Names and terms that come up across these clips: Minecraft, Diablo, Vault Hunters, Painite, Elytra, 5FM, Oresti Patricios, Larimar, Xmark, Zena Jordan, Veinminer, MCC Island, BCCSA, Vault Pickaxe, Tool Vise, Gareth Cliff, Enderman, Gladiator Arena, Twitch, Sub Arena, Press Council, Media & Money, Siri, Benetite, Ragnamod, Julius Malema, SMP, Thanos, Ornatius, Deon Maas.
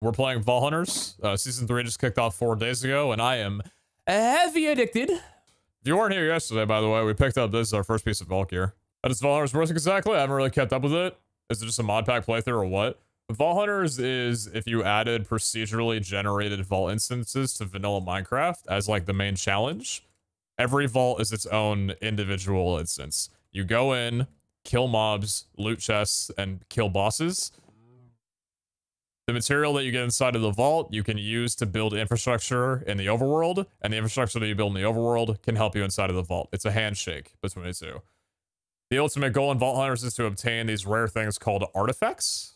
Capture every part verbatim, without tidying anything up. We're playing Vault Hunters. Uh, season three just kicked off four days ago, and I am heavy addicted. If you weren't here yesterday, by the way, we picked up this as our first piece of Vault gear. How does Vault Hunters work exactly? I haven't really kept up with it. Is it just a mod pack playthrough or what? Vault Hunters is if you added procedurally generated Vault instances to vanilla Minecraft as like the main challenge. Every vault is its own individual instance. You go in, kill mobs, loot chests, and kill bosses. The material that you get inside of the vault, you can use to build infrastructure in the overworld, and the infrastructure that you build in the overworld can help you inside of the vault. It's a handshake between the two. The ultimate goal in Vault Hunters is to obtain these rare things called artifacts.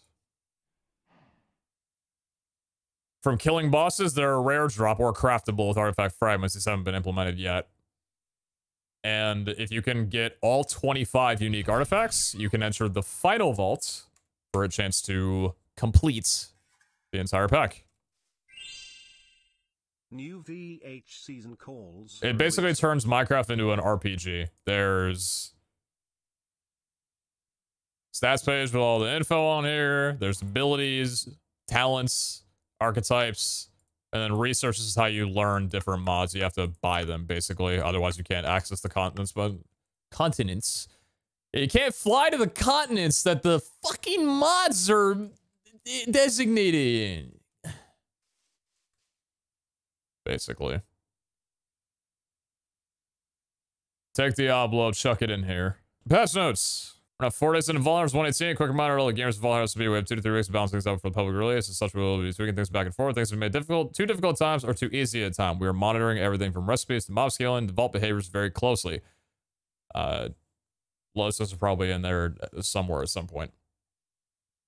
From killing bosses, there are rare drop or craftable with artifact fragments. These haven't been implemented yet. And if you can get all twenty-five unique artifacts, you can enter the final vault for a chance to complete the entire pack. New V H season calls. It basically turns Minecraft into an R P G. There's stats page with all the info on here. There's abilities, talents, archetypes, and then research is how you learn different mods. You have to buy them, basically. Otherwise, you can't access the continents. But continents, you can't fly to the continents that the fucking mods are designated. Basically, take Diablo, chuck it in here. Patch notes. Now, four days into Vault Hunters one eighteen. Quick reminder, all the gamers of Vault Hunters will be away two to three weeks to balance things out for the public release. As such, we will be tweaking things back and forth. Things have been made difficult, too difficult times, or too easy at time. We are monitoring everything from recipes to mob scaling to vault behaviors very closely. Uh, Lotus are probably in there somewhere at some point.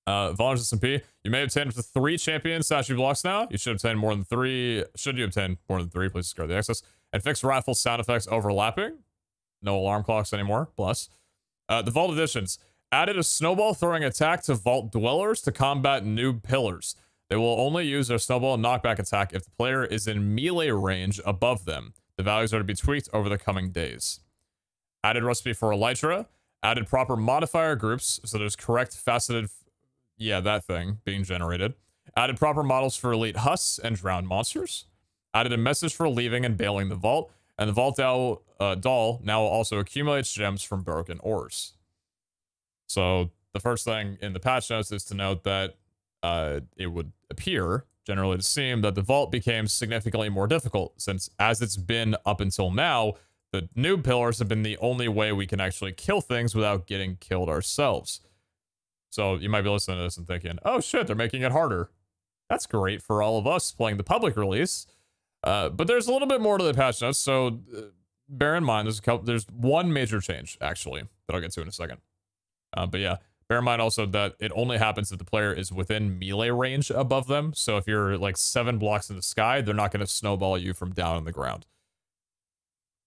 Uh, Vault Hunters S M P. You may obtain up to three champion statue blocks now. You should obtain more than three. Should you obtain more than three, please discard the excess. And fix raffle sound effects overlapping. No alarm clocks anymore. Bless. Uh, the Vault Additions. Added a snowball throwing attack to Vault Dwellers to combat new pillars. They will only use their snowball knockback attack if the player is in melee range above them. The values are to be tweaked over the coming days. Added recipe for Elytra. Added proper modifier groups, so there's correct faceted... Yeah, that thing being generated. Added proper models for elite husks and drowned monsters. Added a message for leaving and bailing the vault. And the Vault Owl, uh, Doll now also accumulates gems from broken ores. So the first thing in the patch notes is to note that uh, it would appear, generally to seem, that the vault became significantly more difficult since, as it's been up until now, the new pillars have been the only way we can actually kill things without getting killed ourselves. So you might be listening to this and thinking, oh shit, they're making it harder. That's great for all of us playing the public release. Uh, but there's a little bit more to the patch notes, so uh, bear in mind there's a couple, there's one major change actually that I'll get to in a second. Uh, but yeah, bear in mind also that it only happens if the player is within melee range above them. So if you're like seven blocks in the sky, they're not going to snowball you from down on the ground.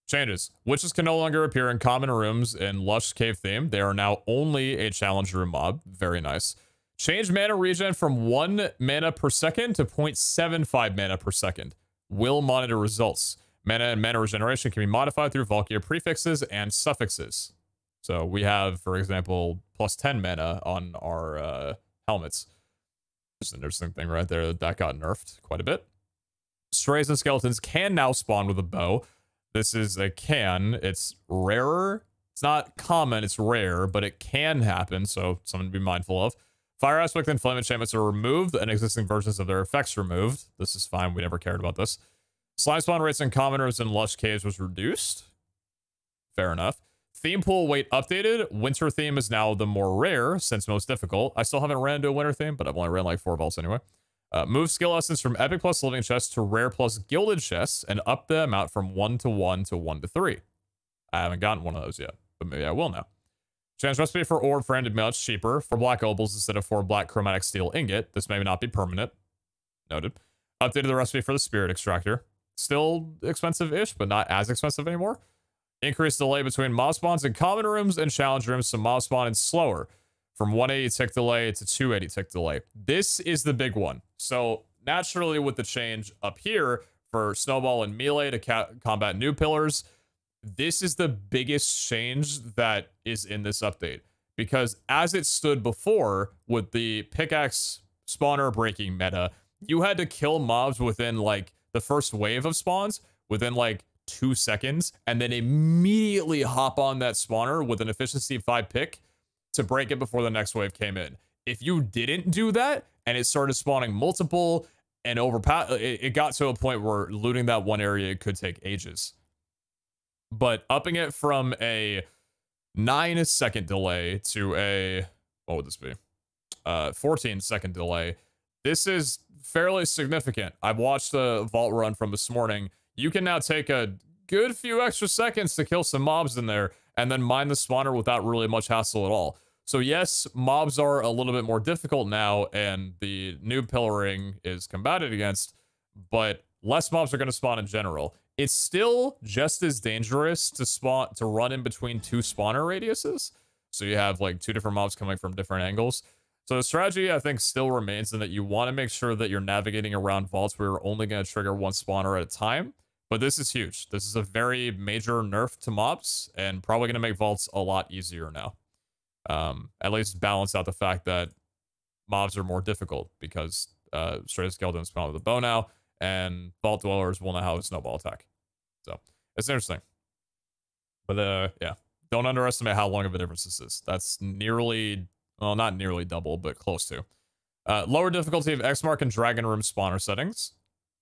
Changes: witches can no longer appear in common rooms in lush cave theme. They are now only a challenge room mob. Very nice. Change mana regen from one mana per second to zero point seven five mana per second. Will monitor results. Mana and mana regeneration can be modified through Vault gear prefixes and suffixes. So we have, for example, plus ten mana on our uh, helmets. Just an interesting thing right there that got nerfed quite a bit. Strays and skeletons can now spawn with a bow. This is a can. It's rarer. It's not common. It's rare, but it can happen. So something to be mindful of. Fire aspect and flame enchantments are removed and existing versions of their effects removed. This is fine. We never cared about this. Slime spawn rates in common rooms and lush caves was reduced. Fair enough. Theme pool weight updated. Winter theme is now the more rare since most difficult. I still haven't ran into a winter theme, but I've only ran like four vaults anyway. Uh, move skill essence from epic plus living chests to rare plus gilded chests and up the amount from one to one to one to three. I haven't gotten one of those yet, but maybe I will now. Change recipe for orb for ended much cheaper for black opals instead of for black chromatic steel ingot. This may not be permanent. Noted. Updated the recipe for the spirit extractor. Still expensive-ish, but not as expensive anymore. Increased delay between mob spawns in common rooms and challenge rooms, so mob spawn is slower. From one eighty tick delay to two eighty tick delay. This is the big one. So naturally, with the change up here for snowball and melee to ca combat new pillars, this is the biggest change that is in this update, because as it stood before with the pickaxe spawner breaking meta, you had to kill mobs within like the first wave of spawns within like two seconds and then immediately hop on that spawner with an efficiency five pick to break it before the next wave came in. If you didn't do that and it started spawning multiple and overpower, it, it got to a point where looting that one area could take ages. But upping it from a nine second delay to a, what would this be? Uh, fourteen second delay. This is fairly significant. I've watched the vault run from this morning. You can now take a good few extra seconds to kill some mobs in there and then mine the spawner without really much hassle at all. So yes, mobs are a little bit more difficult now and the new pillaring is combated against, but less mobs are going to spawn in general. It's still just as dangerous to spawn to run in between two spawner radiuses. So you have like two different mobs coming from different angles. So the strategy, I think, still remains in that you want to make sure that you're navigating around vaults where you're only going to trigger one spawner at a time. But this is huge. This is a very major nerf to mobs and probably going to make vaults a lot easier now. Um, at least balance out the fact that mobs are more difficult because uh, straight skeletons spawn with a bow now and vault dwellers will know how to snowball attack. So it's interesting. But uh, yeah, don't underestimate how long of a difference this is. That's nearly... well, not nearly double, but close to. Uh, lower difficulty of Xmark and Dragon Room spawner settings.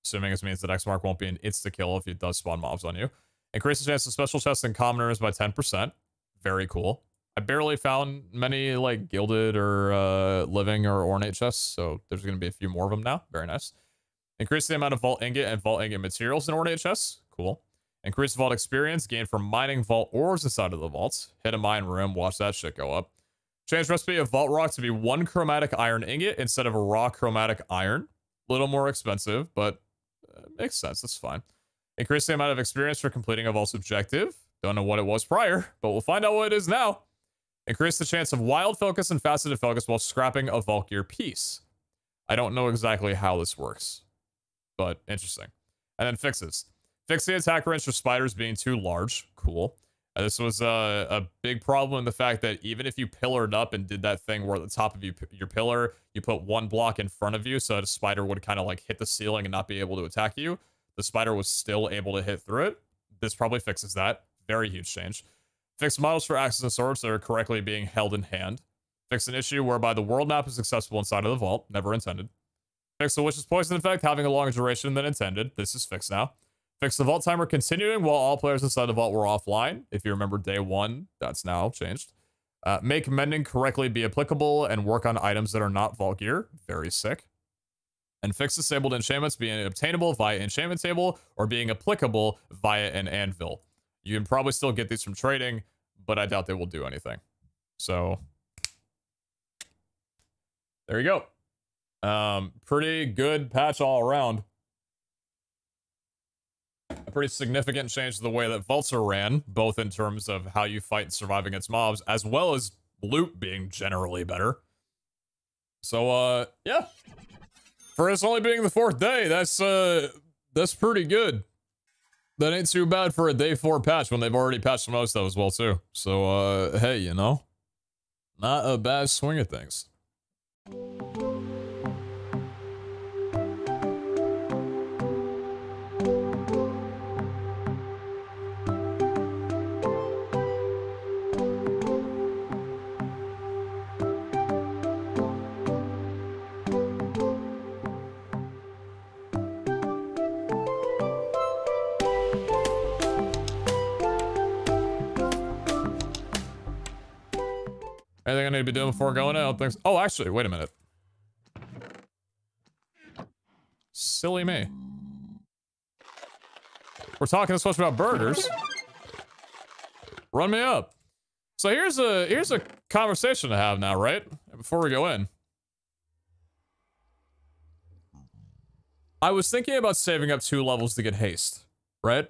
Assuming this means that Xmark won't be an insta-kill if it does spawn mobs on you. Increase the chance of special chests in common rooms by ten percent. Very cool. I barely found many, like, gilded or uh, living or ornate chests, so there's going to be a few more of them now. Very nice. Increase the amount of vault ingot and vault ingot materials in ornate chests. Cool. Increase vault experience gained from mining vault ores inside of the vaults. Hit a mine room, watch that shit go up. Change recipe of vault rock to be one chromatic iron ingot instead of a raw chromatic iron. A little more expensive, but uh, makes sense. That's fine. Increase the amount of experience for completing a vault objective. Don't know what it was prior, but we'll find out what it is now. Increase the chance of wild focus and faceted focus while scrapping a vault gear piece. I don't know exactly how this works, but interesting. And then fixes. Fix the attack range for spiders being too large. Cool. This was a, a big problem in the fact that even if you pillared up and did that thing where at the top of you, your pillar, you put one block in front of you so that a spider would kind of like hit the ceiling and not be able to attack you, the spider was still able to hit through it. This probably fixes that. Very huge change. Fix models for axes and swords that are correctly being held in hand. Fix an issue whereby the world map is accessible inside of the vault. Never intended. Fix the witch's poison effect having a longer duration than intended. This is fixed now. Fix the vault timer continuing while all players inside the vault were offline. If you remember day one, that's now changed. Uh, make mending correctly be applicable and work on items that are not vault gear. Very sick. And fix disabled enchantments being obtainable via enchantment table or being applicable via an anvil. You can probably still get these from trading, but I doubt they will do anything. So there you go. Um, pretty good patch all around. A pretty significant change to the way that vaults are ran, both in terms of how you fight and survive against mobs, as well as loot being generally better. So, uh, yeah. For us only being the fourth day, that's, uh, that's pretty good. That ain't too bad for a day four patch when they've already patched most of as well, too. So, uh, hey, you know, not a bad swing of things. Anything I need to be doing before going out? Thanks. Oh, actually, wait a minute. Silly me. We're talking this much about burgers. Run me up. So here's a here's a conversation to have now, right? Before we go in. I was thinking about saving up two levels to get haste, right?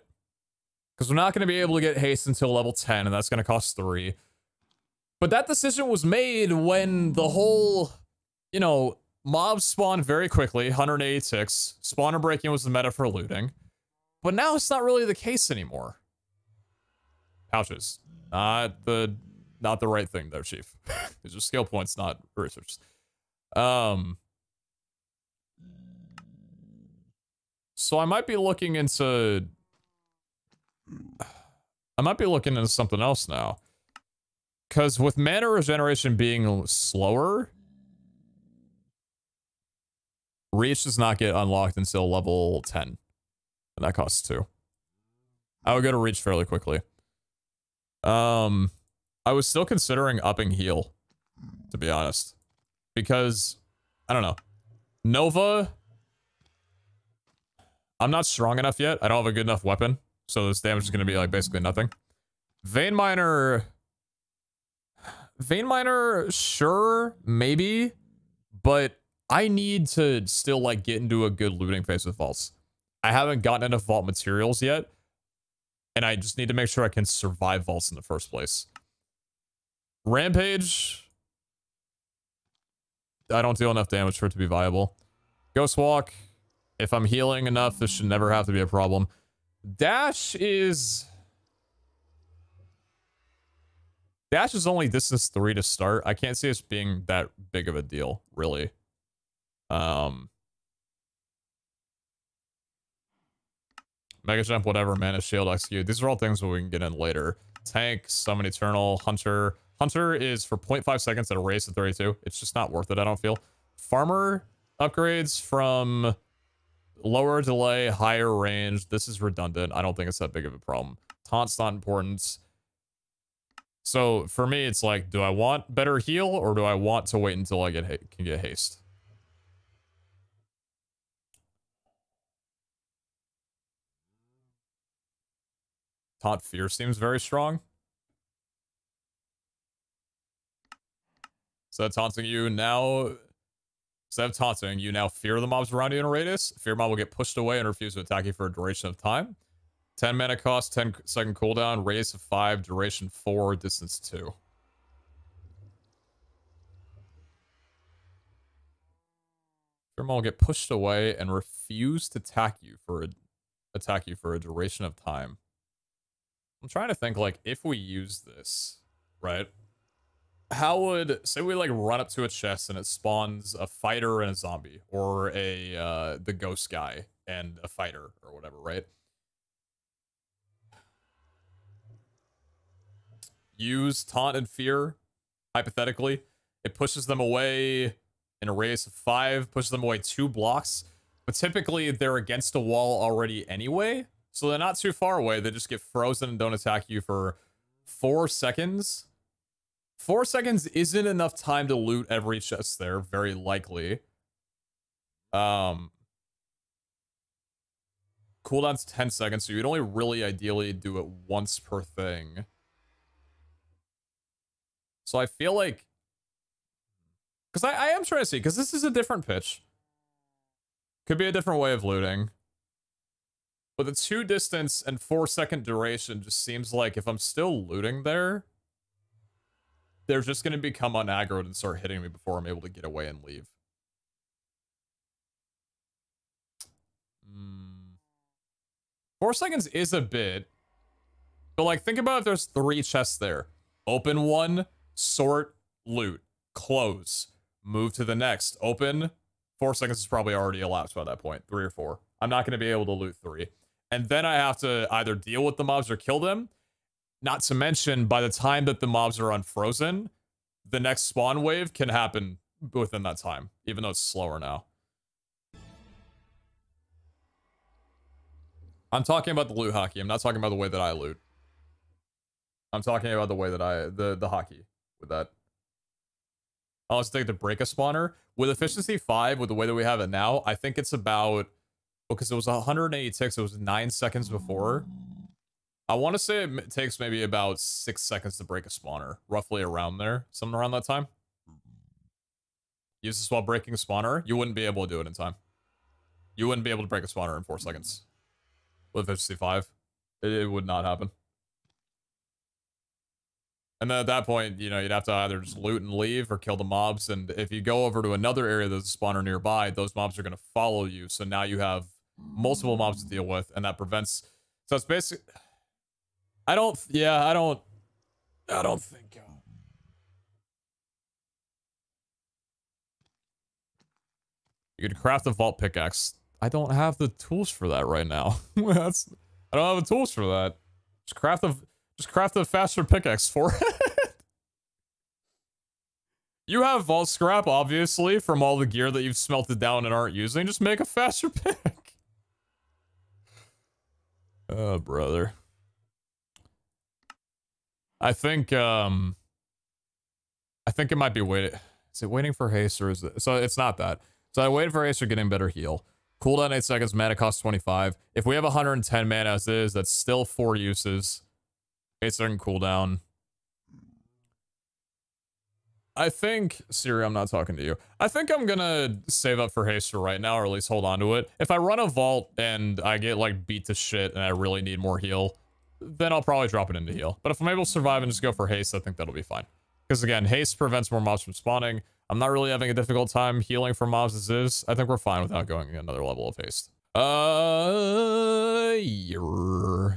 Because we're not going to be able to get haste until level ten, and that's going to cost three. But that decision was made when the whole, you know, mobs spawned very quickly, one hundred eighty-six. Spawner breaking was the meta for looting. But now it's not really the case anymore. Pouches. Not the not the right thing there, Chief. These are skill points, not research. Um, So I might be looking into... I might be looking into something else now. Because with mana regeneration being slower... Reach does not get unlocked until level ten. And that costs two. I would go to Reach fairly quickly. Um, I was still considering upping heal, to be honest. Because, I don't know. Nova... I'm not strong enough yet. I don't have a good enough weapon. So this damage is going to be like basically nothing. Veinminer... Veinminer, sure, maybe. But I need to still like get into a good looting phase with vaults. I haven't gotten enough vault materials yet. And I just need to make sure I can survive vaults in the first place. Rampage. I don't deal enough damage for it to be viable. Ghost Walk. If I'm healing enough, this should never have to be a problem. Dash is... Dash is only distance three to start. I can't see this being that big of a deal, really. Um... Mega Jump, whatever, Mana Shield, Execute. These are all things that we can get in later. Tank, Summon Eternal, Hunter. Hunter is for zero point five seconds at a raise to thirty-two. It's just not worth it, I don't feel. Farmer upgrades from lower delay, higher range. This is redundant. I don't think it's that big of a problem. Taunt's not important. So for me, it's like, do I want better heal or do I want to wait until I get ha- can get haste? Taunt Fear seems very strong. Is that taunting you now? Instead of taunting, you now fear the mobs around you in a radius. Fear mob will get pushed away and refuse to attack you for a duration of time. ten mana cost, ten second cooldown, radius of five, duration four, distance two. Fear mob will get pushed away and refuse to attack you for a, attack you for a duration of time. I'm trying to think, like, if we use this, right? How would, say we like run up to a chest and it spawns a fighter and a zombie, or a uh, the ghost guy and a fighter or whatever, right? Use Taunt and Fear, hypothetically. It pushes them away in a radius of five, pushes them away two blocks, but typically they're against a wall already anyway, so they're not too far away. They just get frozen and don't attack you for four seconds. Four seconds isn't enough time to loot every chest there, very likely. Um, cooldown's ten seconds, so you'd only really ideally do it once per thing. So I feel like... Because I, I am trying to see, because this is a different pitch. Could be a different way of looting. But the two distance and four second duration just seems like if I'm still looting there... They're just going to become unaggroed and start hitting me before I'm able to get away and leave. Mm. Four seconds is a bit. But, like, think about if there's three chests there. Open one, sort, loot, close, move to the next, open. Four seconds is probably already elapsed by that point, three or four. I'm not going to be able to loot three. And then I have to either deal with the mobs or kill them. Not to mention, by the time that the mobs are unfrozen, the next spawn wave can happen within that time, even though it's slower now. I'm talking about the loot hockey. I'm not talking about the way that I loot. I'm talking about the way that I... The, the hockey with that. I'll just take the break a spawner. With efficiency five, with the way that we have it now, I think it's about... Because it was one hundred eighty-six, it was nine seconds before... I want to say it takes maybe about six seconds to break a spawner. Roughly around there. Something around that time. Use this while breaking a spawner. You wouldn't be able to do it in time. You wouldn't be able to break a spawner in four seconds. With efficiency five. It, it would not happen. And then at that point, you know, you'd have to either just loot and leave or kill the mobs. And if you go over to another area that's a spawner nearby, those mobs are going to follow you. So now you have multiple mobs to deal with. And that prevents... So it's basically... I don't, yeah, I don't, I don't think. Uh, you could craft a vault pickaxe. I don't have the tools for that right now. That's, I don't have the tools for that. Just craft a, just craft a faster pickaxe for it. You have vault scrap, obviously, from all the gear that you've smelted down and aren't using. Just make a faster pick. Oh, brother. I think, um... I think it might be waiting. Is it waiting for haste or is it? So it's not that. So I waited for haste or getting better heal. Cooldown eight seconds, mana cost twenty-five. If we have one hundred ten mana as it is, that's still four uses. eight second cooldown. I think, Siri, I'm not talking to you. I think I'm gonna save up for haste for right now, or at least hold on to it. If I run a vault and I get like beat to shit and I really need more heal, then I'll probably drop it into heal. But if I'm able to survive and just go for haste, I think that'll be fine. Because again, haste prevents more mobs from spawning. I'm not really having a difficult time healing from mobs as is. I think we're fine without going another level of haste. Uh, yeah.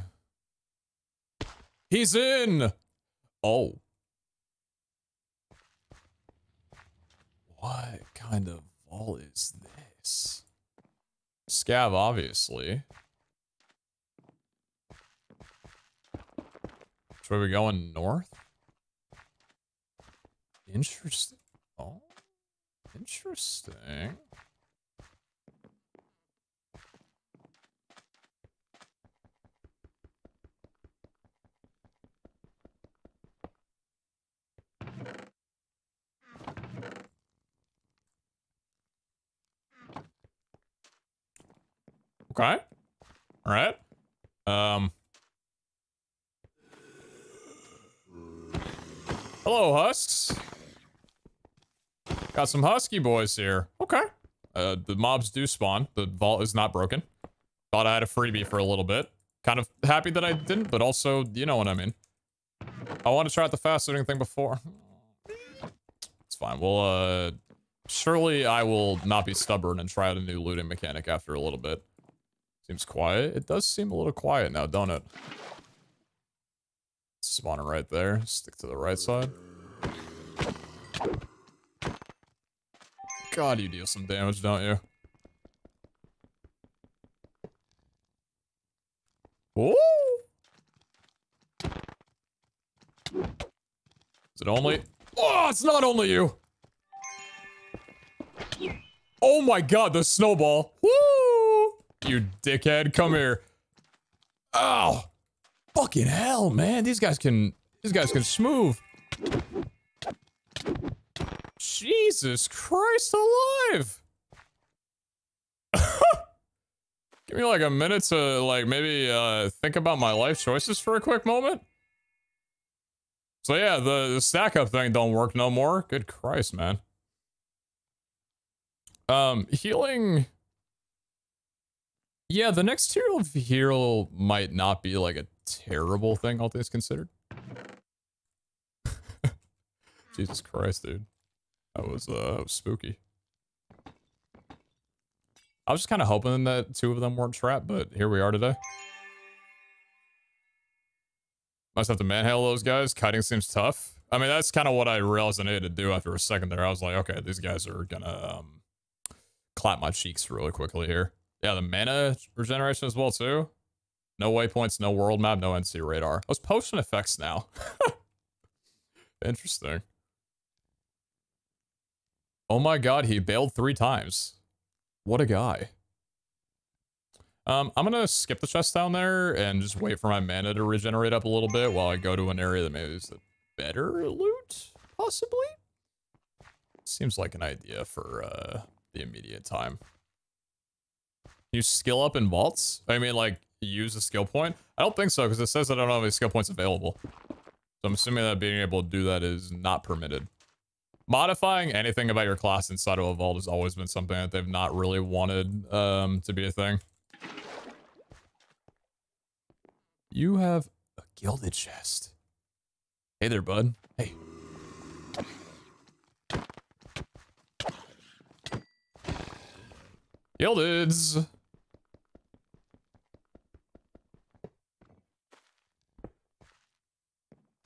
He's in! Oh. What kind of vault is this? Scav, obviously. Which way are we going? North? Interesting. Oh, interesting. Okay. All right. Um. Hello, husks. Got some husky boys here. Okay. Uh, the mobs do spawn. The vault is not broken. Thought I had a freebie for a little bit. Kind of happy that I didn't, but also, you know what I mean. I want to try out the fast-loading thing before. It's fine. Well, uh, surely I will not be stubborn and try out a new looting mechanic after a little bit. Seems quiet. It does seem a little quiet now, don't it? Spawner right there. Stick to the right side. God, you deal some damage, don't you? Ooh! Is it only? Oh, it's not only you! Oh my god, the snowball! Woo! You dickhead, come here. Ow! Fucking hell, man, these guys can, these guys can smooth. Jesus Christ alive! Give me like a minute to like maybe uh, think about my life choices for a quick moment. So yeah, the, the stack up thing don't work no more. Good Christ, man. Um, healing. Yeah, the next tier of heal might not be like a terrible thing, all things considered. Jesus Christ, dude. That was, uh, that was spooky. I was just kind of hoping that two of them weren't trapped, but here we are today. Must have to manhandle those guys. Kiting seems tough. I mean, that's kind of what I realized I needed to do after a second there. I was like, okay, these guys are gonna um, clap my cheeks really quickly here. Yeah, the mana regeneration as well, too. No waypoints, no world map, no N C radar. Those potion effects now. Interesting. Oh my god, he bailed three times. What a guy. Um, I'm gonna skip the chest down there and just wait for my mana to regenerate up a little bit while I go to an area that maybe is better loot, possibly? Seems like an idea for uh, the immediate time. You skill up in vaults? I mean, like, use a skill point? I don't think so, because it says I don't have any skill points available. So I'm assuming that being able to do that is not permitted. Modifying anything about your class inside of a vault has always been something that they've not really wanted um, to be a thing. You have a gilded chest. Hey there, bud. Hey. Gildeds.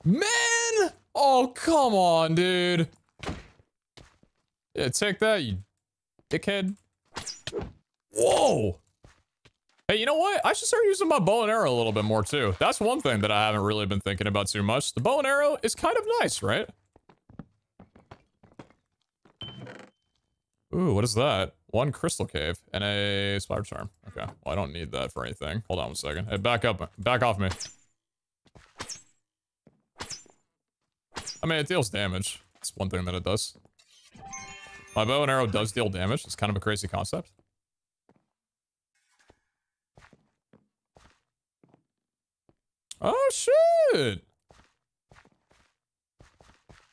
Man! Oh, come on, dude. Yeah, take that, you dickhead. Whoa! Hey, you know what? I should start using my bow and arrow a little bit more, too. That's one thing that I haven't really been thinking about too much. The bow and arrow is kind of nice, right? Ooh, what is that? One crystal cave and a spider charm. Okay, well, I don't need that for anything. Hold on one second. Hey, back up. Back off me. I mean, it deals damage. That's one thing that it does. My bow and arrow does deal damage. It's kind of a crazy concept. Oh, shit!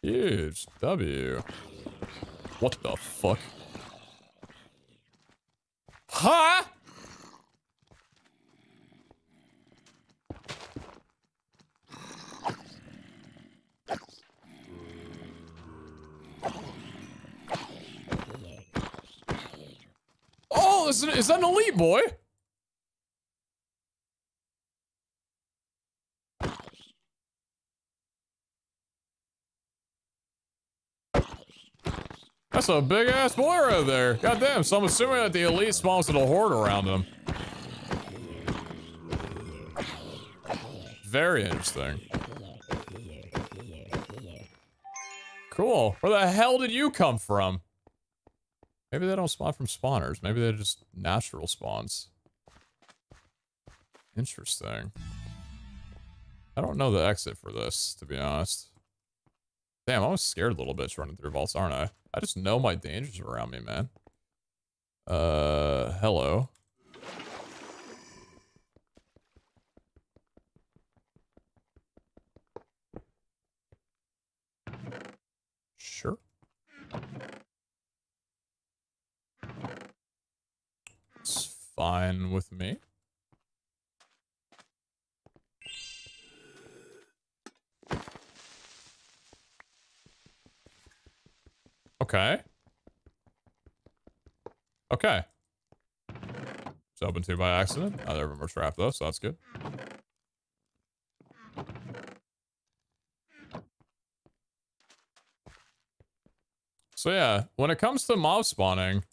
Huge W. What the fuck? Huh? Oh, is, it, is that an elite boy? That's a big-ass boy right there. Goddamn, so I'm assuming that the elite spawns with a horde around him. Very interesting. Cool. Where the hell did you come from? Maybe they don't spawn from spawners. Maybe they're just natural spawns. Interesting. I don't know the exit for this, to be honest. Damn, I was scared a little bit running through vaults, aren't I? I just know my dangers around me, man. Uh, hello. Sure. It's fine with me. Okay. Okay. It's open to by accident. Neither of them are trapped though, so that's good. So yeah, when it comes to mob spawning,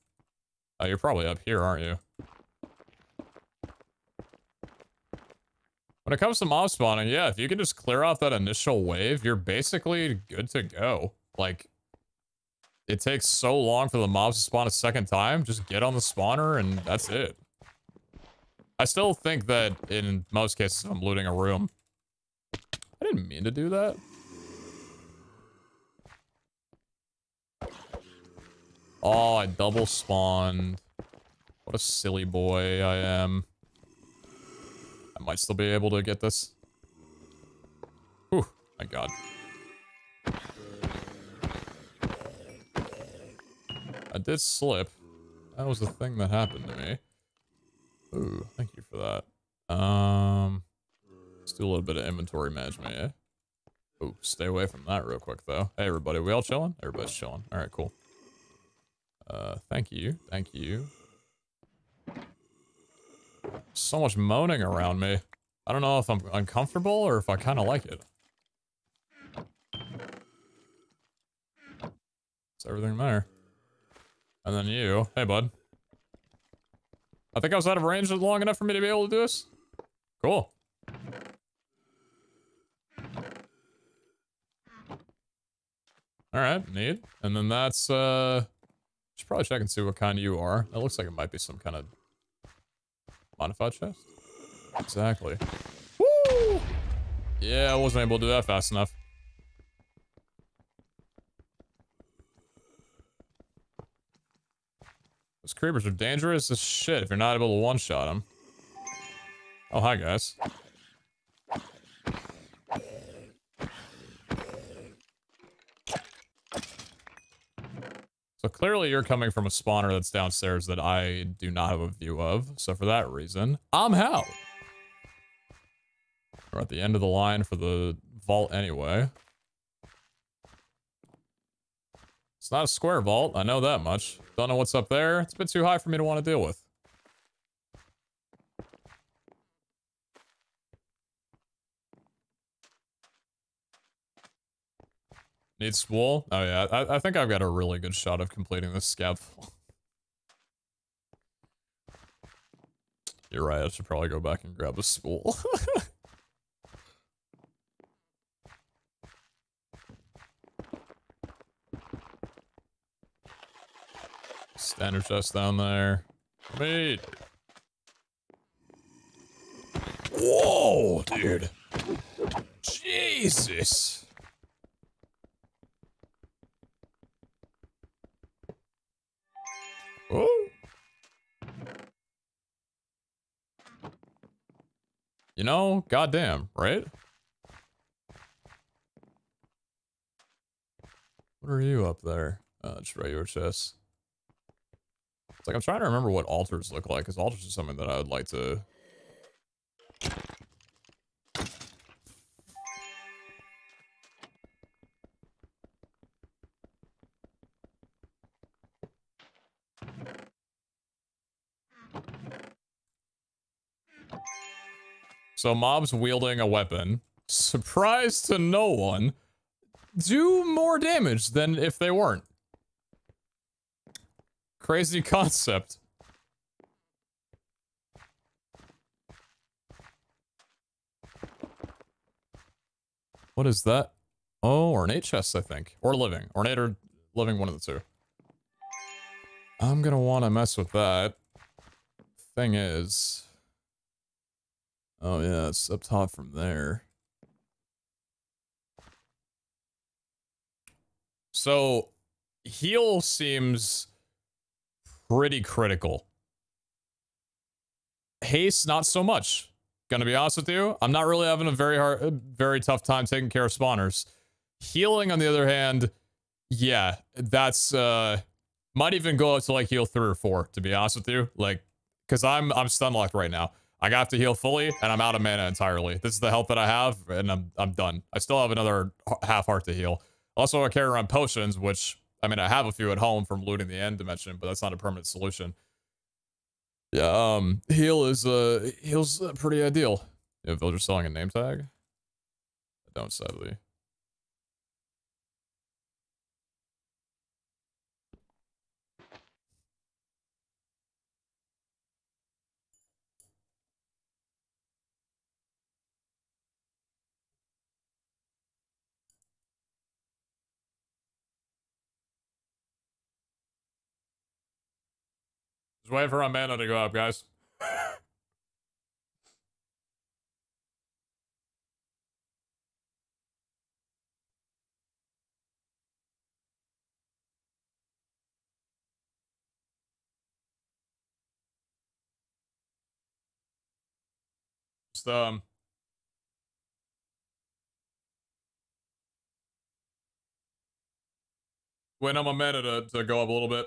uh, you're probably up here, aren't you? When it comes to mob spawning, yeah, if you can just clear off that initial wave, you're basically good to go. Like, it takes so long for the mobs to spawn a second time. Just get on the spawner and that's it. I still think that in most cases I'm looting a room. I didn't mean to do that. Oh, I double spawned. What a silly boy I am. I might still be able to get this. Whew, my God. I did slip. That was the thing that happened to me. Ooh, thank you for that. Um, let's do a little bit of inventory management, eh? Ooh, stay away from that real quick, though. Hey, everybody, we all chilling? Everybody's chilling. All right, cool. Uh, thank you. Thank you. So much moaning around me. I don't know if I'm uncomfortable or if I kind of like it. It's everything there. And then you. Hey, bud. I think I was out of range long enough for me to be able to do this. Cool. Alright, neat. And then that's, uh... should probably check and see what kind you are. That looks like it might be some kind of modified chest. Exactly. Woo! Yeah, I wasn't able to do that fast enough. Those creepers are dangerous as shit if you're not able to one-shot them. Oh, hi, guys. So clearly you're coming from a spawner that's downstairs that I do not have a view of. So for that reason, I'm out. We're at the end of the line for the vault anyway. It's not a square vault, I know that much. Don't know what's up there. It's a bit too high for me to want to deal with. Need wool? Oh yeah, I, I think I've got a really good shot of completing this scab. You're right, I should probably go back and grab a spool. Standard chest down there. Made. Whoa, dude. Jesus. Oh. You know, goddamn, right? What are you up there? Uh, just regular chests. It's like I'm trying to remember what altars look like, because altars are something that I would like to. So mobs wielding a weapon, surprise to no one, do more damage than if they weren't. Crazy concept. What is that? Oh, ornate chests, I think. Or living. Ornate or living, one of the two. I'm gonna wanna mess with that. Thing is... Oh yeah, it's up top from there. So, heal seems pretty critical. Haste, not so much. Gonna be honest with you, I'm not really having a very hard, very tough time taking care of spawners. Healing, on the other hand, yeah, that's uh, might even go up to like heal three or four. To be honest with you, like, cause I'm I'm stun locked right now. I got to heal fully, and I'm out of mana entirely. This is the health that I have, and I'm I'm done. I still have another half heart to heal. Also, I carry around potions, which, I mean, I have a few at home from looting the end dimension, but that's not a permanent solution. Yeah, um, heal is, uh, heal's uh, pretty ideal. Yeah, villager selling a name tag? I don't, sadly. Wait for our mana to go up, guys. Just, um... wait on my mana to, to go up a little bit.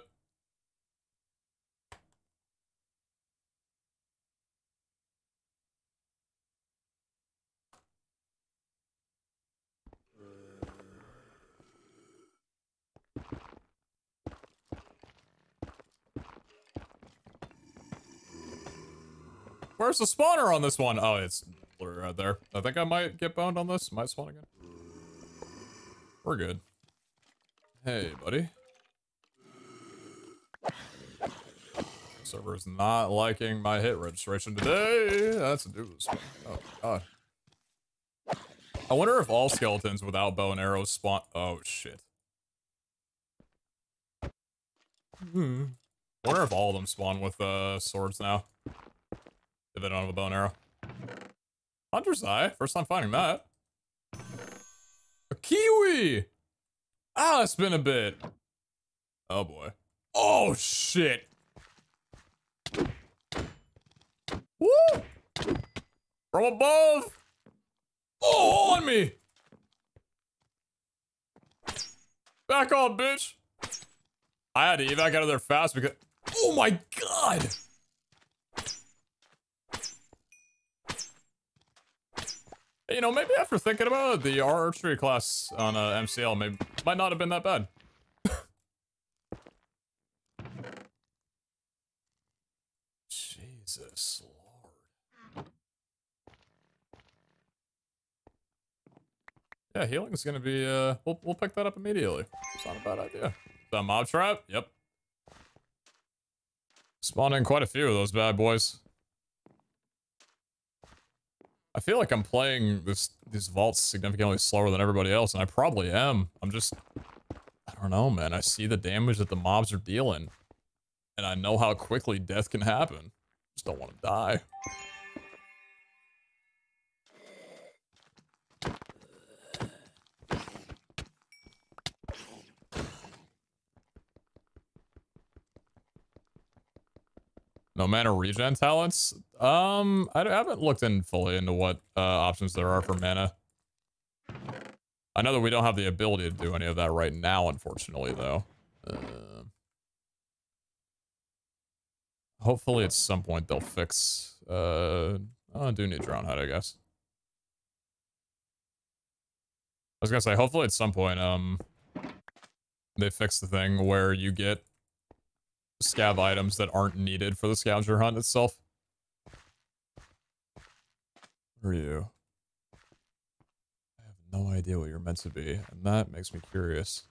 Where's the spawner on this one? Oh, it's literally right there. I think I might get boned on this. Might spawn again. We're good. Hey, buddy. Server's not liking my hit registration today. That's a dude. Oh, God. I wonder if all skeletons without bow and arrows spawn. Oh, shit. Hmm. I wonder if all of them spawn with uh, swords now. If they don't have a bow and arrow. Hunter's Eye? First time finding that. A kiwi! Ah, it's been a bit. Oh boy. Oh shit! Woo! From above! Oh, on me! Back on, bitch! I had to get back out of there fast because- Oh my god! You know, maybe after thinking about it, the archery class on uh, M C L may, might not have been that bad. Jesus Lord. Yeah, healing is gonna be, uh, we'll, we'll pick that up immediately. It's not a bad idea. Is that a mob trap? Yep. Spawned in quite a few of those bad boys. I feel like I'm playing this these vaults significantly slower than everybody else, and I probably am. I'm just, I don't know, man. I see the damage that the mobs are dealing, and I know how quickly death can happen. Just don't want to die. No mana regen talents? Um, I haven't looked in fully into what uh, options there are for mana. I know that we don't have the ability to do any of that right now, unfortunately, though. Uh, hopefully at some point they'll fix... Uh, oh, I do need Drowned Head, I guess. I was gonna say, hopefully at some point um, they fix the thing where you get scav items that aren't needed for the scavenger hunt itself. Where are you? I have no idea what you're meant to be, and that makes me curious.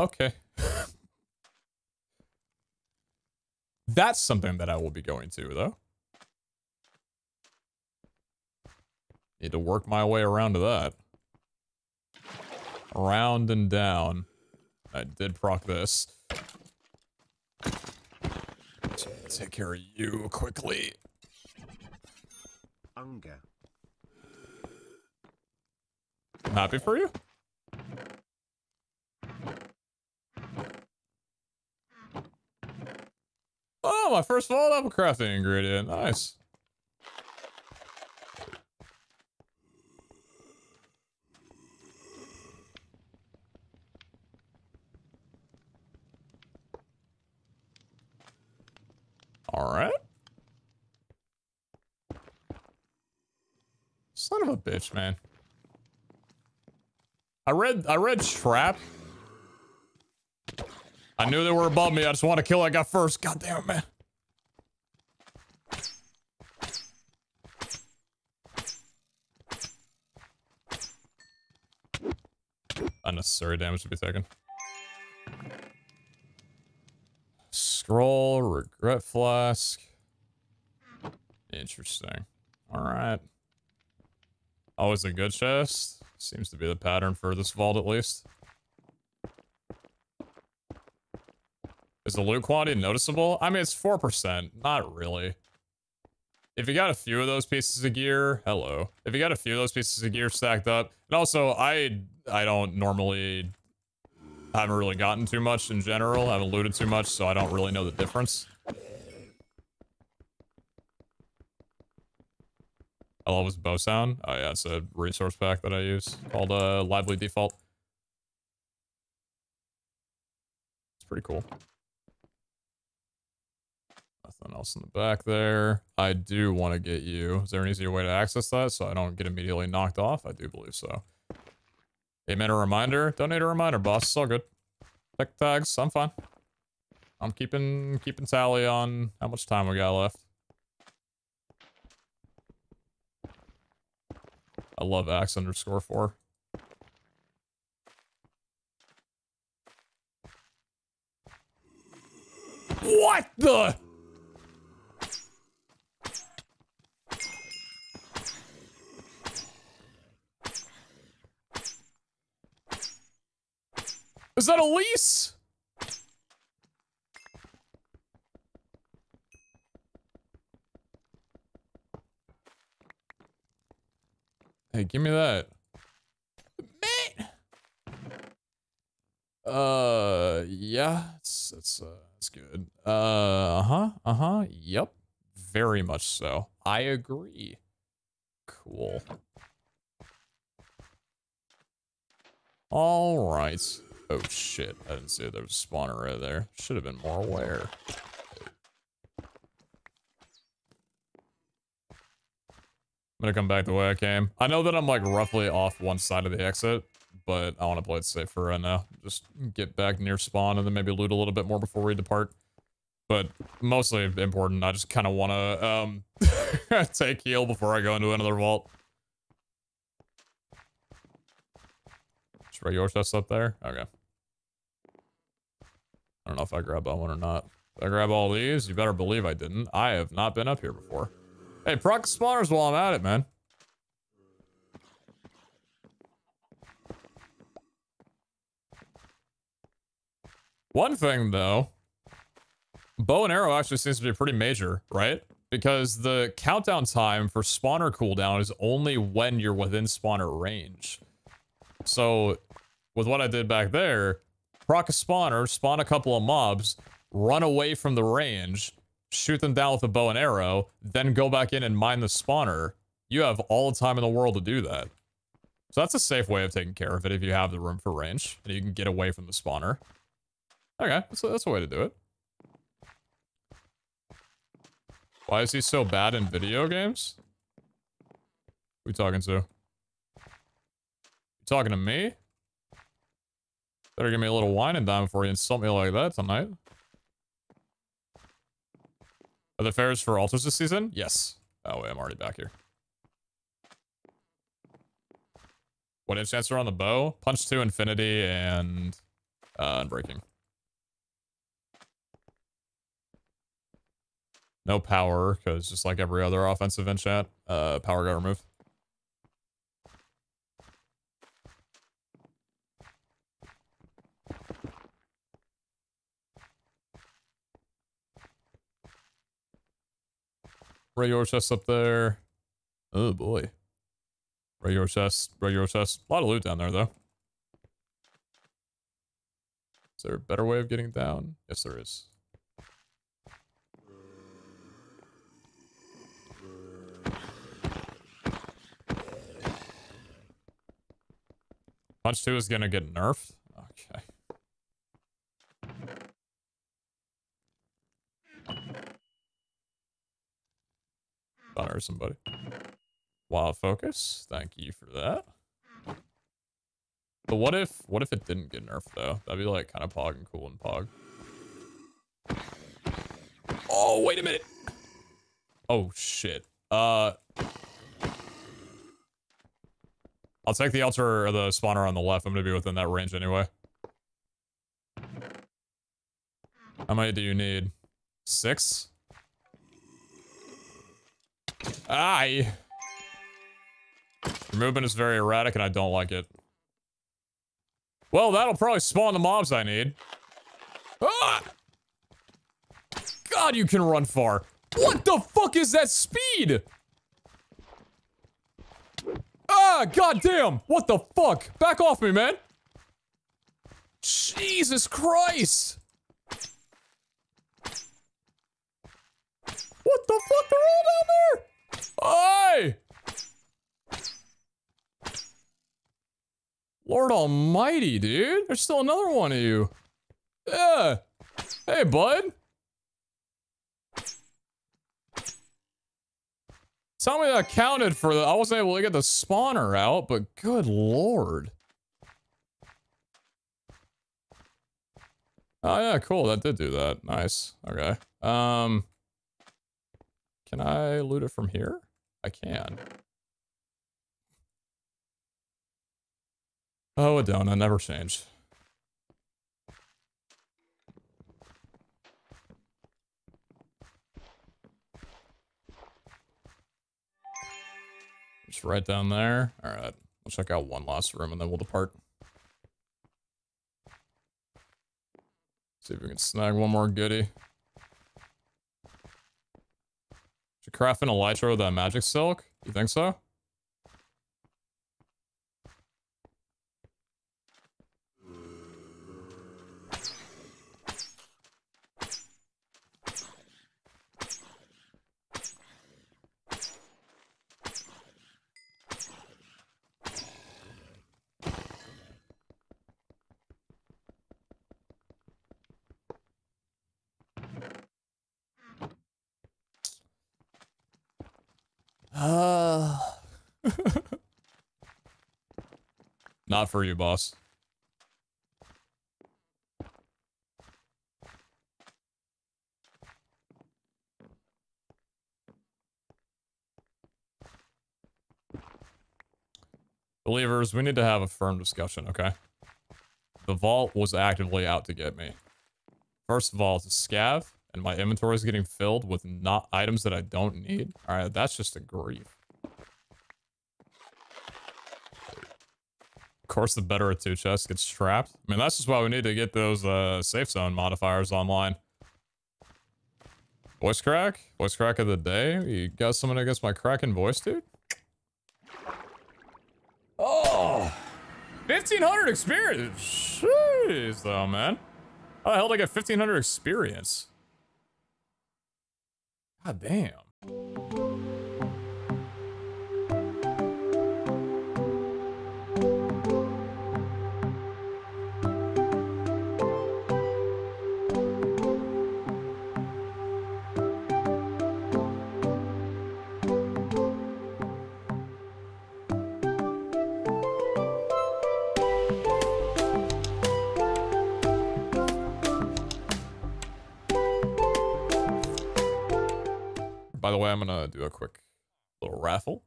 Okay. That's something that I will be going to, though. Need to work my way around to that. Around and down. I did proc this. Take care of you quickly. Unger. I'm happy for you. Oh, my first Vault Apple crafting ingredient. Nice. All right. Son of a bitch, man. I read, I read trap. I knew they were above me. I just want to kill that guy first. God damn it, man. Unnecessary damage to be taken. Scroll, regret flask. Interesting. All right. Always a good chest. Seems to be the pattern for this vault, at least. Is the loot quantity noticeable? I mean, it's four percent. Not really. If you got a few of those pieces of gear, hello. If you got a few of those pieces of gear stacked up, and also I I don't normally, I haven't really gotten too much in general. I haven't looted too much, so I don't really know the difference. I love this bow sound. Oh yeah, it's a resource pack that I use called uh, Lively Default. It's pretty cool. Nothing else in the back there. I do want to get you. Is there an easier way to access that so I don't get immediately knocked off? I do believe so. Hey, man, a reminder. Don't need a reminder, boss. It's all good. Tech tags. I'm fine. I'm keeping keeping tally on how much time we got left. I love axe underscore four. What the? Is that a lease? Hey, give me that. Man. Uh, yeah, it's, it's, uh, it's good. Uh, uh-huh, uh-huh, yep. Very much so. I agree. Cool. All right. Oh shit, I didn't see there was a spawner right there. Should have been more aware. I'm gonna come back the way I came. I know that I'm like roughly off one side of the exit, but I wanna play it safe for right now. Just get back near spawn and then maybe loot a little bit more before we depart. but mostly important. I just kind of want to um, take heal before I go into another vault. Just regular chests up there? Okay. I don't know if I grabbed that one or not. Did I grab all these? You better believe I didn't. I have not been up here before. Hey, proc spawners while I'm at it, man. One thing, though, bow and arrow actually seems to be pretty major, right? Because the countdown time for spawner cooldown is only when you're within spawner range. So, with what I did back there, proc a spawner, spawn a couple of mobs, run away from the range, shoot them down with a bow and arrow, then go back in and mine the spawner. You have all the time in the world to do that. So that's a safe way of taking care of it if you have the room for range, and you can get away from the spawner. Okay, so that's a way to do it. Why is he so bad in video games? Who are you talking to? You talking to me? Better give me a little wine and dime before you insult me like that tonight. Are there fairs for altars this season? Yes. Oh, wait, I'm already back here. What enchants are on the bow? Punch to infinity and uh, unbreaking. No power, because just like every other offensive enchant, uh, power got removed. Regular chests up there. Oh boy. Regular chests, regular chests. A lot of loot down there, though. Is there a better way of getting down? Yes, there is. Punch two is gonna get nerfed? Okay. Thought I heard somebody. Wild focus. Thank you for that. But what if, what if it didn't get nerfed though? That'd be like kind of pog and cool and pog. Oh, wait a minute. Oh shit. Uh... I'll take the altar or the spawner on the left. I'm going to be within that range anyway. How many do you need? Six? Aye! Your movement is very erratic and I don't like it. Well, that'll probably spawn the mobs I need. Ah! God, you can run far. What the fuck is that speed? Ah, goddamn! What the fuck? Back off me, man! Jesus Christ! What the fuck? They're all down there! Aye! Lord almighty, dude! There's still another one of you! Yeah! Hey, bud! Tell me that counted for the- I wasn't able to get the spawner out, but good lord. Oh yeah, cool, that did do that. Nice. Okay. Um... Can I loot it from here? I can. Oh, a donut never changed. Just right down there. All right, we'll check out one last room and then we'll depart. See if we can snag one more goodie. Should craft an elytra with that magic silk? You think so? Uh. Not for you, boss. Believers, we need to have a firm discussion, okay? The vault was actively out to get me. First of all, it's a scav, and my inventory is getting filled with not items that I don't need. All right, that's just a grief. Of course, the better of two chests gets trapped. I mean, that's just why we need to get those uh, safe zone modifiers online. Voice crack? Voice crack of the day? You got someone against my cracking voice, dude? Oh! fifteen hundred experience! Jeez, though, man. How the hell did I get fifteen hundred experience? God damn. By the way, I'm gonna do a quick little raffle.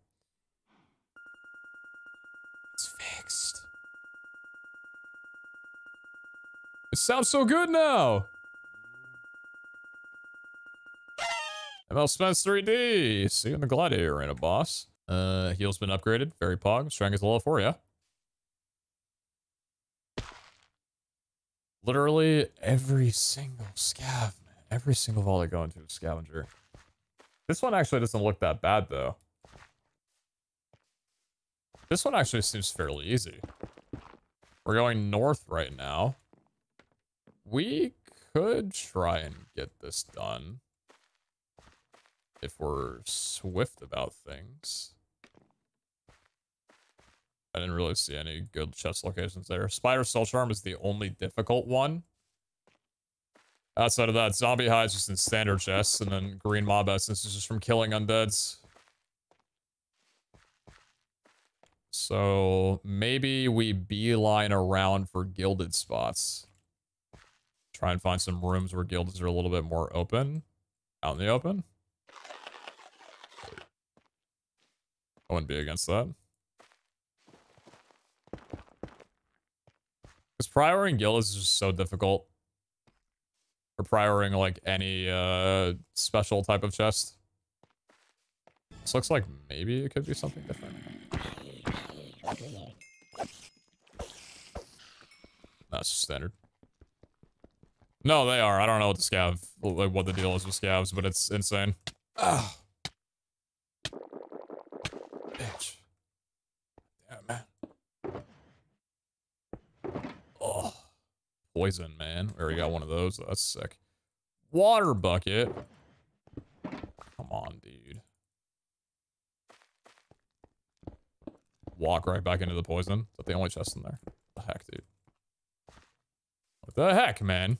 It's fixed. It sounds so good now. M L Spence three D. See you in the gladiator arena, boss. Uh, heal's been upgraded. Very pog. Strength is level four, yeah. Literally every single scav, man. Every single volley going to a scavenger. This one actually doesn't look that bad, though. This one actually seems fairly easy. We're going north right now. We could try and get this done. If we're swift about things. I didn't really see any good chest locations there. Spider Soul Charm is the only difficult one. Outside of that, zombie hides just in standard chests, and then green mob essence is just from killing undeads. So maybe we beeline around for gilded spots. Try and find some rooms where gildeds are a little bit more open. Out in the open. I wouldn't be against that. Because prioring gildeds is just so difficult. Or prioring like any uh, special type of chest. This looks like maybe it could be something different. That's just standard. No, they are. I don't know what the scav, like what the deal is with scavs, but it's insane. Oh. Bitch. Yeah, man. Oh. Poison, man. We already got one of those. That's sick. Water bucket. Come on, dude. Walk right back into the poison. Is that the only chest in there? What the heck, dude? What the heck, man?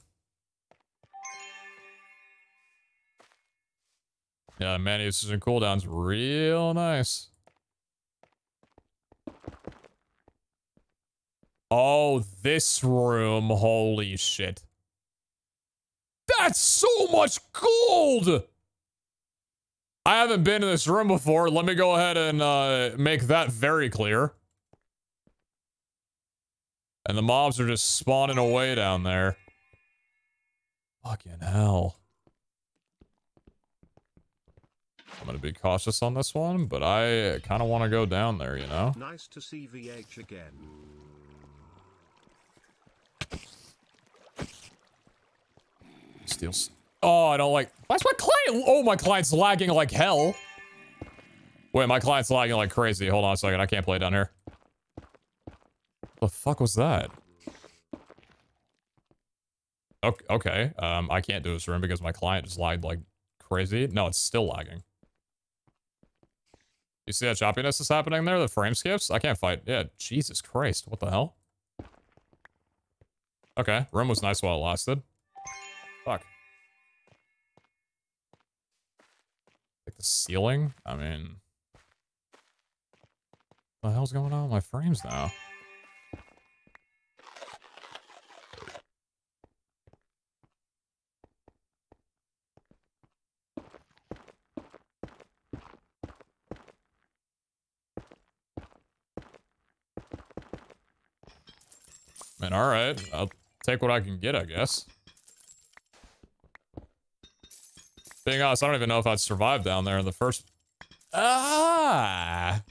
Yeah, man uses and cooldowns. Real nice. Oh, this room. Holy shit. That's so much gold! I haven't been in this room before. Let me go ahead and uh, make that very clear. And the mobs are just spawning away down there. Fucking hell. I'm gonna be cautious on this one, but I kind of want to go down there, you know? Nice to see V H again. Steals. Oh, I don't like. Why's my client? Oh, my client's lagging like hell. Wait, my client's lagging like crazy. Hold on a second. I can't play down here. The fuck was that? Okay. okay. Um, I can't do this room because my client just lagged like crazy. No, it's still lagging. You see that choppiness that's happening there? The frame skips? I can't fight. Yeah. Jesus Christ. What the hell? Okay. Room was nice while it lasted. Fuck. Like the ceiling? I mean... What the hell's going on with my frames now? And all right, I'll take what I can get, I guess. Being honest, I don't even know if I'd survive down there in the first... Ah!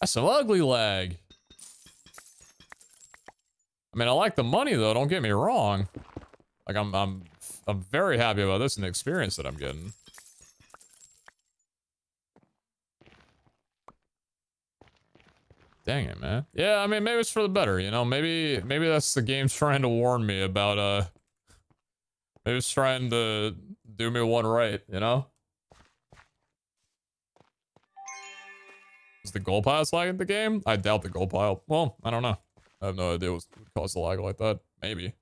That's some ugly lag. I mean, I like the money, though. Don't get me wrong. Like, I'm, I'm, I'm very happy about this and the experience that I'm getting. Dang it, man. Yeah, I mean, maybe it's for the better, you know? Maybe, maybe that's the game's trying to warn me about, uh... Maybe it's trying to do me one right, you know? Is the gold pile lagging the game? I doubt the gold pile. Well, I don't know. I have no idea what would cause the lag like that. Maybe.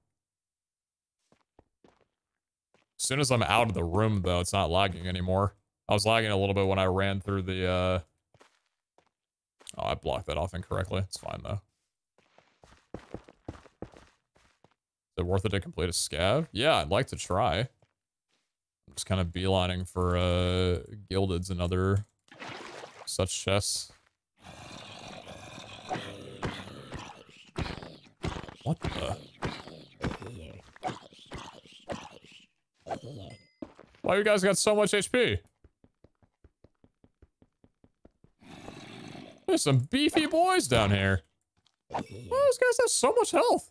As soon as I'm out of the room, though, it's not lagging anymore. I was lagging a little bit when I ran through the, uh... Oh, I blocked that off incorrectly. It's fine, though. Is it worth it to complete a scav? Yeah, I'd like to try. I'm just kind of beelining for uh, Gildeds and other such chests. What the? Why you guys got so much H P? There's some beefy boys down here. Why do those guys have so much health?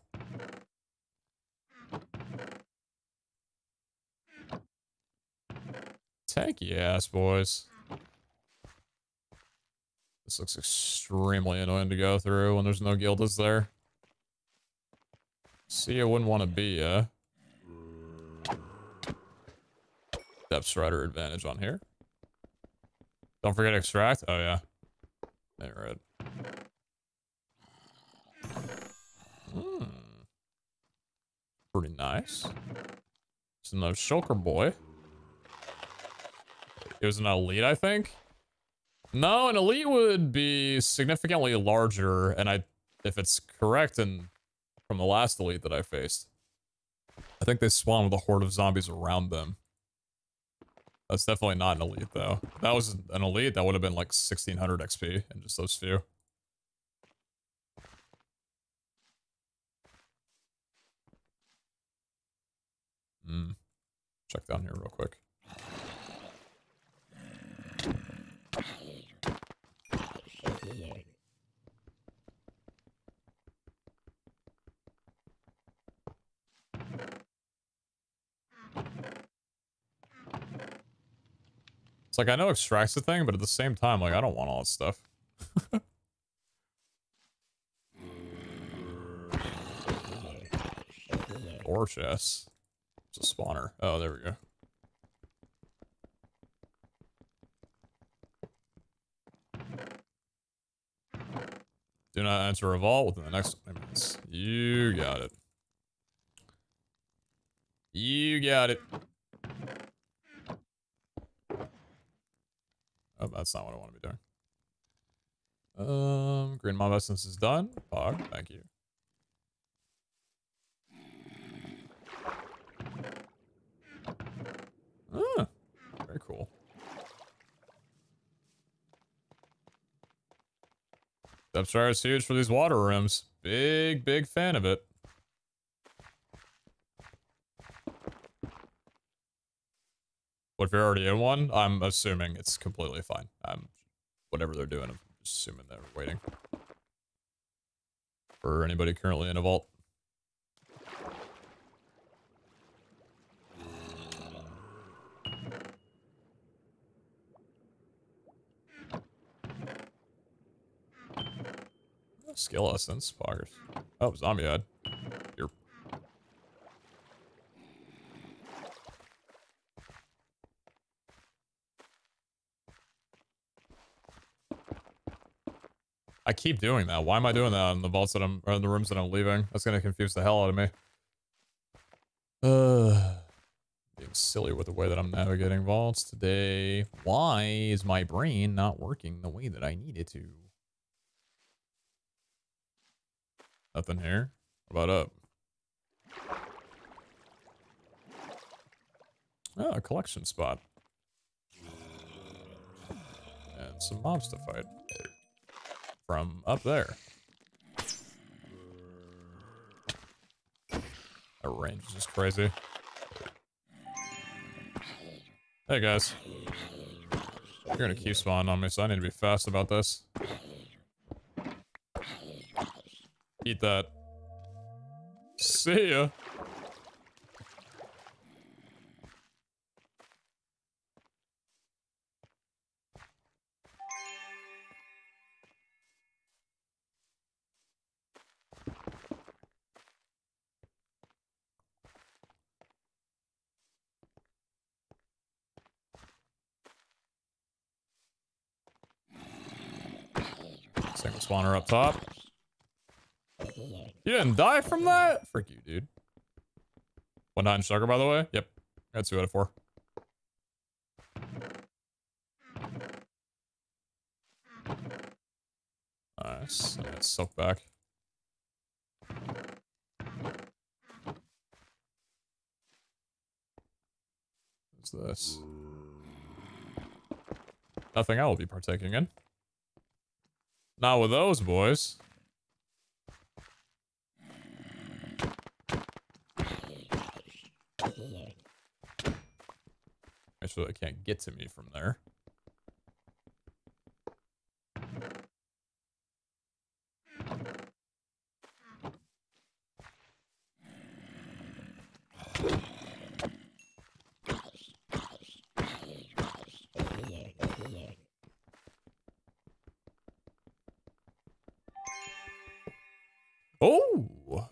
Tanky ass boys. This looks extremely annoying to go through when there's no guildas there. See, I wouldn't want to be, uh... Depth Strider advantage on here. Don't forget extract. Oh, yeah. Right. Hmm. Pretty nice. It's another shulker boy. It was an elite, I think. No, an elite would be significantly larger, and I, if it's correct, and from the last elite that I faced, I think they spawned with a horde of zombies around them. That's definitely not an elite, though. If that was an elite, that would have been like sixteen hundred X P and just those few. Hmm. Check down here real quick. It's like, I know extract's a thing, but at the same time, like, I don't want all this stuff. Or chest. It's a spawner. Oh, there we go. Do not enter a vault within the next twenty minutes. You got it. You got it. Oh, that's not what I want to be doing. Um, green mob essence is done. Pog, thank you. Ah, very cool. Depth Strider is huge for these water rooms. Big, big fan of it. But if you're already in one, I'm assuming it's completely fine. I'm, whatever they're doing, I'm assuming they're waiting for anybody currently in a vault. Skill essence, poggers. Oh, zombie head. Here. I keep doing that. Why am I doing that in the vaults that I'm, or in the rooms that I'm leaving? That's gonna confuse the hell out of me. Uh, being silly with the way that I'm navigating vaults today. Why is my brain not working the way that I need it to? Nothing here. What about up? Oh, a collection spot. and some mobs to fight from up there. That range is just crazy. Hey guys, you're gonna keep spawning on me, so I need to be fast about this. Eat that. See ya. Single spawner up top. You didn't die from that? Frick you, dude. One nine sugar, by the way. Yep. That's two out of four. Nice. Let's soak back. What's this? Nothing I will be partaking in. Not with those boys. Make sure they can't get to me from there. Oh!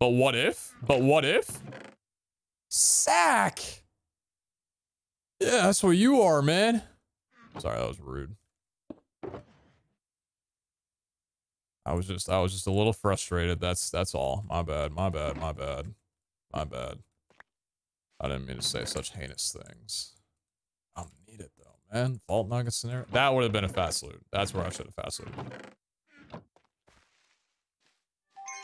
But what if? But what if? Sack! Yeah, that's what you are, man. Sorry, that was rude. I was just, I was just a little frustrated. That's, that's all. My bad, my bad, my bad, my bad. I didn't mean to say such heinous things. I don't need it though, man. Vault nugget scenario. That would have been a fast loot. That's where I should have fast looted.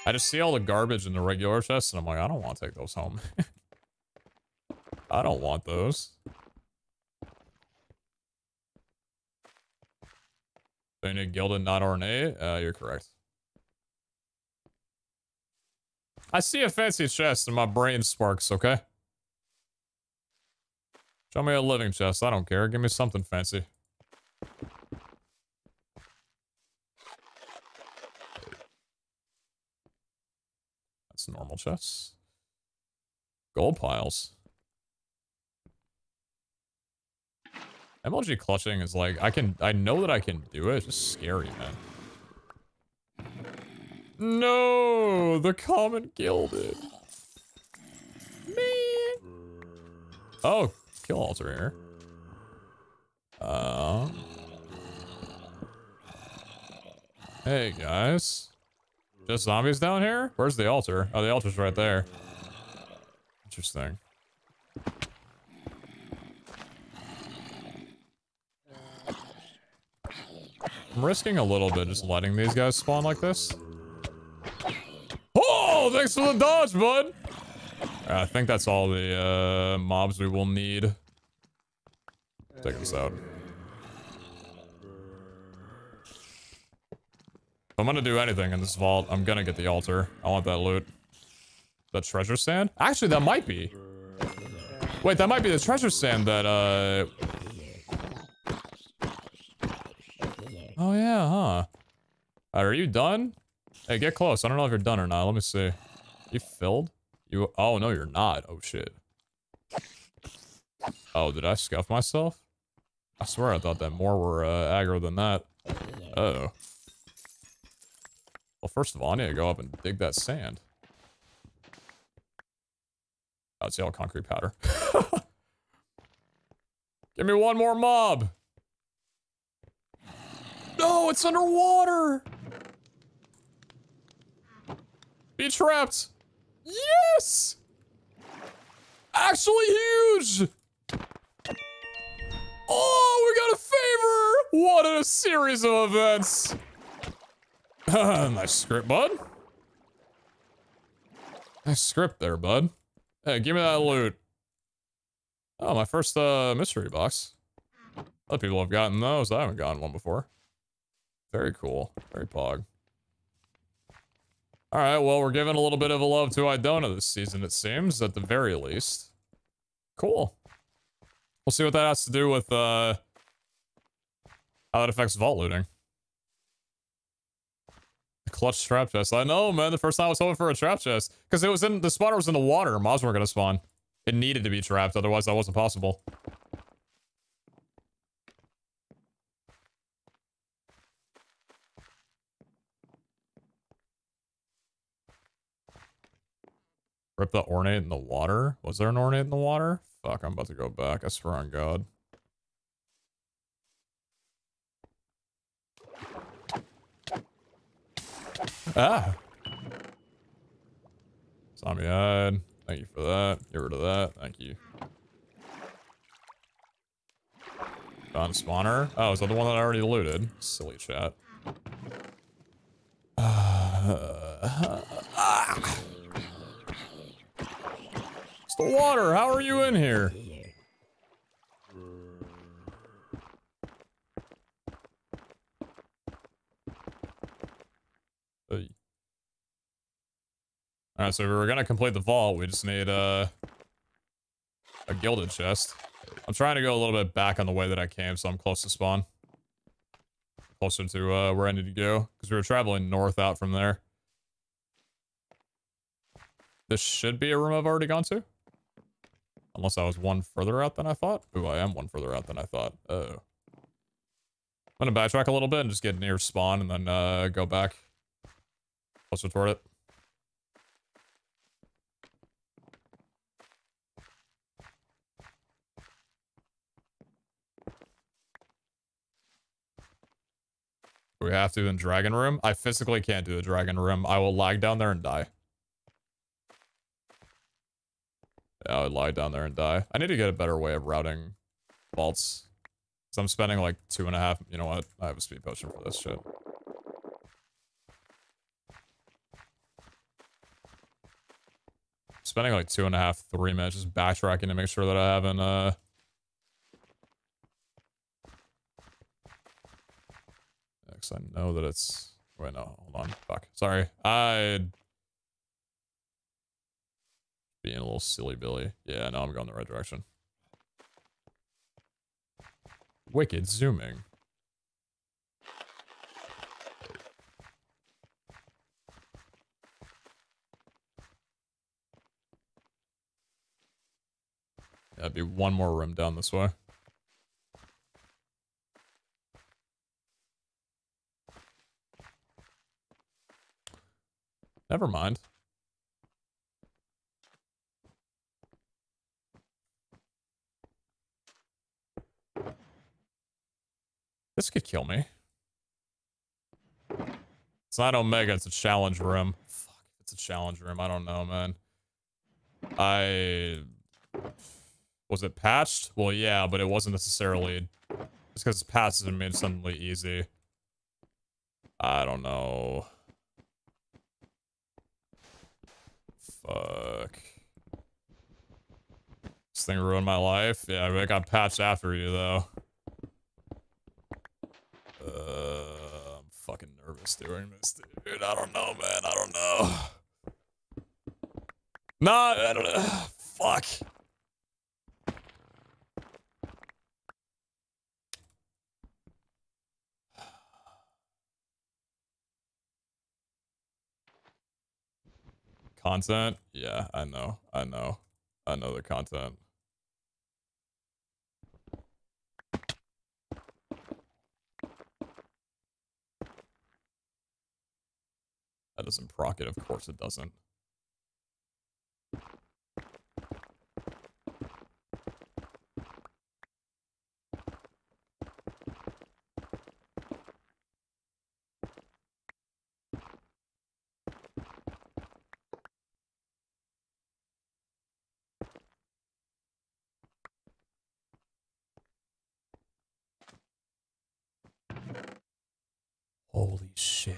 I just see all the garbage in the regular chests, and I'm like, I don't want to take those home. I don't want those. So you need gilded, not ornate? Uh, you're correct. I see a fancy chest, and my brain sparks, okay? Show me a living chest. I don't care. Give me something fancy. Normal chests. Gold piles. M L G clutching is like, I can, I know that I can do it. It's just scary, man. No, the common gilded. Man. Oh, kill altar here. Uh, hey guys. Just zombies down here? Where's the altar? Oh, the altar's right there. Interesting. I'm risking a little bit just letting these guys spawn like this. Oh, thanks for the dodge, bud! I think that's all the uh, mobs we will need. Take this out. If I'm gonna do anything in this vault, I'm gonna get the altar. I want that loot. The treasure sand? Actually, that might be. Wait, that might be the treasure sand that, uh... Oh, yeah, huh. Are you done? Hey, get close. I don't know if you're done or not. Let me see. You filled? You... Oh, no, you're not. Oh, shit. Oh, did I scuff myself? I swear I thought that more were, uh, aggro than that. Uh-oh. Well, first of all, I need to go up and dig that sand. Oh, it's all concrete powder. Give me one more mob. No, it's underwater. Be trapped. Yes. Actually huge. Oh, we got a favor. What a series of events. Nice script, bud. Nice script there, bud. Hey, give me that loot. Oh, my first uh, mystery box. Other people have gotten those. I haven't gotten one before. Very cool. Very pog. All right, well, we're giving a little bit of a love to Idona this season, it seems, at the very least. Cool. We'll see what that has to do with uh, how that affects vault looting. The clutch trap chest. I know, man. The first time I was hoping for a trap chest because it was in the spawner was in the water. Mobs weren't gonna spawn. It needed to be trapped, otherwise that wasn't possible. Rip the ornate in the water. Was there an ornate in the water? Fuck, I'm about to go back. I swear on God. Ah! Zombie hide. Thank you for that. Get rid of that. Thank you. Found a spawner. Oh, is that the one that I already looted? Silly chat. Uh, ah. The water, how are you in here? Hey. Alright, so we were gonna complete the vault, we just need uh, a gilded chest. I'm trying to go a little bit back on the way that I came, so I'm close to spawn. Closer to uh, where I need to go, because we were traveling north out from there. This should be a room I've already gone to. Unless I was one further out than I thought. Ooh, I am one further out than I thought. Uh-oh. I'm gonna backtrack a little bit and just get near spawn and then uh, go back closer toward it. We have to in Dragon Room. I physically can't do the Dragon Room. I will lag down there and die. I would lie down there and die. I need to get a better way of routing vaults. So I'm spending like two and a half. You know what? I have a speed potion for this shit. I'm spending like two and a half, three minutes just backtracking to make sure that I haven't, uh. Because I know that it's. Wait, no, hold on. Fuck. Sorry. I. Being a little silly Billy. Yeah, no, I'm going the right direction. Wicked zooming. That'd be one more room down this way. Never mind. This could kill me. It's not Omega, it's a challenge room. Fuck, it's a challenge room. I don't know, man. I... Was it patched? Well, yeah, but it wasn't necessarily... Just because it's patched doesn't mean it's suddenly easy. I don't know. Fuck. This thing ruined my life. Yeah, it got patched after you, though. Uh, I'm fucking nervous doing this, dude. I don't know, man. I don't know. No, I don't know. Fuck. Content? Yeah, I know. I know. I know the content. That doesn't proc it, of course it doesn't. Holy shit.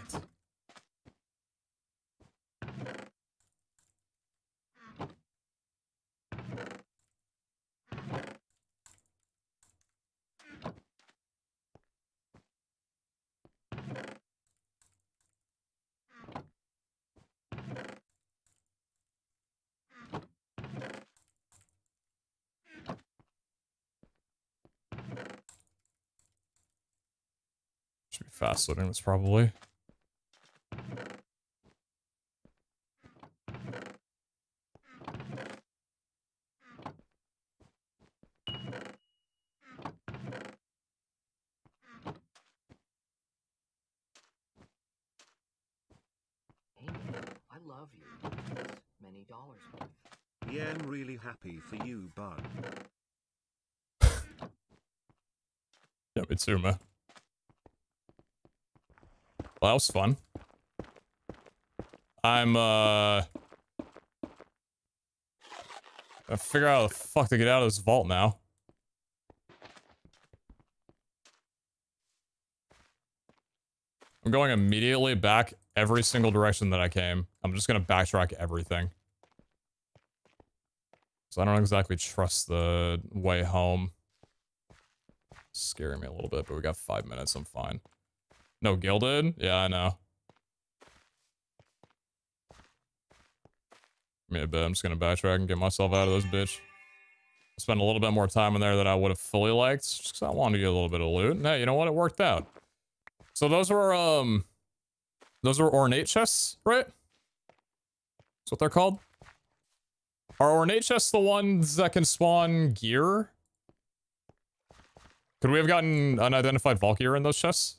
Should be fast loading this probably. Yeah, I'm really happy for you, bud. Yeah, Mitsuma. Well, that was fun. I'm, uh... I figure out how the fuck to get out of this vault now. I'm going immediately back every single direction that I came. I'm just gonna backtrack everything. So I don't exactly trust the way home. It's scaring me a little bit, but we got five minutes, I'm fine. No gilded? Yeah, I know. Give me a bit, I'm just gonna backtrack and get myself out of this bitch. I spent a little bit more time in there than I would have fully liked, just because I wanted to get a little bit of loot. No, hey, you know what? It worked out. So those were, um... those were ornate chests, right? That's what they're called. Are ornate chests the ones that can spawn gear? Could we have gotten unidentified vault gear in those chests?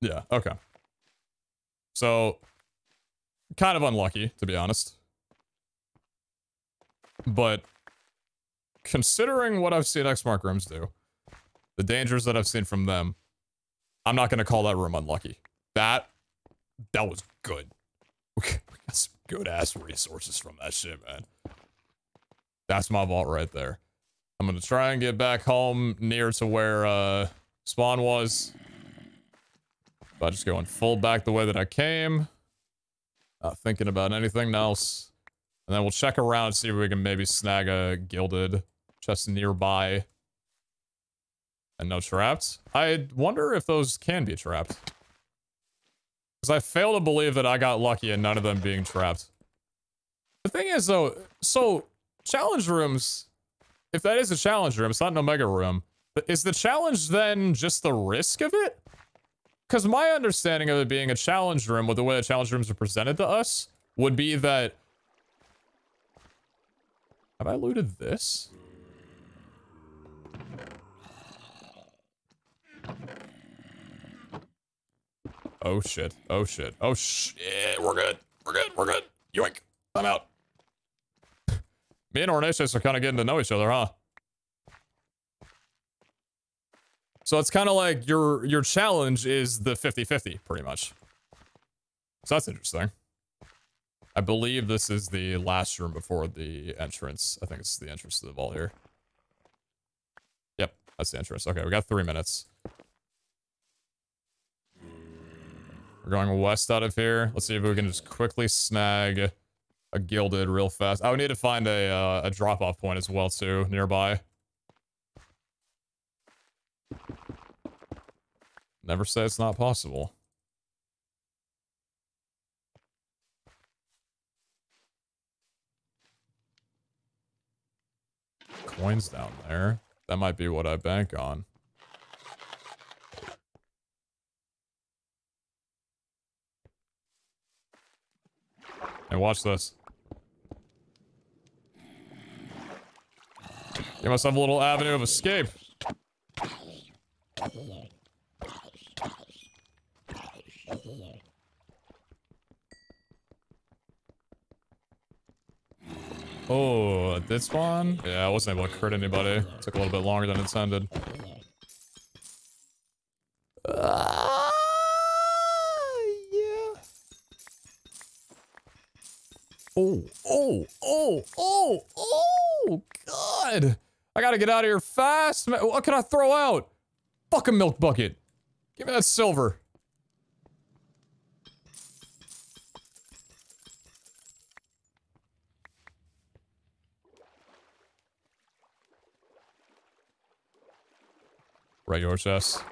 Yeah, okay. So, kind of unlucky, to be honest. But, considering what I've seen X-Mark rooms do, the dangers that I've seen from them, I'm not gonna call that room unlucky. That... that was good. We got some good-ass resources from that shit, man. That's my vault right there. I'm gonna try and get back home near to where uh, spawn was. By just going full back the way that I came. Not thinking about anything else. And then we'll check around and see if we can maybe snag a gilded chest nearby. And no trapped. I wonder if those can be trapped. Because I fail to believe that I got lucky and none of them being trapped. The thing is, though, so challenge rooms, if that is a challenge room, it's not an Omega room. Is the challenge then just the risk of it? Because my understanding of it being a challenge room, with the way the challenge rooms are presented to us, would be that... have I looted this? Oh shit, oh shit, oh shit, we're good, we're good, we're good, yoink, I'm out. Me and Ornatius are kind of getting to know each other, huh? So it's kind of like your your challenge is the fifty fifty, pretty much. So that's interesting. I believe this is the last room before the entrance. I think it's the entrance to the vault here. Yep, that's the entrance. Okay, we got three minutes. We're going west out of here. Let's see if we can just quickly snag a gilded real fast. I would need to find a, uh, a drop-off point as well, too, nearby. Never say it's not possible. Coins down there. That might be what I bank on. And watch this. You must have a little avenue of escape. Oh, that did spawn? Yeah, I wasn't able to crit anybody. It took a little bit longer than intended. Ah! Oh, oh, oh, oh, oh, God. I gotta get out of here fast. What can I throw out? Fuck a milk bucket. Give me that silver. Regular chest.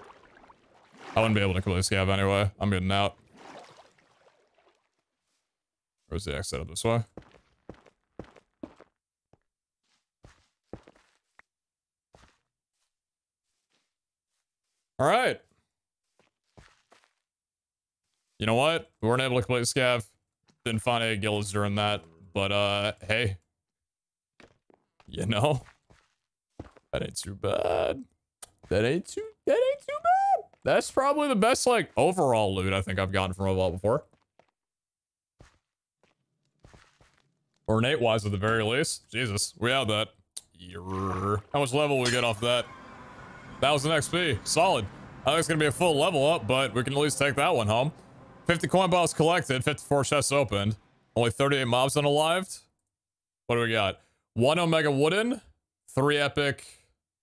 I wouldn't be able to completely scab anyway. I'm getting out. Where's the exit up this way? All right. You know what? We weren't able to play scav. Didn't find any guilds during that. But, uh, hey. You know? That ain't too bad. That ain't too... That ain't too bad. That's probably the best, like, overall loot I think I've gotten from a vault before. Ornate-wise, at the very least. Jesus. We have that. Yerr. How much level we get off that? one thousand X P. Solid. I think it's going to be a full level up, but we can at least take that one home. fifty coin bottles collected, fifty-four chests opened. Only thirty-eight mobs unalived. What do we got? One Omega Wooden, three Epic,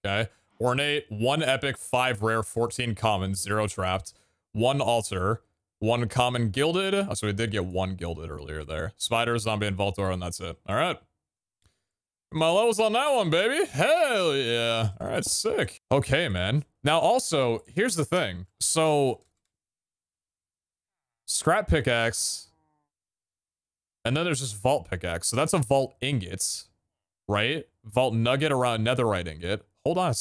okay. Ornate, one Epic, five Rare, fourteen Common, zero Trapped, one Altar, one Common Gilded. Oh, so we did get one Gilded earlier there. Spider, Zombie, and Voltor, and that's it. All right. My levels on that one, baby. Hell yeah. All right, sick. Okay, man. Now, also, here's the thing. So... Scrap pickaxe, and then there's just vault pickaxe. So that's a vault ingots, right? Vault nugget around netherite ingot. Hold on,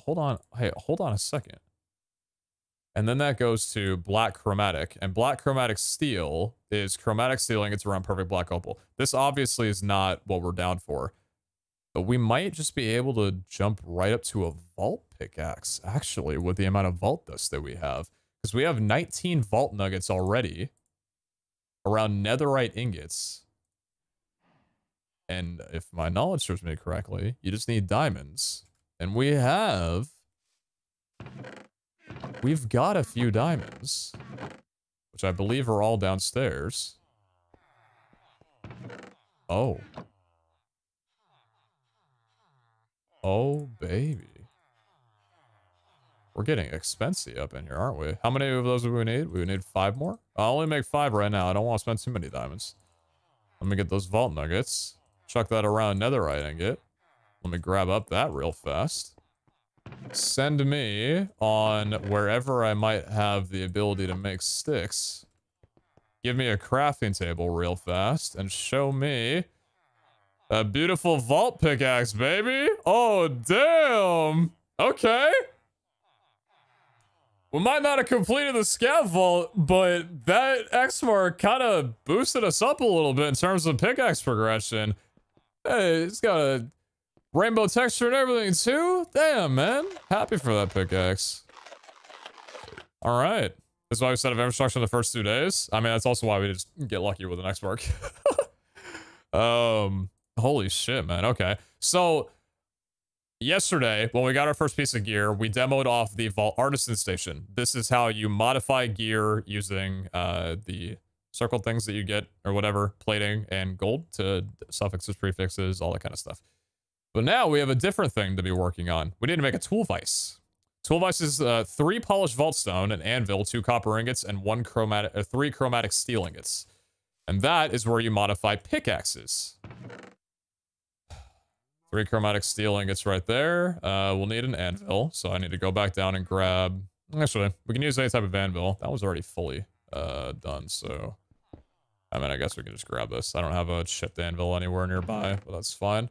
hold on. Hey, hold on a second. And then that goes to black chromatic, and black chromatic steel is chromatic steel ingots around perfect black opal. This obviously is not what we're down for, but we might just be able to jump right up to a vault pickaxe actually with the amount of vault dust that we have. Because we have nineteen vault nuggets already around netherite ingots. And if my knowledge serves me correctly, you just need diamonds. And we have... We've got a few diamonds. Which I believe are all downstairs. Oh. Oh, baby. We're getting expensive up in here, aren't we? How many of those do we need? We would need five more? I'll only make five right now. I don't want to spend too many diamonds. Let me get those vault nuggets. Chuck that around netherite ingot. Let me grab up that real fast. Send me on wherever I might have the ability to make sticks. Give me a crafting table real fast and show me a beautiful vault pickaxe, baby. Oh, damn. Okay. We might not have completed the scav vault, but that X mark kind of boosted us up a little bit in terms of pickaxe progression. Hey, it's got a rainbow texture and everything too. Damn, man. Happy for that pickaxe. All right. That's why we set up infrastructure in the first two days. I mean, that's also why we just get lucky with an X mark. um, holy shit, man. Okay. So... Yesterday, when we got our first piece of gear, we demoed off the Vault Artisan Station. This is how you modify gear using uh, the circle things that you get, or whatever, plating and gold to suffixes, prefixes, all that kind of stuff. But now we have a different thing to be working on. We need to make a tool vice. Tool vice is uh, three polished vault stone, an anvil, two copper ingots, and one chromatic, uh, three chromatic steel ingots. And that is where you modify pickaxes. Three chromatic steel ingots right there. Uh, we'll need an anvil, so I need to go back down and grab... Actually, we can use any type of anvil. That was already fully uh, done, so... I mean, I guess we can just grab this. I don't have a chipped anvil anywhere nearby, but that's fine.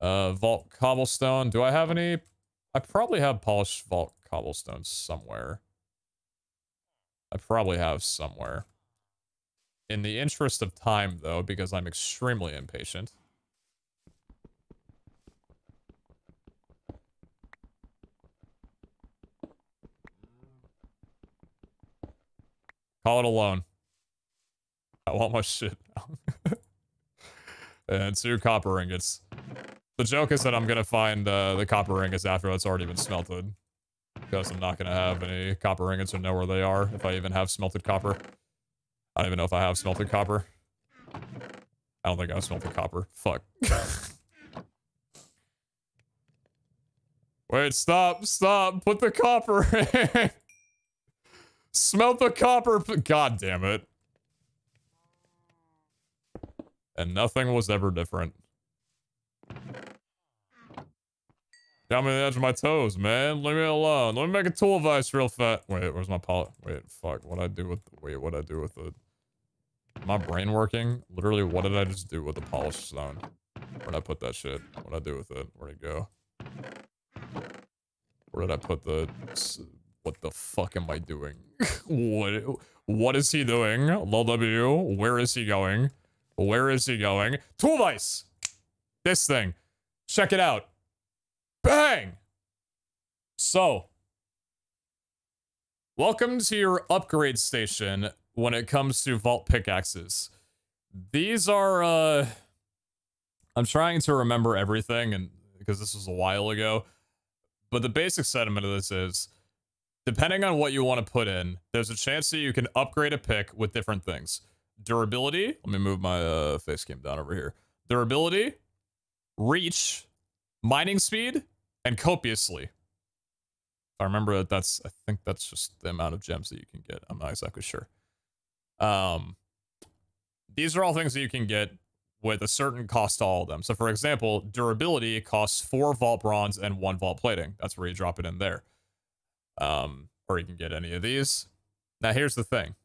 Uh, vault cobblestone. Do I have any? I probably have polished vault cobblestone somewhere. I probably have somewhere. In the interest of time, though, because I'm extremely impatient... Call it alone. I want my shit. And two copper ingots. The joke is that I'm gonna find uh, the copper ingots after it's already been smelted, because I'm not gonna have any copper ingots or know where they are if I even have smelted copper. I don't even know if I have smelted copper. I don't think I have smelted copper. Fuck. Wait, stop, stop. Put the copper in. Smelt the copper, god damn it. And nothing was ever different. Got me on the edge of my toes, man. Leave me alone. Let me make a tool vice real fast. Wait, where's my poly? Wait, fuck. What'd I do with the- wait, what'd I do with the- my brain working? Literally, what did I just do with the polished stone? Where'd I put that shit? What'd I do with it? Where'd it go? Where did I put the- What the fuck am I doing? what what is he doing? L W, where is he going? Where is he going? Tool vice! This thing. Check it out. Bang! So. Welcome to your upgrade station when it comes to vault pickaxes. These are, uh... I'm trying to remember everything, and because this was a while ago. But the basic sentiment of this is, depending on what you want to put in, there's a chance that you can upgrade a pick with different things. Durability. Let me move my uh, face cam down over here. Durability, reach, mining speed, and copiously. I remember that that's, I think that's just the amount of gems that you can get. I'm not exactly sure. Um, these are all things that you can get with a certain cost to all of them. So for example, durability costs four vault bronze and one vault plating. That's where you drop it in there. Um, or you can get any of these. Now here's the thing.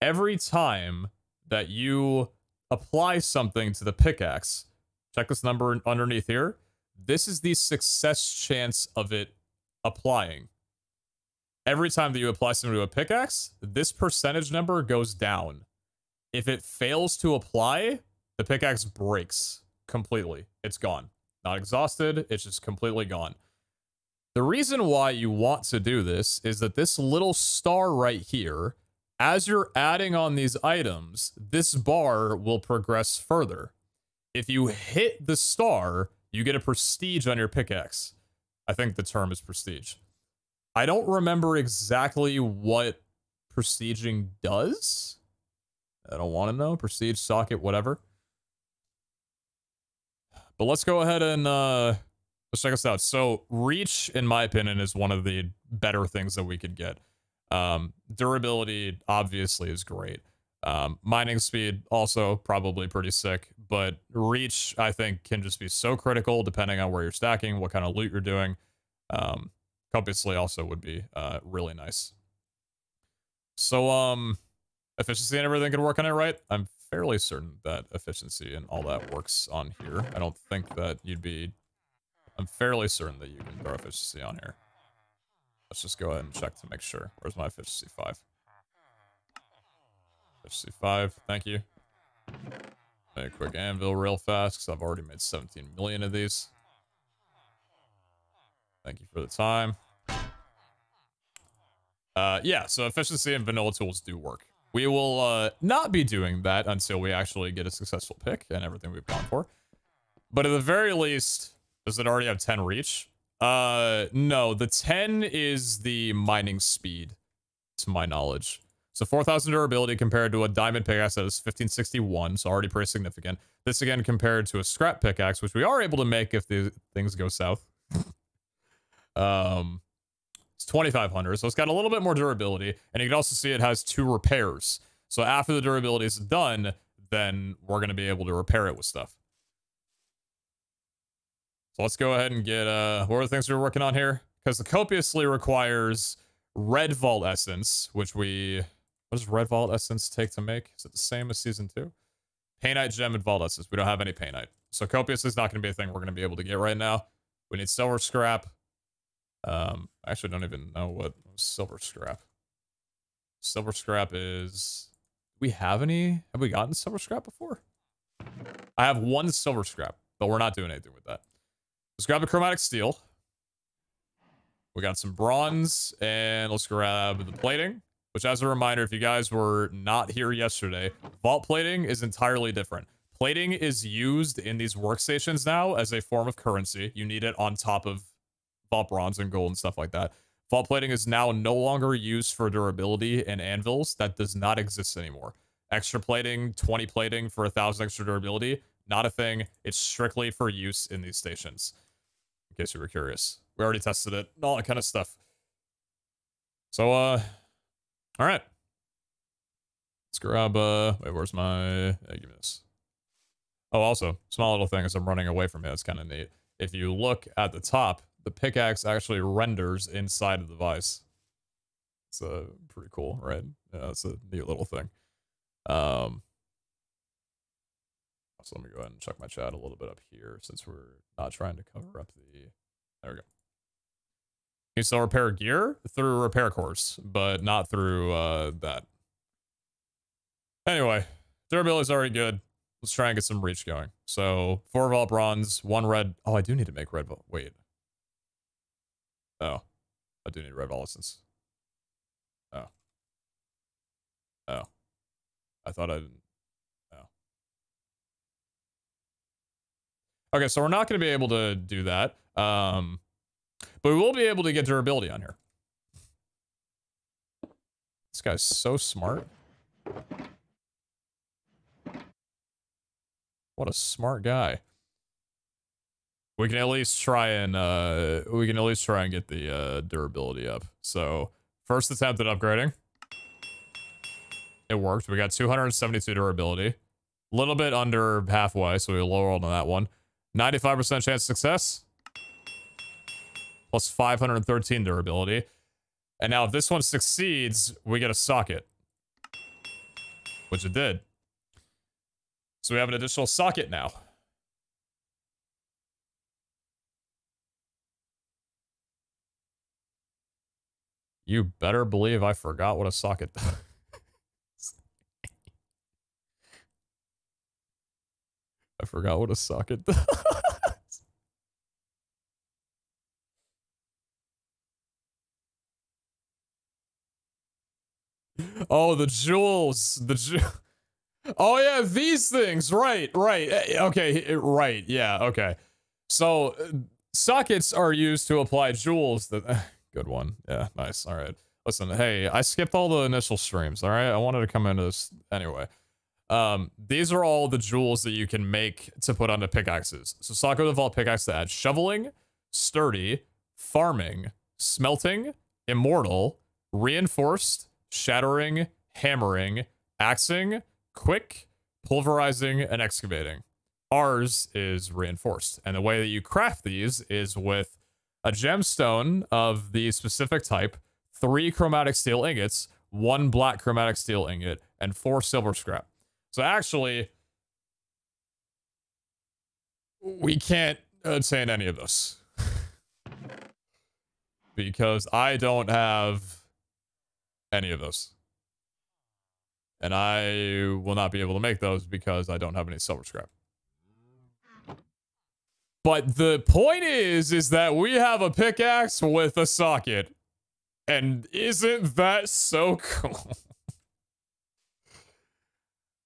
Every time that you apply something to the pickaxe, check this number underneath here. This is the success chance of it applying. Every time that you apply something to a pickaxe, this percentage number goes down. If it fails to apply, the pickaxe breaks completely. It's gone. Not exhausted, it's just completely gone. The reason why you want to do this is that this little star right here, as you're adding on these items, this bar will progress further. If you hit the star, you get a prestige on your pickaxe. I think the term is prestige. I don't remember exactly what prestiging does. I don't want to know. Prestige, socket, whatever. But let's go ahead and uh, let's check this out. So reach, in my opinion, is one of the better things that we could get. Um, durability, obviously, is great. Um, mining speed, also probably pretty sick. But reach, I think, can just be so critical depending on where you're stacking, what kind of loot you're doing. Um, copiously also would be uh, really nice. So, um... efficiency and everything can work on it, right? I'm fairly certain that efficiency and all that works on here. I don't think that you'd be... I'm fairly certain that you can throw efficiency on here. Let's just go ahead and check to make sure. Where's my efficiency five? Efficiency five, thank you. Make a quick anvil real fast, because I've already made seventeen million of these. Thank you for the time. Uh, yeah, so efficiency and vanilla tools do work. We will uh, not be doing that until we actually get a successful pick and everything we've gone for. But at the very least, does it already have ten reach? Uh, no, the ten is the mining speed, to my knowledge. So four thousand durability compared to a diamond pickaxe that is fifteen sixty-one, so already pretty significant. This again compared to a scrap pickaxe, which we are able to make if the things go south. um... twenty-five hundred, so it's got a little bit more durability, and you can also see it has two repairs. So after the durability is done, then we're going to be able to repair it with stuff. So let's go ahead and get, uh, what are the things we're working on here? Because the copiously requires red vault essence, which we, what does red vault essence take to make? Is it the same as season two? Painite, gem, and vault essence. We don't have any painite. So copious is not going to be a thing we're going to be able to get right now. We need silver scrap. Um, I actually don't even know what silver scrap. Silver scrap is... Do we have any? Have we gotten silver scrap before? I have one silver scrap, but we're not doing anything with that. Let's grab a chromatic steel. We got some bronze, and let's grab the plating, which, as a reminder, if you guys were not here yesterday, vault plating is entirely different. Plating is used in these workstations now as a form of currency. You need it on top of vault bronze and gold and stuff like that. Vault plating is now no longer used for durability and anvils. That does not exist anymore. Extra plating, twenty plating for a thousand extra durability, not a thing. It's strictly for use in these stations, in case you were curious. We already tested it and all that kind of stuff. So, uh, all right. Let's grab, uh, wait, where's my, uh, give me this. Oh, also, small little thing as I'm running away from it. It's kind of neat. If you look at the top, the pickaxe actually renders inside of the vise. It's uh, pretty cool, right? Yeah, it's a neat little thing. Um, so let me go ahead and check my chat a little bit up here, since we're not trying to cover up the... There we go. You sell repair gear through repair course, but not through uh, that. Anyway, durability is already good. Let's try and get some breach going. So four vault bronze, one red. Oh, I do need to make red vault. Wait. Oh, I do need red vault license. Oh. Oh. I thought I didn't. Oh. Okay, so we're not going to be able to do that. Um, but we will be able to get durability on here. This guy's so smart. What a smart guy. We can at least try and uh, we can at least try and get the uh, durability up. So first attempt at upgrading. It worked. We got two hundred seventy-two durability. A little bit under halfway, so we lower on that one. ninety-five percent chance of success. Plus five hundred thirteen durability. And now if this one succeeds, we get a socket. Which it did. So we have an additional socket now. You better believe I forgot what a socket does. I forgot what a socket does. Oh, the jewels. The ju Oh, yeah, these things. Right, right. Okay, right. Yeah, okay. So, uh, sockets are used to apply jewels. That, uh, good one. Yeah, nice. All right. Listen, hey, I skipped all the initial streams, all right? I wanted to come into this anyway. Um, these are all the jewels that you can make to put onto pickaxes. So socket of all pickaxe to add shoveling, sturdy, farming, smelting, immortal, reinforced, shattering, hammering, axing, quick, pulverizing, and excavating. Ours is reinforced. And the way that you craft these is with a gemstone of the specific type, three chromatic steel ingots, one black chromatic steel ingot, and four silver scrap. So actually, we can't obtain any of this because I don't have any of those. And I will not be able to make those because I don't have any silver scrap. But the point is, is that we have a pickaxe with a socket. And isn't that so cool?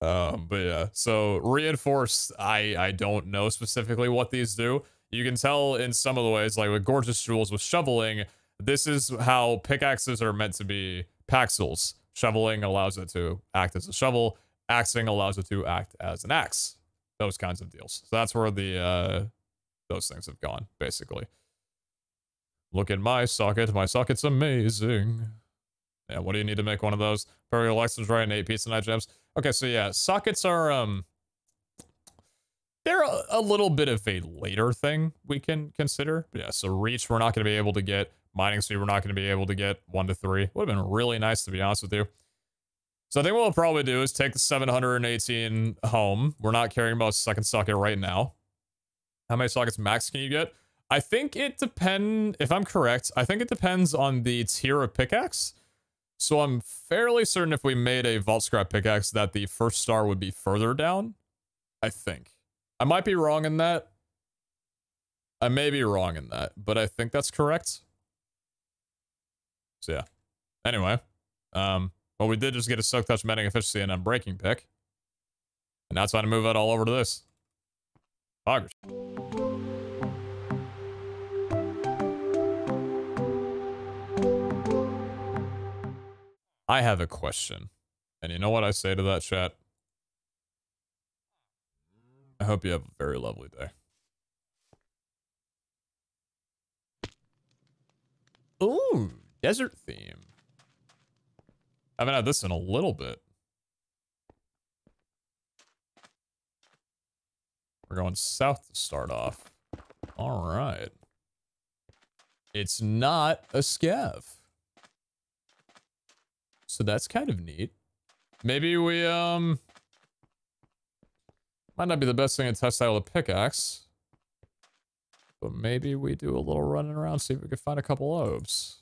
Um, but yeah, so reinforced, I, I don't know specifically what these do. You can tell in some of the ways, like with gorgeous jewels with shoveling, this is how pickaxes are meant to be paxels. Shoveling allows it to act as a shovel. Axing allows it to act as an axe. Those kinds of deals. So that's where the, uh, those things have gone, basically. Look at my socket. My socket's amazing. Yeah, what do you need to make one of those? Very license right and eight pizza night gems. Okay, so yeah, sockets are, um, they're a, a little bit of a later thing we can consider. But yeah, so reach, we're not going to be able to get. Mining speed, we're not going to be able to get. One to three. Would have been really nice, to be honest with you. So I think what we'll probably do is take the seven hundred eighteen home. We're not caring about second socket right now. How many sockets max can you get? I think it depends, if I'm correct, I think it depends on the tier of pickaxe. So I'm fairly certain if we made a vault scrap pickaxe that the first star would be further down. I think. I might be wrong in that. I may be wrong in that, but I think that's correct. So yeah. Anyway, um, well, we did just get a silk touch, mending efficiency, and unbreaking pick. And that's why I move it all over to this. Boggers. I have a question. And you know what I say to that, chat? I hope you have a very lovely day. Ooh, desert theme. I haven't had this in a little bit. We're going south to start off. All right. It's not a scav. So that's kind of neat. Maybe we, um... might not be the best thing to test out with a pickaxe. But maybe we do a little running around, see if we can find a couple orbs.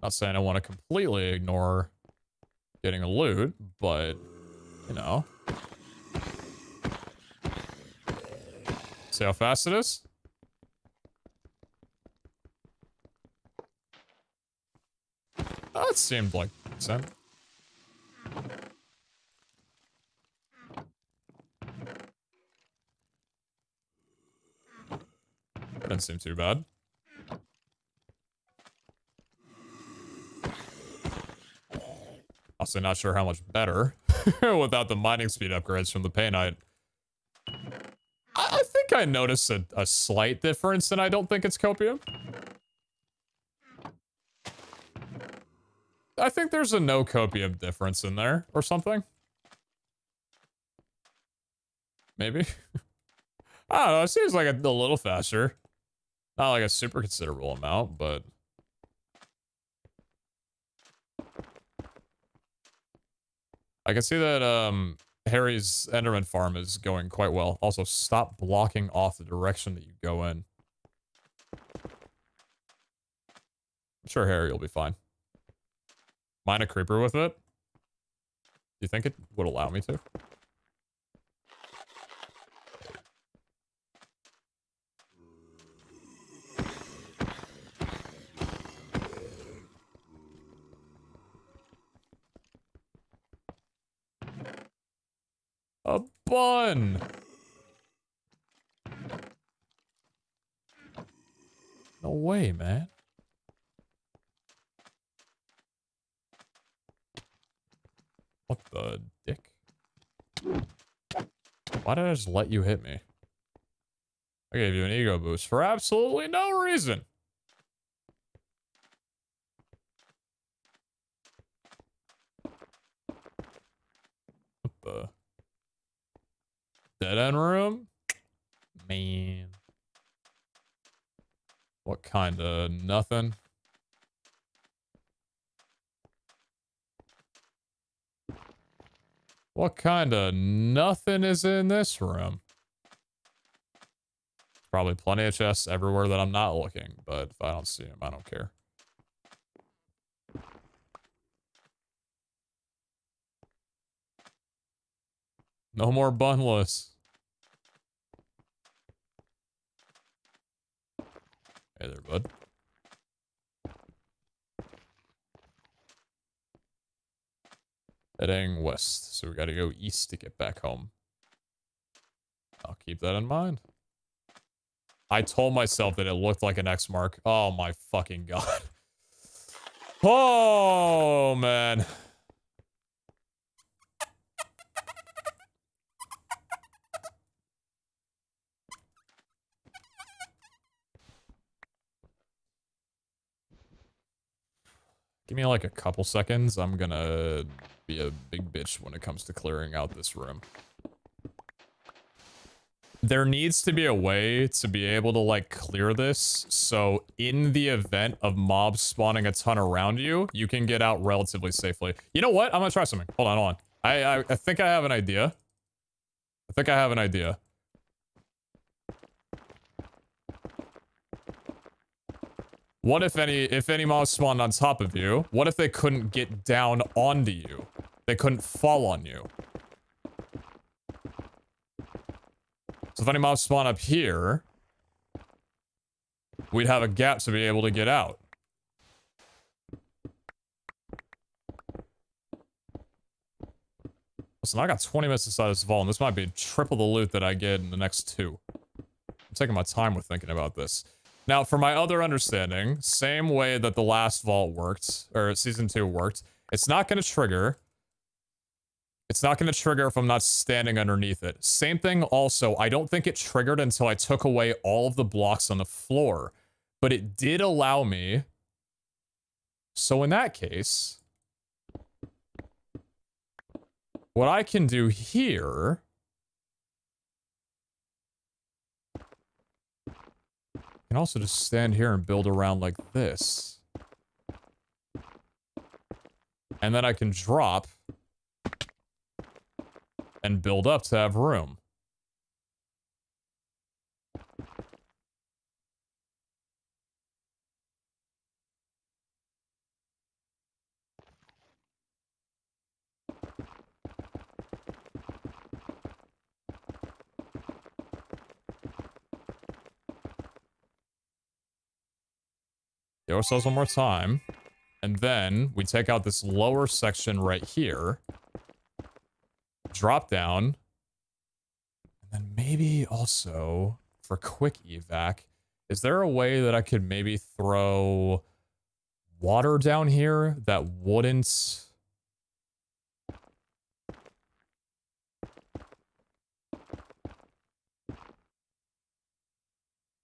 Not saying I want to completely ignore getting a loot, but, you know. See how fast it is? That seemed like decent. That didn't seem too bad. Also, not sure how much better without the mining speed upgrades from the Painite. I, I think I noticed a, a slight difference, and I don't think it's copium. I think there's a no copium difference in there or something. Maybe. I don't know. It seems like a, a little faster. Not like a super considerable amount, but. I can see that um, Harry's Enderman farm is going quite well. Also, stop blocking off the direction that you go in. I'm sure Harry will be fine. Mine a creeper with it? Do you think it would allow me to? A bun! No way, man. What the dick? Why did I just let you hit me? I gave you an ego boost for absolutely no reason. What the... Dead end room? Man. What kind of nothing? What kind of nothing is in this room? Probably plenty of chests everywhere that I'm not looking, but if I don't see them, I don't care. No more bunless. Hey there, bud. Heading west, so we gotta go east to get back home. I'll keep that in mind. I told myself that it looked like an X mark. Oh my fucking god. Oh, man. Give me like a couple seconds. I'm gonna be a big bitch when it comes to clearing out this room. There needs to be a way to be able to like clear this, so in the event of mobs spawning a ton around you, you can get out relatively safely. You know what? I'm gonna try something. Hold on, hold on. I, I, I think I have an idea. I think I have an idea. What if any, if any mobs spawned on top of you, what if they couldn't get down onto you? They couldn't fall on you. So if any mobs spawn up here, we'd have a gap to be able to get out. Listen, I got twenty minutes inside this vault, and this might be triple the loot that I get in the next two. I'm taking my time with thinking about this. Now, for my other understanding, same way that the last vault worked, or season two worked, it's not going to trigger. It's not going to trigger if I'm not standing underneath it. Same thing also, I don't think it triggered until I took away all of the blocks on the floor, but it did allow me. So in that case, what I can do here... I can also just stand here and build around like this. And then I can drop and build up to have room. do ourselves one more time. And then we take out this lower section right here. Drop down. And then maybe also for quick evac, is there a way that I could maybe throw water down here that wouldn't...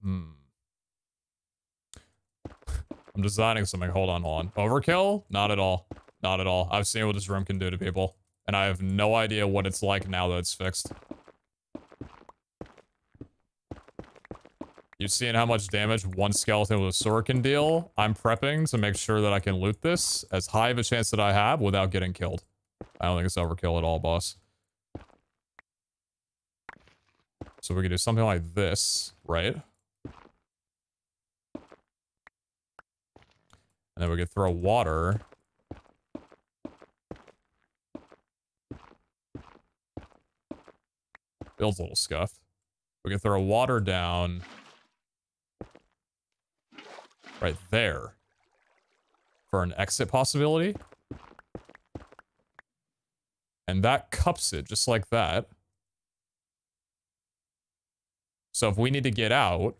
Hmm. I'm designing something. Hold on, hold on. Overkill? Not at all. Not at all. I've seen what this room can do to people. And I have no idea what it's like now that it's fixed. You've seen how much damage one skeleton with a sword can deal. I'm prepping to make sure that I can loot this as high of a chance that I have without getting killed. I don't think it's overkill at all, boss. So we can do something like this, right? And then we could throw water. Build's a little scuffed. We could throw water down right there for an exit possibility. And that cups it just like that. So if we need to get out,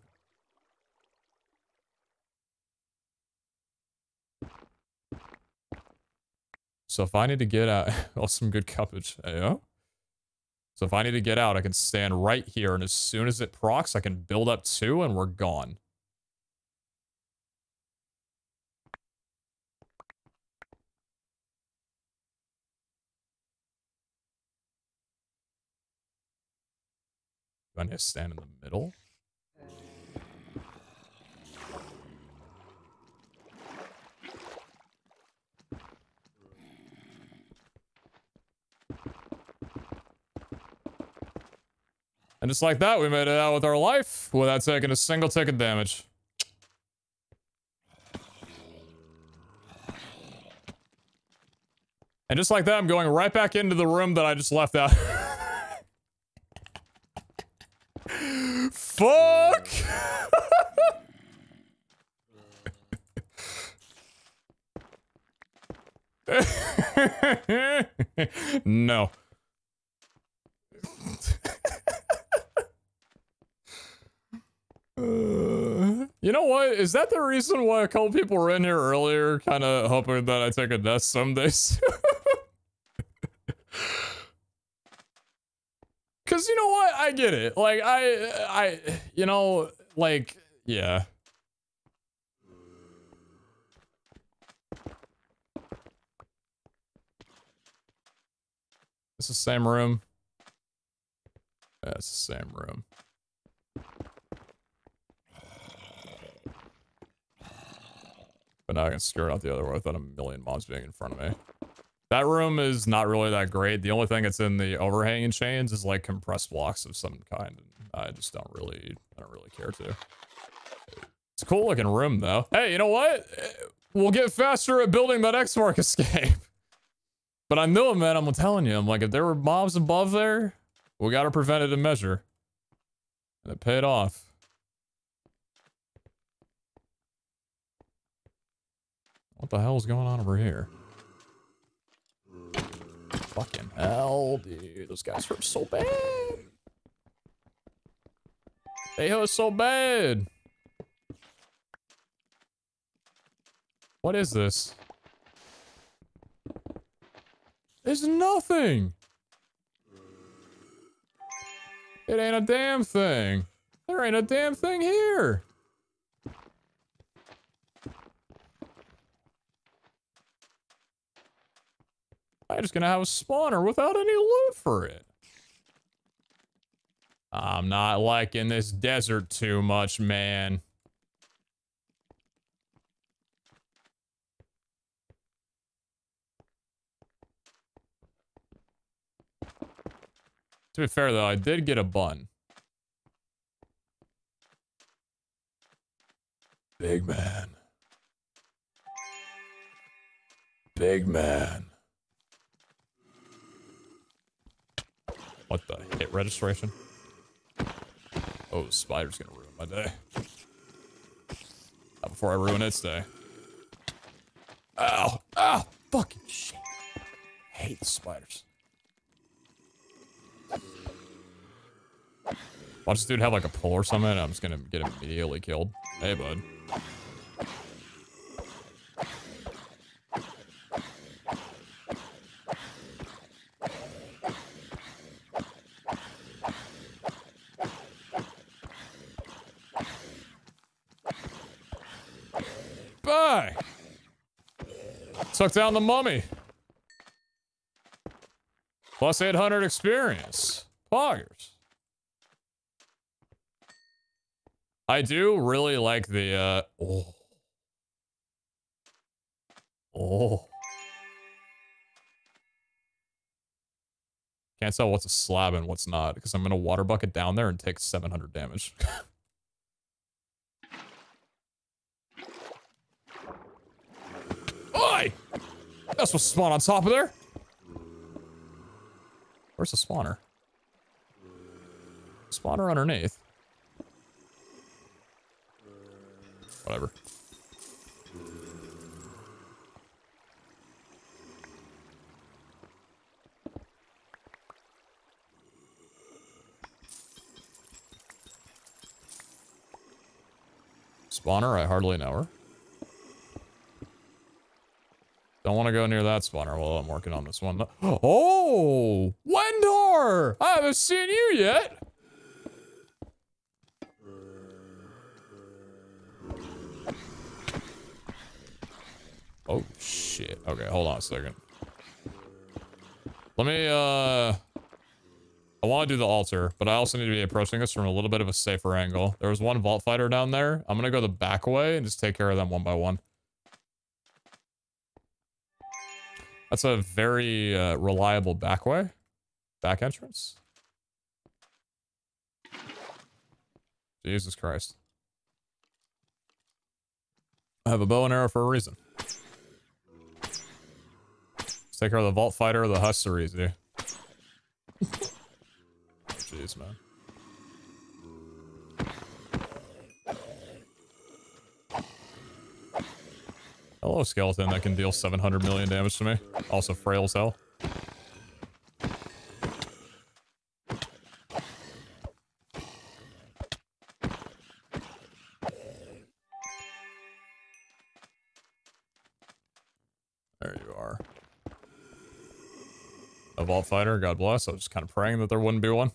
So if I need to get out, oh, some good cuppage. Yeah. So if I need to get out, I can stand right here, and as soon as it procs, I can build up two, and we're gone. Do I need to stand in the middle? And just like that, we made it out with our life without taking a single tick of damage. And just like that, I'm going right back into the room that I just left out. Fuck! No. Uh, you know what? Is that the reason why a couple people were in here earlier, kind of hoping that I take a death some days? Because you know what? I get it. Like, I, I, you know, like, yeah. It's the same room. That's the same room. But now I can skirt out the other way without a million mobs being in front of me. That room is not really that great. The only thing that's in the overhanging chains is like compressed blocks of some kind. And I just don't really, I don't really care to. It's a cool looking room though. Hey, you know what? We'll get faster at building that X-Mark escape. But I knew it, man. I'm telling you, I'm like, if there were mobs above there, we got to prevent it in measure. And it paid off. What the hell is going on over here? Fucking hell, dude. Those guys hurt so bad. They hurt so bad. What is this? There's nothing. It ain't a damn thing. There ain't a damn thing here. I'm just gonna have a spawner without any loot for it. I'm not liking this desert too much, man. To be fair, though, I did get a bun. Big man. Big man. What the hit registration? Oh, spider's gonna ruin my day. Not before I ruin its day. Ow! Ow! Fucking shit! I hate the spiders. Watch this dude have like a pull or something. I'm just gonna get him immediately killed. Hey, bud. Bye. Took down the mummy. Plus eight hundred experience. Poggers. I do really like the, uh, oh. Oh. Can't tell what's a slab and what's not, because I'm going to water bucket down there and take seven hundred damage. Oi! That's what's spawned on top of there. Where's the spawner? Spawner underneath. Whatever. Spawner, I hardly know her. Don't want to go near that spawner while I'm working on this one. Oh! Wendor! I haven't seen you yet! Oh, shit. Okay, hold on a second. Let me, uh... I want to do the altar, but I also need to be approaching this from a little bit of a safer angle. There was one vault fighter down there. I'm gonna go the back way and just take care of them one by one. That's a very uh, reliable back way. Back entrance. Jesus Christ. I have a bow and arrow for a reason. Take care of the vault fighter or the husaries, dude. Jeez, man. Hello, skeleton that can deal seven hundred million damage to me. Also frail as hell. Vault fighter, God bless. I was just kind of praying that there wouldn't be one.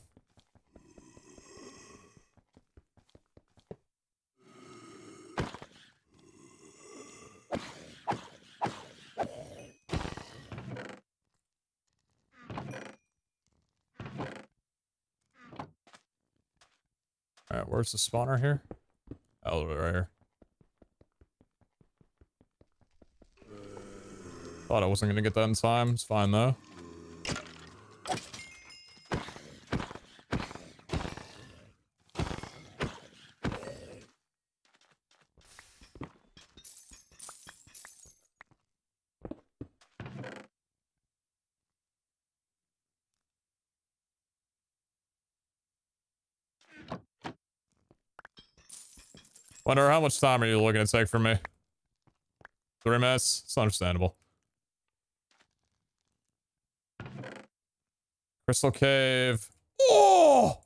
Alright, where's the spawner here? Oh, right here. Thought I wasn't gonna get that in time. It's fine though. Wonder how much time are you looking to take from me? Three minutes? It's understandable. Crystal Cave. Oh!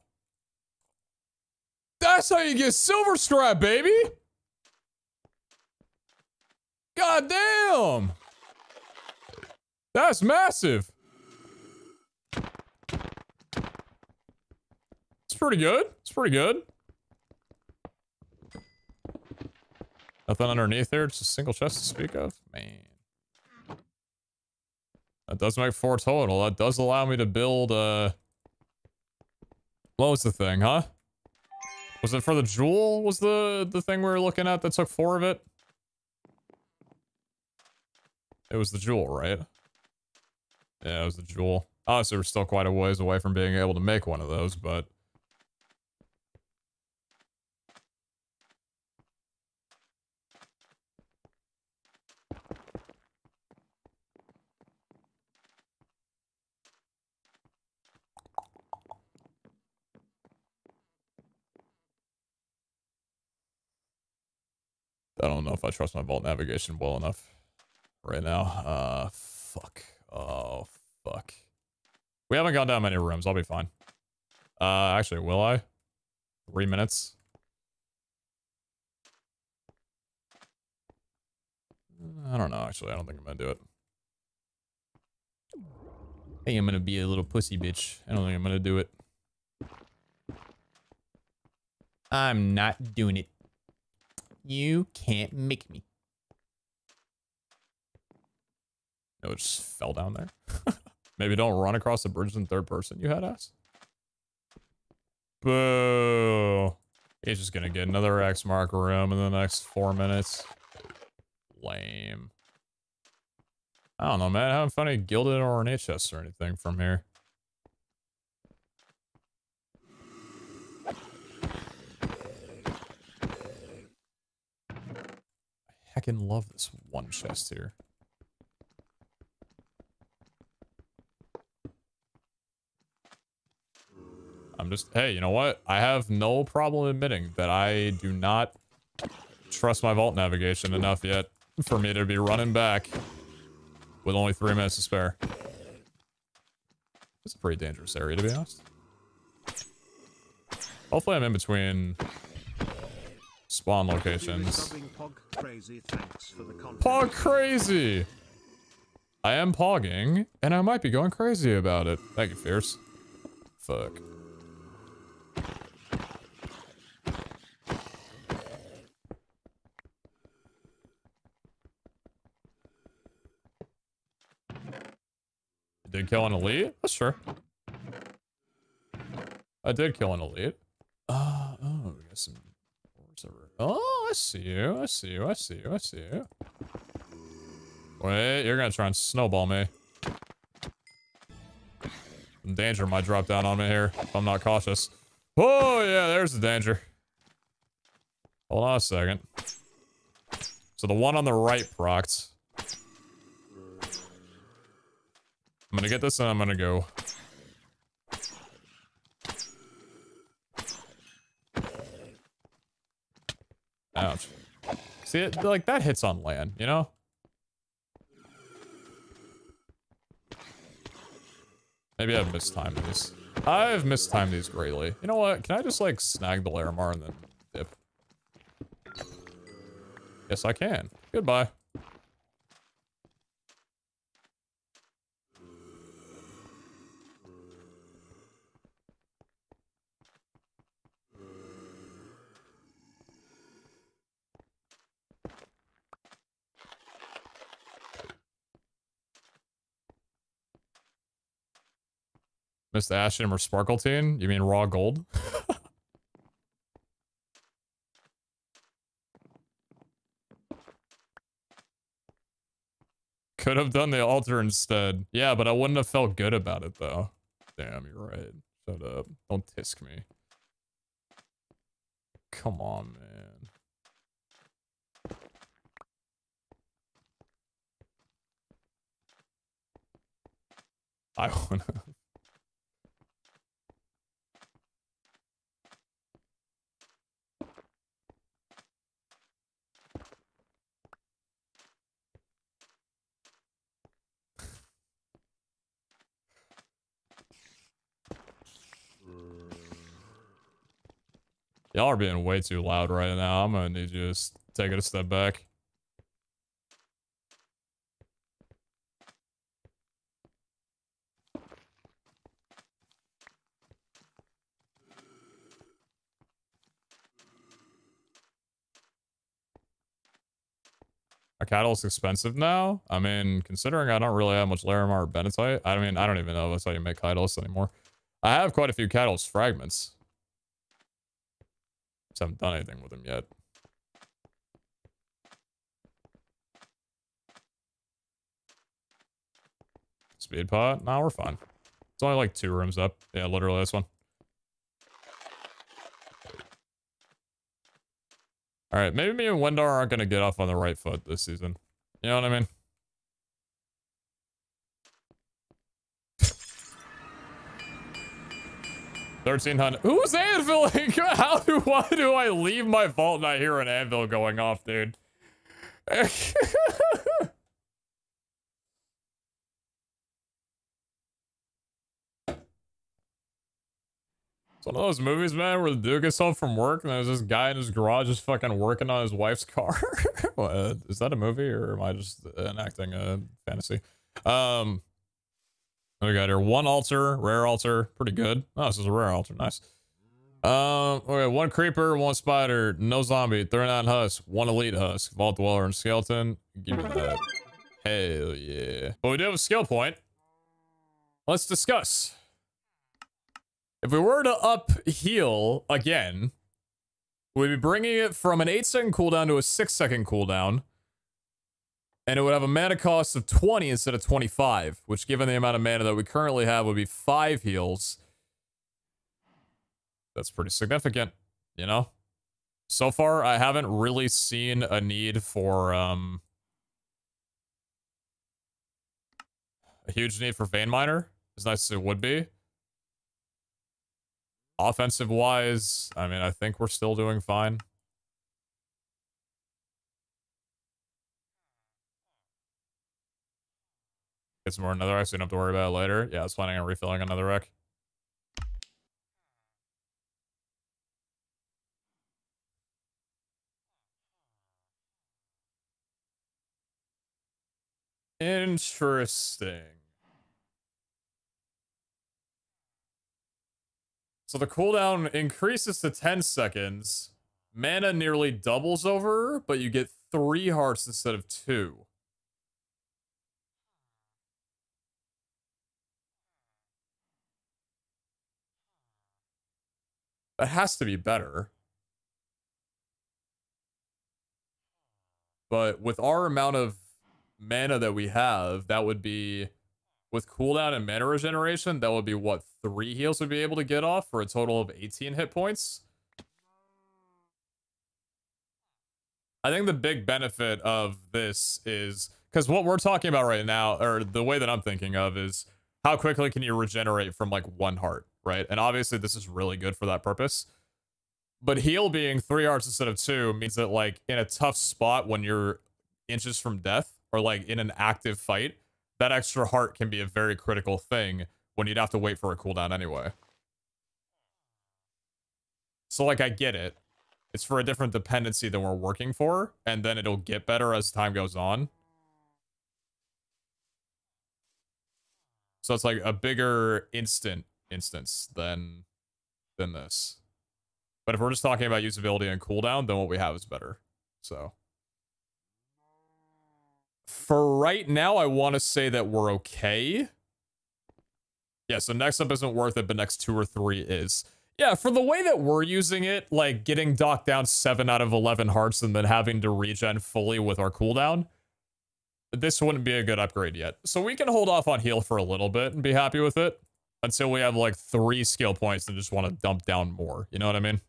That's how you get silver scrap, baby! God damn! That's massive! It's pretty good. It's pretty good. Nothing underneath there, just a single chest to speak of? Man. That does make four total. That does allow me to build, uh... what was the thing, huh? Was it for the jewel? Was the, the thing we were looking at that took four of it? It was the jewel, right? Yeah, it was the jewel. Obviously, we're still quite a ways away from being able to make one of those, but... I don't know if I trust my vault navigation well enough. right now. Uh, fuck. Oh, fuck. We haven't gone down many rooms. I'll be fine. Uh, actually, will I? Three minutes. I don't know, actually. I don't think I'm gonna do it. I think I'm gonna be a little pussy bitch. I don't think I'm gonna do it. I'm not doing it. You can't make me. No, it just fell down there. Maybe don't run across the bridge in third person, you had ass. Boo. He's just gonna get another X mark room in the next four minutes. Lame. I don't know, man. I haven't found any gilded or ornate chests or anything from here. I heckin' love this one chest here. I'm just, hey, you know what? I have no problem admitting that I do not trust my vault navigation enough yet for me to be running back with only three minutes to spare. It's a pretty dangerous area, to be honest. Hopefully I'm in between spawn locations. Pog crazy, thanks for the pog crazy! I am pogging, and I might be going crazy about it. Thank you, Fierce. Fuck. Did kill an elite? Oh, sure. I did kill an elite. Uh, oh, we got some. Oh, I see you. I see you. I see you. I see you. Wait, you're gonna try and snowball me. Some danger might drop down on me here if I'm not cautious. Oh, yeah, there's the danger. Hold on a second. So the one on the right procced. I'm gonna get this and I'm gonna go. Ouch. See, it, like, that hits on land, you know? Maybe I've mistimed these. I've mistimed these greatly. You know what? Can I just, like, snag the Larimar and then dip? Yes, I can. Goodbye. Miss Ashton or Sparkleteen? You mean raw gold? Could have done the altar instead. Yeah, but I wouldn't have felt good about it though. Damn, you're right. Shut up. Don't tisk me. Come on, man. I wanna... Y'all are being way too loud right now. I'm gonna need you to just take it a step back. Our cattle's expensive now. I mean, considering I don't really have much Larimar or Benetite, I mean, I don't even know if that's how you make Hydalos anymore. I have quite a few cattle's fragments. Haven't done anything with them yet. Speed pot? Nah, we're fine. It's only like two rooms up. Yeah, literally this one. Alright, maybe me and Wendar aren't gonna get off on the right foot this season. You know what I mean? thirteen hundred. Who's anviling? How do, why do I leave my vault and I hear an anvil going off, dude? It's one of those movies, man, where the dude gets home from work and there's this guy in his garage just fucking working on his wife's car. What? Is that a movie or am I just enacting a fantasy? Um, what do we got here? One altar, rare altar, pretty good. Oh, this is a rare altar, nice. Um, okay, one creeper, one spider, no zombie, thirty-nine husk, one elite husk, vault dweller, and skeleton. Give me that. Hell yeah. But we do have a skill point. Let's discuss. If we were to up heal again, we'd be bringing it from an eight second cooldown to a six second cooldown. And it would have a mana cost of twenty instead of twenty-five, which given the amount of mana that we currently have would be five heals. That's pretty significant, you know? So far, I haven't really seen a need for, um... a huge need for Vein Miner. As nice as it would be. Offensive-wise, I mean, I think we're still doing fine. Get some more another wreck, so you don't have to worry about it later. Yeah, I was planning on refilling another wreck. Interesting. So the cooldown increases to ten seconds. Mana nearly doubles over, but you get three hearts instead of two. That has to be better. But with our amount of mana that we have, that would be, with cooldown and mana regeneration, that would be what, three heals we'd be able to get off for a total of eighteen hit points. I think the big benefit of this is, because what we're talking about right now, or the way that I'm thinking of, is how quickly can you regenerate from like one heart, right? And obviously this is really good for that purpose. But heal being three hearts instead of two means that like in a tough spot when you're inches from death, or like in an active fight, that extra heart can be a very critical thing when you'd have to wait for a cooldown anyway. So like, I get it. It's for a different dependency than we're working for, and then it'll get better as time goes on. So it's like a bigger instant instance than, than this. But if we're just talking about usability and cooldown, then what we have is better, so. For right now, I want to say that we're okay. Yeah, so next up isn't worth it, but next two or three is. Yeah, for the way that we're using it, like getting docked down seven out of eleven hearts and then having to regen fully with our cooldown, this wouldn't be a good upgrade yet. So we can hold off on heal for a little bit and be happy with it until we have like three skill points and just want to dump down more. You know what I mean?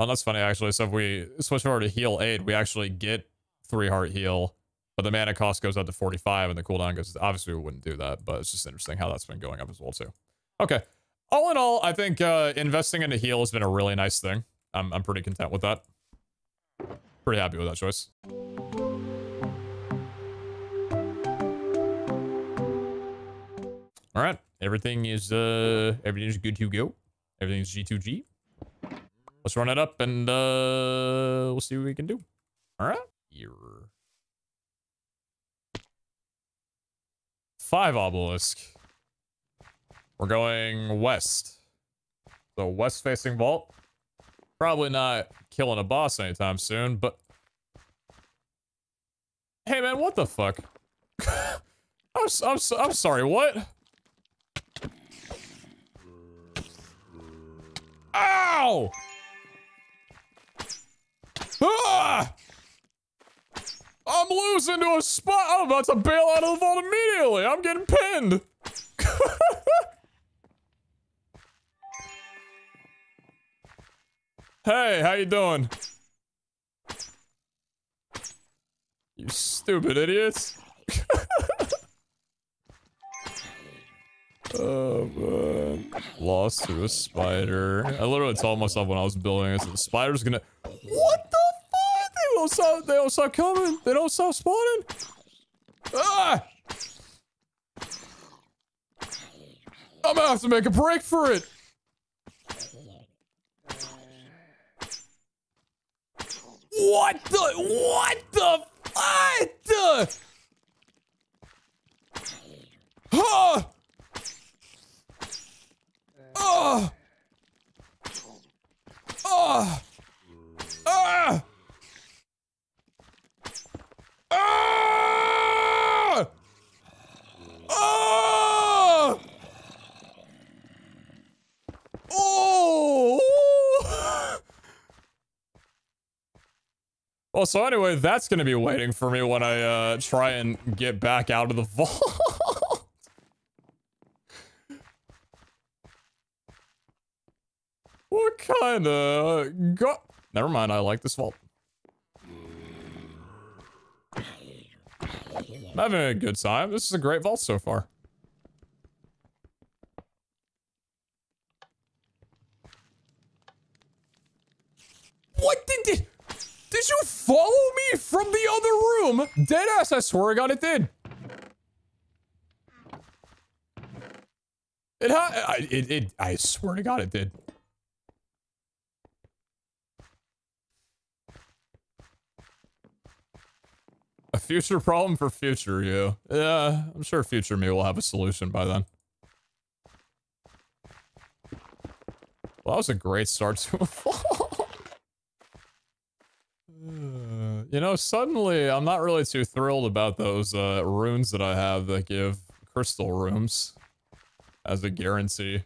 Oh, that's funny, actually. So if we switch over to heal aid, we actually get three heart heal, but the mana cost goes up to forty-five and the cooldown goes... Obviously, we wouldn't do that, but it's just interesting how that's been going up as well, too. Okay. All in all, I think uh, investing into heal has been a really nice thing. I'm, I'm pretty content with that. Pretty happy with that choice. All right. Everything is, uh, everything is good to go. Everything is G two G. Let's run it up and uh, we'll see what we can do. All right. Here. Five obelisk. We're going west. So west facing vault. Probably not killing a boss anytime soon, but... Hey man, what the fuck? I'm, so, I'm, so, I'm sorry, what? Ow! Ah! I'm losing to a spot. I'm about to bail out of the vault immediately. I'm getting pinned. Hey, how you doing? You stupid idiots. Oh, man. Lost to a spider. I literally told myself when I was building this, the spider's gonna... What the fuck? They don't stop, they don't stop coming. They don't stop spawning. Ah! I'm gonna have to make a break for it. What the? What the? What the? Huh? Oh! Oh! Ah! Ah! Ah! Oh! Well, so anyway, that's gonna be waiting for me when I uh, try and get back out of the vault. What kind of go? Never mind. I like this vault. I'm having a good time. This is a great vault so far. What did? Did you follow me from the other room? Deadass! I swear to God, it did. It ha. I, it. It. I swear to God, it did. A future problem for future you. Yeah, I'm sure future me will have a solution by then. Well, that was a great start to a fall. uh, you know, suddenly I'm not really too thrilled about those uh, runes that I have that give crystal rooms as a guarantee.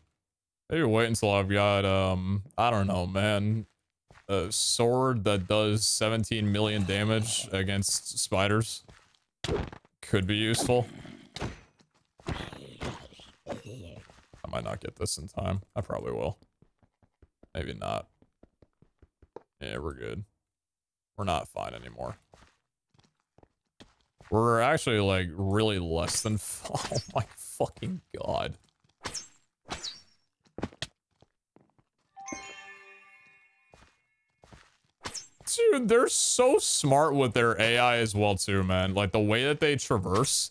Maybe wait until I've got, um, I don't know, man. A sword that does seventeen million damage against spiders could be useful. I might not get this in time. I probably will. Maybe not. Yeah, we're good. We're not fine anymore. We're actually like really less than fine. Oh my fucking God. Dude, they're so smart with their A I as well too, man. Like the way that they traverse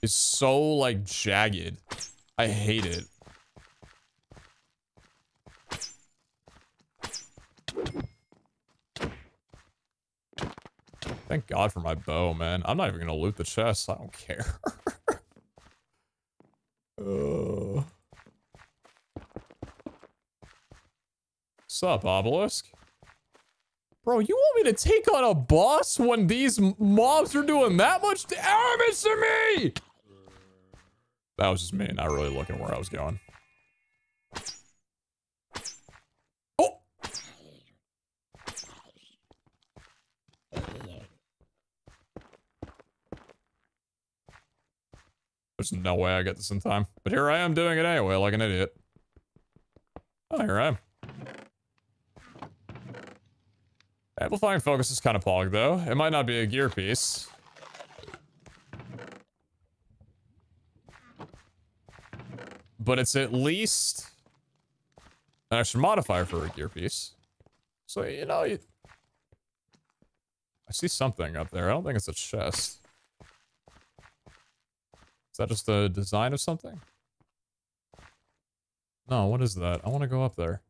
is so like jagged. I hate it. Thank God for my bow, man. I'm not even gonna loot the chest. I don't care. uh. What's up, Obelisk? Bro, you want me to take on a boss when these mobs are doing that much damage to me? That was just me not really looking where I was going. Oh! There's no way I get this in time. But here I am doing it anyway, like an idiot. Oh, here I am. Amplifying focus is kind of pog, though. It might not be a gear piece. But it's at least an extra modifier for a gear piece. So, you know, you... I see something up there. I don't think it's a chest. Is that just the design of something? No, what is that? I want to go up there.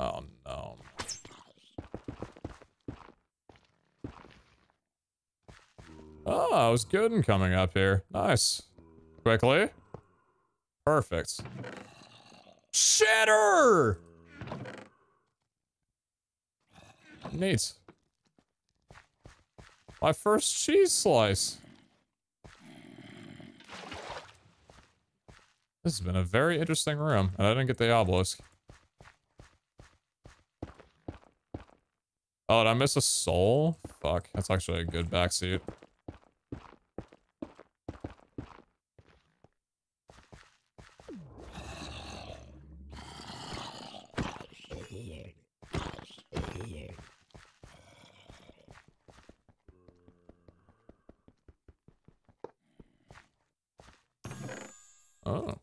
Oh no. Oh, I was good in coming up here. Nice. Quickly. Perfect. Shitter! Neat. My first cheese slice. This has been a very interesting room, and I didn't get the obelisk. Oh, did I miss a soul? Fuck, that's actually a good backseat. Oh.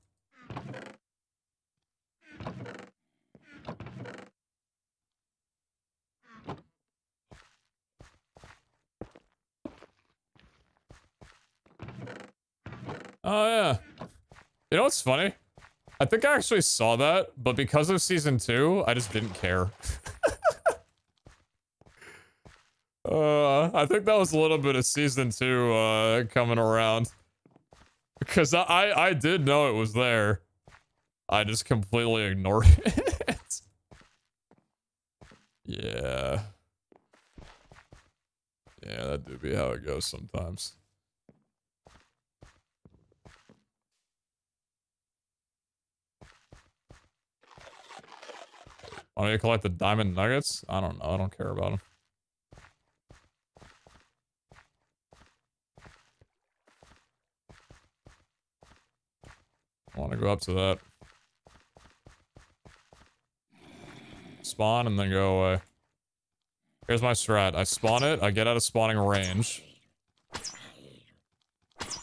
Oh, yeah. You know what's funny? I think I actually saw that, but because of season two, I just didn't care. uh, I think that was a little bit of season two uh, coming around. Because I, I, I did know it was there. I just completely ignored it. Yeah. Yeah, that do be how it goes sometimes. Want me to collect the diamond nuggets? I don't know. I don't care about them. I want to go up to that. Spawn and then go away. Here's my strat. I spawn it, I get out of spawning range. And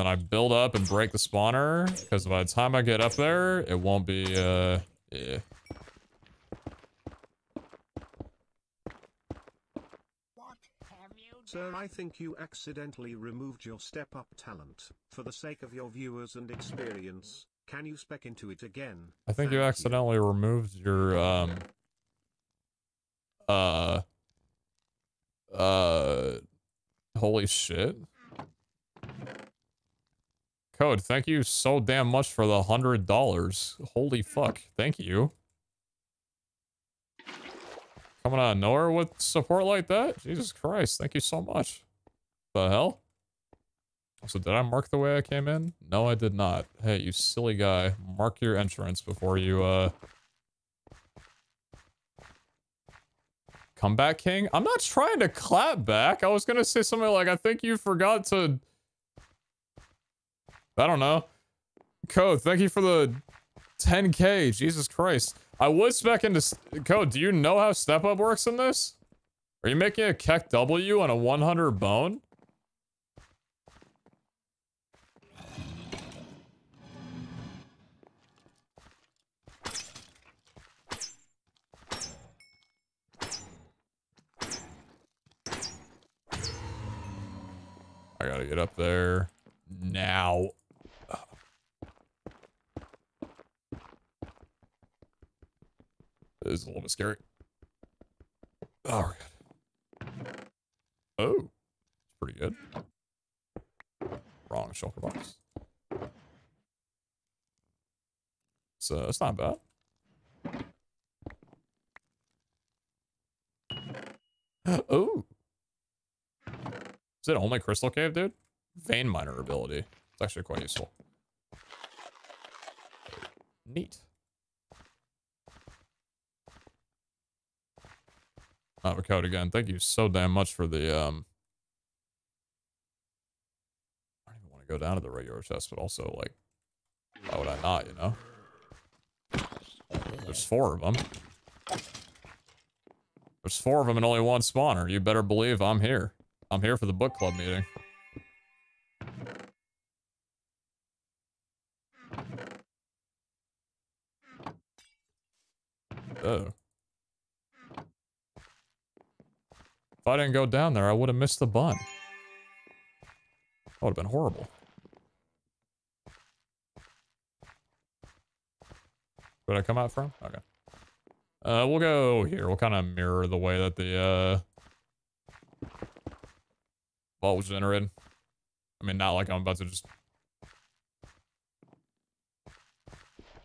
then I build up and break the spawner, because by the time I get up there, it won't be, uh, yeah. Sir, I think you accidentally removed your step-up talent. For the sake of your viewers and experience, can you spec into it again? I think you accidentally removed your, um... Uh... Uh... Holy shit. Code, thank you so damn much for the hundred dollars. Holy fuck, thank you. Coming out of nowhere with support like that? Jesus Christ, thank you so much. The hell? So did I mark the way I came in? No, I did not. Hey, you silly guy. Mark your entrance before you, uh... Comeback King? I'm not trying to clap back. I was gonna say something like, I think you forgot to... I don't know. Code, thank you for the ten K. Jesus Christ. I would spec into... Code, do you know how step up works in this? Are you making a Keck W on a one hundred bone? I gotta get up there now. This is a little bit scary. Oh, we're good. Oh, pretty good. Wrong shulker box. So it's not bad. Oh, is it only Crystal Cave, dude? Vein miner ability. It's actually quite useful. Neat. Avocado again. Thank you so damn much for the, um... I don't even want to go down to the regular chest, but also, like, why would I not, you know? There's four of them. There's four of them and only one spawner. You better believe I'm here. I'm here for the book club meeting. Oh. If I didn't go down there, I would have missed the bun. That would have been horrible. Where'd I come out from? Okay. Uh, we'll go here. We'll kind of mirror the way that the, uh... vault was generated. I mean, not like I'm about to just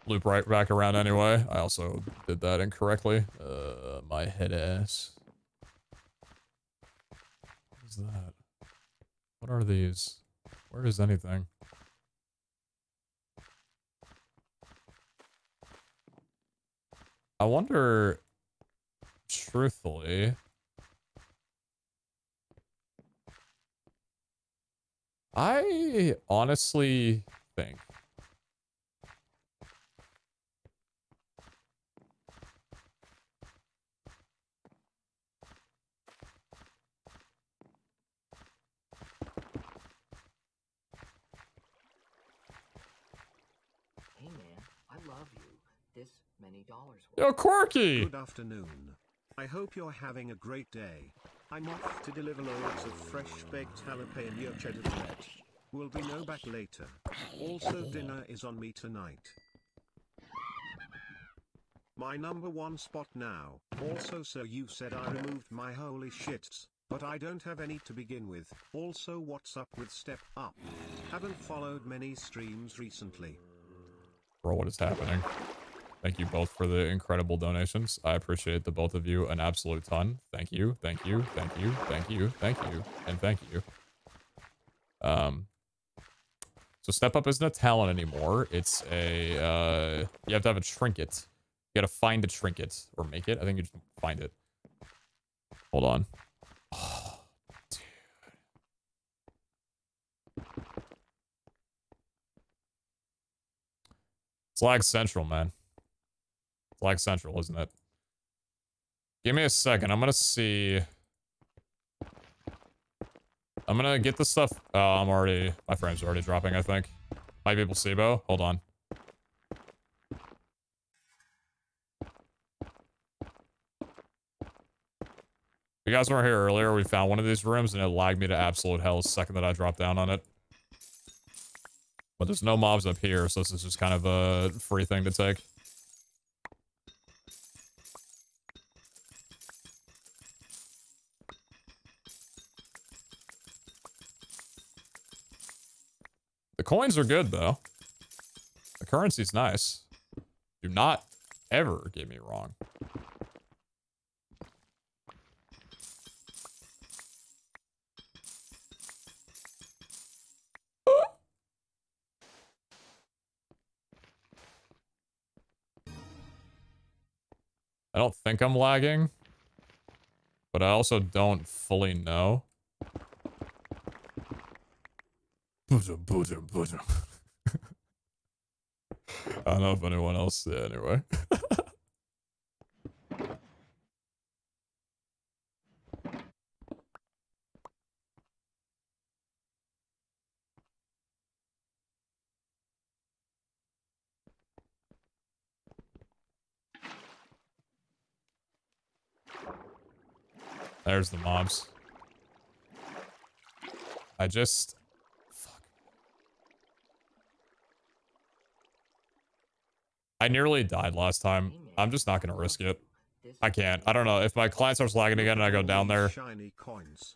loop right back around anyway. I also did that incorrectly. Uh, my head ass. What is that? What are these? Where is anything? I wonder, truthfully... I honestly think Hey man, I love you. This many dollars. Yo, Quirky. Good afternoon. I hope you're having a great day. I'm off to deliver loads of fresh baked jalapeno cheddar bread. Will be no back later. Also dinner is on me tonight. My number one spot now. Also, so you said I removed my holy shits, but I don't have any to begin with. Also, what's up with Step Up? Haven't followed many streams recently. Bro, what is happening? Thank you both for the incredible donations. I appreciate the both of you an absolute ton. Thank you, thank you, thank you, thank you, thank you, and thank you. Um, so Step Up isn't a talent anymore. It's a, uh, you have to have a trinket. You gotta find a trinket or make it. I think you just find it. Hold on. Oh, dude. It's lag central, man. It's lag central, isn't it? Give me a second. I'm gonna see. I'm gonna get the stuff. Oh, I'm already. My frames are already dropping, I think. Might be placebo. Hold on. You guys were here earlier, we found one of these rooms and it lagged me to absolute hell the second that I dropped down on it. But there's no mobs up here, so this is just kind of a free thing to take. The coins are good though. The currency's nice. Do not ever get me wrong. I don't think I'm lagging, but I also don't fully know. I don't know if anyone else did anyway. There's the mobs. I just... Fuck. I nearly died last time. I'm just not gonna risk it. I can't. I don't know. If my client starts lagging again and I go down there...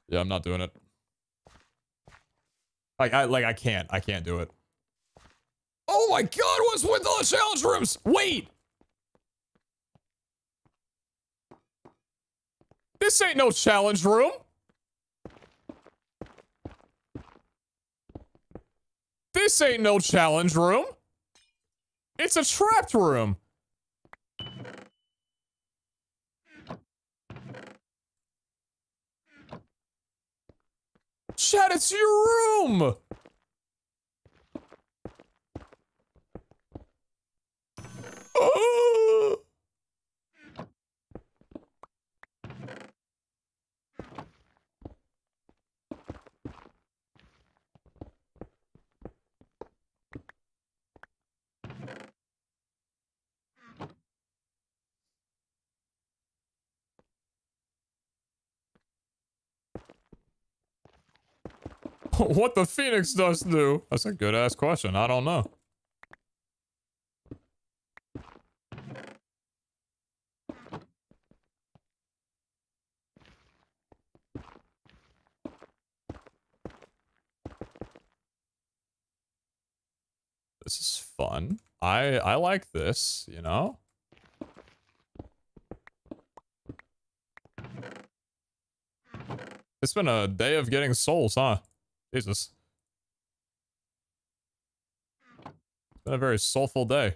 Yeah, I'm not doing it. Like, I, like, I can't. I can't do it. Oh my god, what's with all the challenge rooms? Wait! This ain't no challenge room. This ain't no challenge room. It's a trapped room. Chat, it's your room. Oh. What the Phoenix Dust do? That's a good-ass question. I don't know. This is fun. I I like this, you know? It's been a day of getting souls, huh? Jesus. It's been a very soulful day.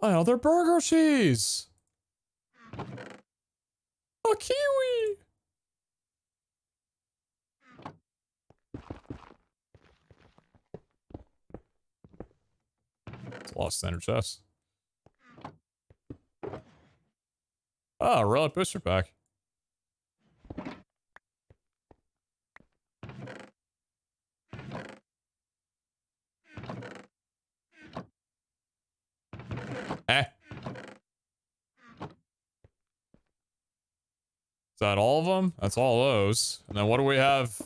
Another burger cheese! A kiwi! It's a lost center chest. Ah, oh, relic booster pack. Eh. Is that all of them? That's all those. And then what do we have?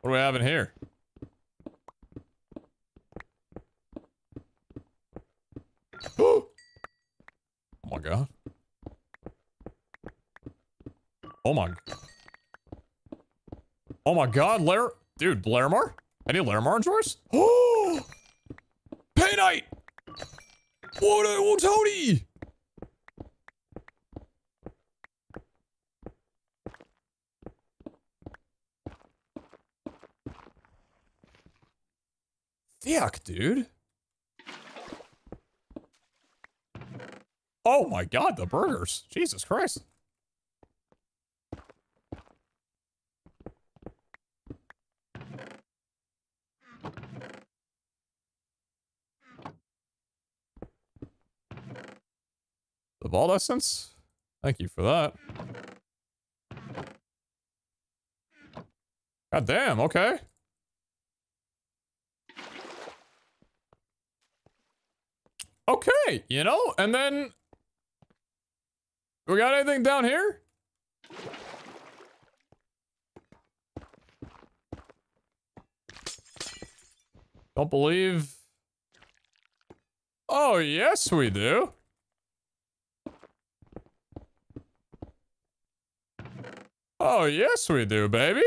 What do we have in here? Oh my god. Oh my. Oh my god, Lair. Dude, Larimar? Any Larimar drawers? Oh! Painite! What a oh, Tony! Yuck, dude. Oh my god, the burgers. Jesus Christ. The vault essence? Thank you for that. God damn, okay. Okay, you know, and then... We got anything down here? Don't believe... Oh, yes we do. Oh, yes we do, baby.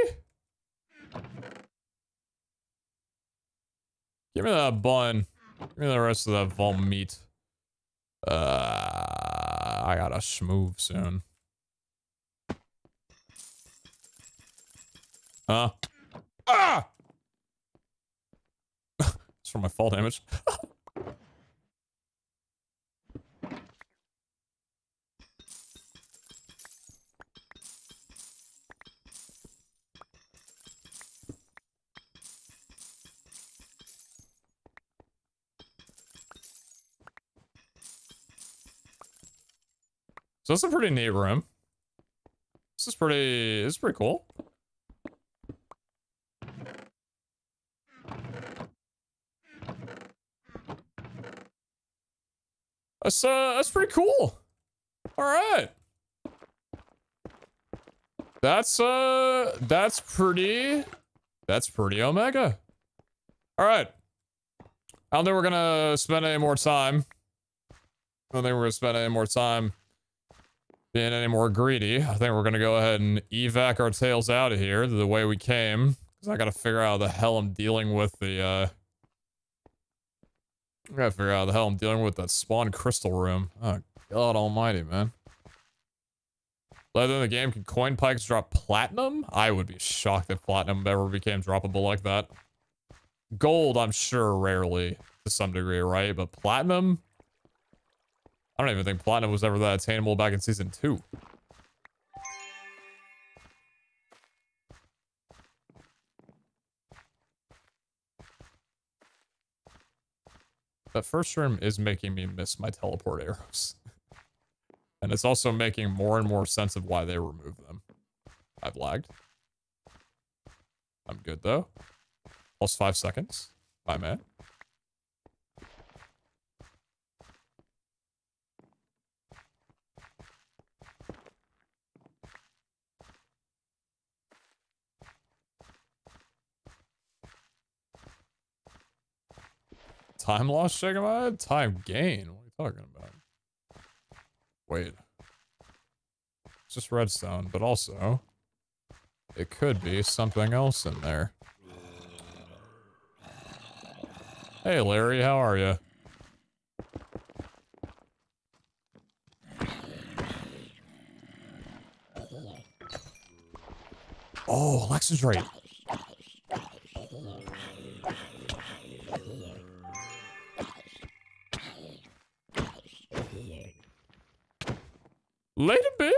Give me that bun. Give me the rest of that vault meat. Uh, I gotta schmoove soon. Huh? Ah! It's from my fall damage. So that's a pretty neat room. This is pretty, this is pretty cool. That's, uh, that's pretty cool. All right. That's, uh, that's pretty, that's pretty Omega. All right. I don't think we're gonna spend any more time. I don't think we're gonna spend any more time. Being any more greedy, I think we're gonna go ahead and evac our tails out of here the way we came. Cause I gotta figure out how the hell I'm dealing with the, uh... I gotta figure out how the hell I'm dealing with that spawn crystal room. Oh, god almighty, man. Later in the game, can coin pikes drop platinum? I would be shocked if platinum ever became droppable like that. Gold, I'm sure, rarely, to some degree, right? But platinum? I don't even think platinum was ever that attainable back in season two. That first room is making me miss my teleport arrows. And it's also making more and more sense of why they remove them. I've lagged. I'm good though. Plus five seconds. My man. Time loss, Shagamad? Time gain? What are you talking about? Wait. It's just redstone, but also... It could be something else in there. Hey, Larry, how are you? Oh, Alexa's right. Later, bitch.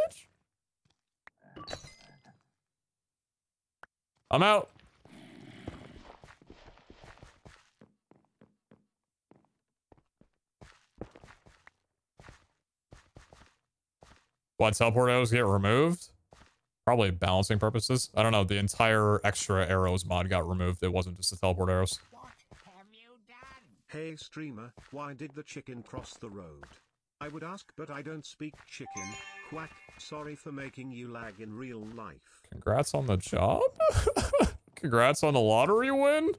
I'm out. Why teleport arrows get removed? Probably balancing purposes. I don't know. The entire extra arrows mod got removed. It wasn't just the teleport arrows. What have you done? Hey, streamer, why did the chicken cross the road? I would ask, but I don't speak chicken. Quack, sorry for making you lag in real life. Congrats on the job? Congrats on the lottery win?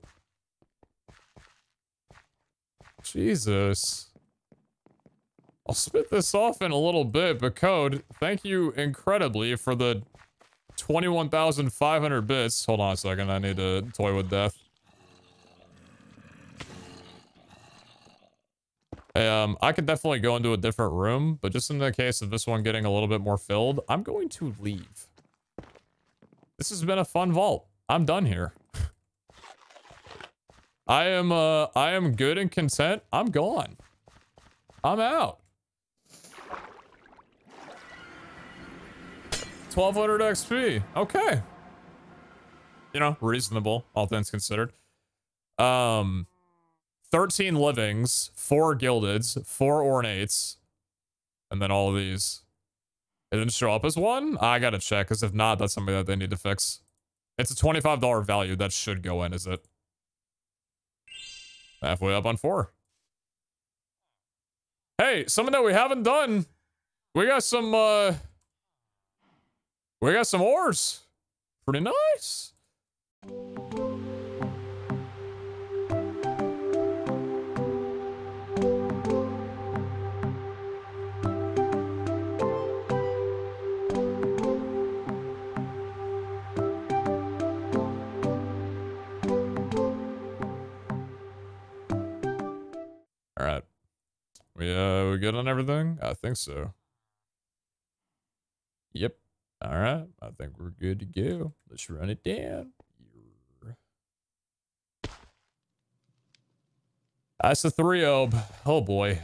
Jesus. I'll spit this off in a little bit, but Code, thank you incredibly for the twenty-one thousand five hundred bits. Hold on a second, I need to toy with death. Hey, um, I could definitely go into a different room, but just in the case of this one getting a little bit more filled, I'm going to leave. This has been a fun vault. I'm done here. I am, uh, I am good and content. I'm gone. I'm out. twelve hundred X P. Okay. You know, reasonable, all things considered. Um... thirteen livings, four gildeds, four ornates, and then all of these. It didn't show up as one? I gotta check, because if not, that's something that they need to fix. It's a twenty-five dollar value. That should go in, is it? Halfway up on four. Hey, something that we haven't done. We got some, uh... we got some ores. Pretty nice. All right, we uh we good on everything? I think so. Yep. All right, I think we're good to go. Let's run it down. That's a three ob. Oh boy.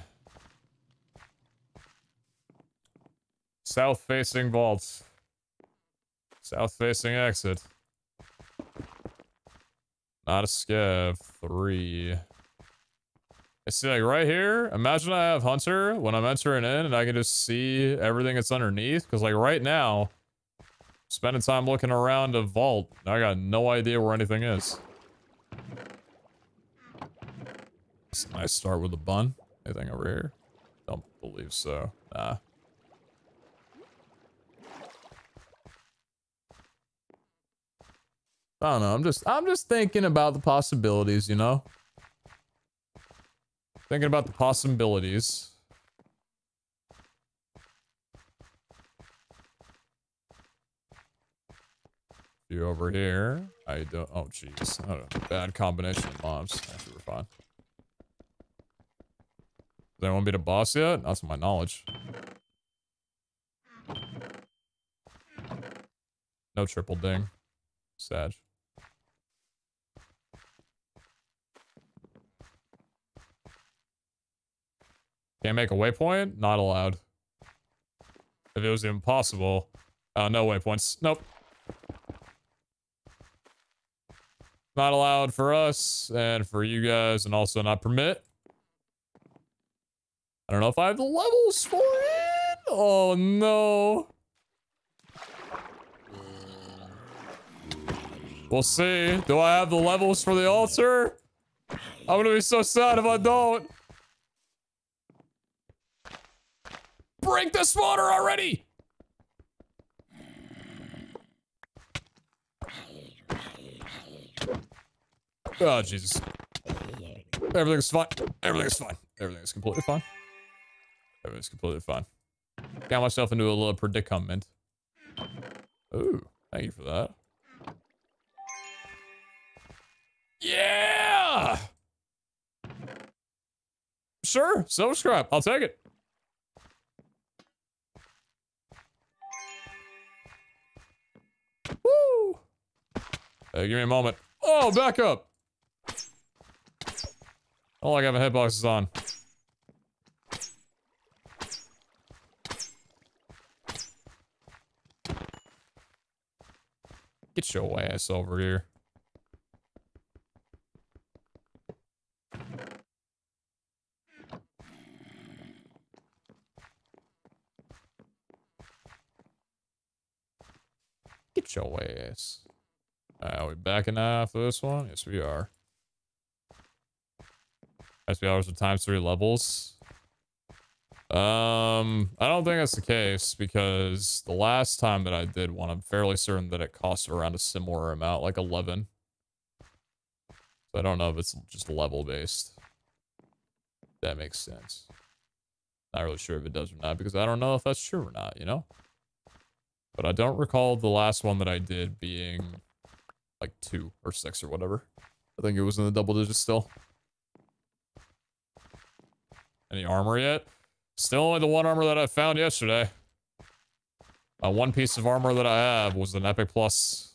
South facing vaults. South facing exit. Not a scav. Three. It's like right here, imagine I have Hunter when I'm entering in and I can just see everything that's underneath. Because like right now, spending time looking around a vault, I got no idea where anything is. It's a nice start with a bun. Anything over here? Don't believe so. Nah. I don't know, I'm just, I'm just thinking about the possibilities, you know? Thinking about the possibilities. You over here. I don't. Oh, jeez. I don't know. Bad combination of mobs. Actually, we're fine. Does anyone beat a boss yet? Not to my knowledge. No triple ding. Sad. Can't make a waypoint? Not allowed. If it was even possible. Uh, no waypoints. Nope. Not allowed for us and for you guys, and also not permit. I don't know if I have the levels for it. Oh no. We'll see. Do I have the levels for the altar? I'm gonna be so sad if I don't. Break this water already! Oh, Jesus. Everything's fine. Everything's fine. Everything's completely fine. Everything's completely fine. Got myself into a little predicament. Ooh, thank you for that. Yeah! Sure, silver scrap. I'll take it. Woo! Hey, give me a moment. Oh, back up! All I got my hitbox is on. Get your ass over here. Get your ass. Alright, are we backing off of this one? Yes, we are. S P hours with times three levels. Um, I don't think that's the case, because the last time that I did one, I'm fairly certain that it cost around a similar amount, like eleven. So I don't know if it's just level based. That makes sense. Not really sure if it does or not, because I don't know if that's true or not, you know? But I don't recall the last one that I did being like two or six or whatever. I think it was in the double digits still. Any armor yet? Still only the one armor that I found yesterday. My one piece of armor that I have was an Epic Plus.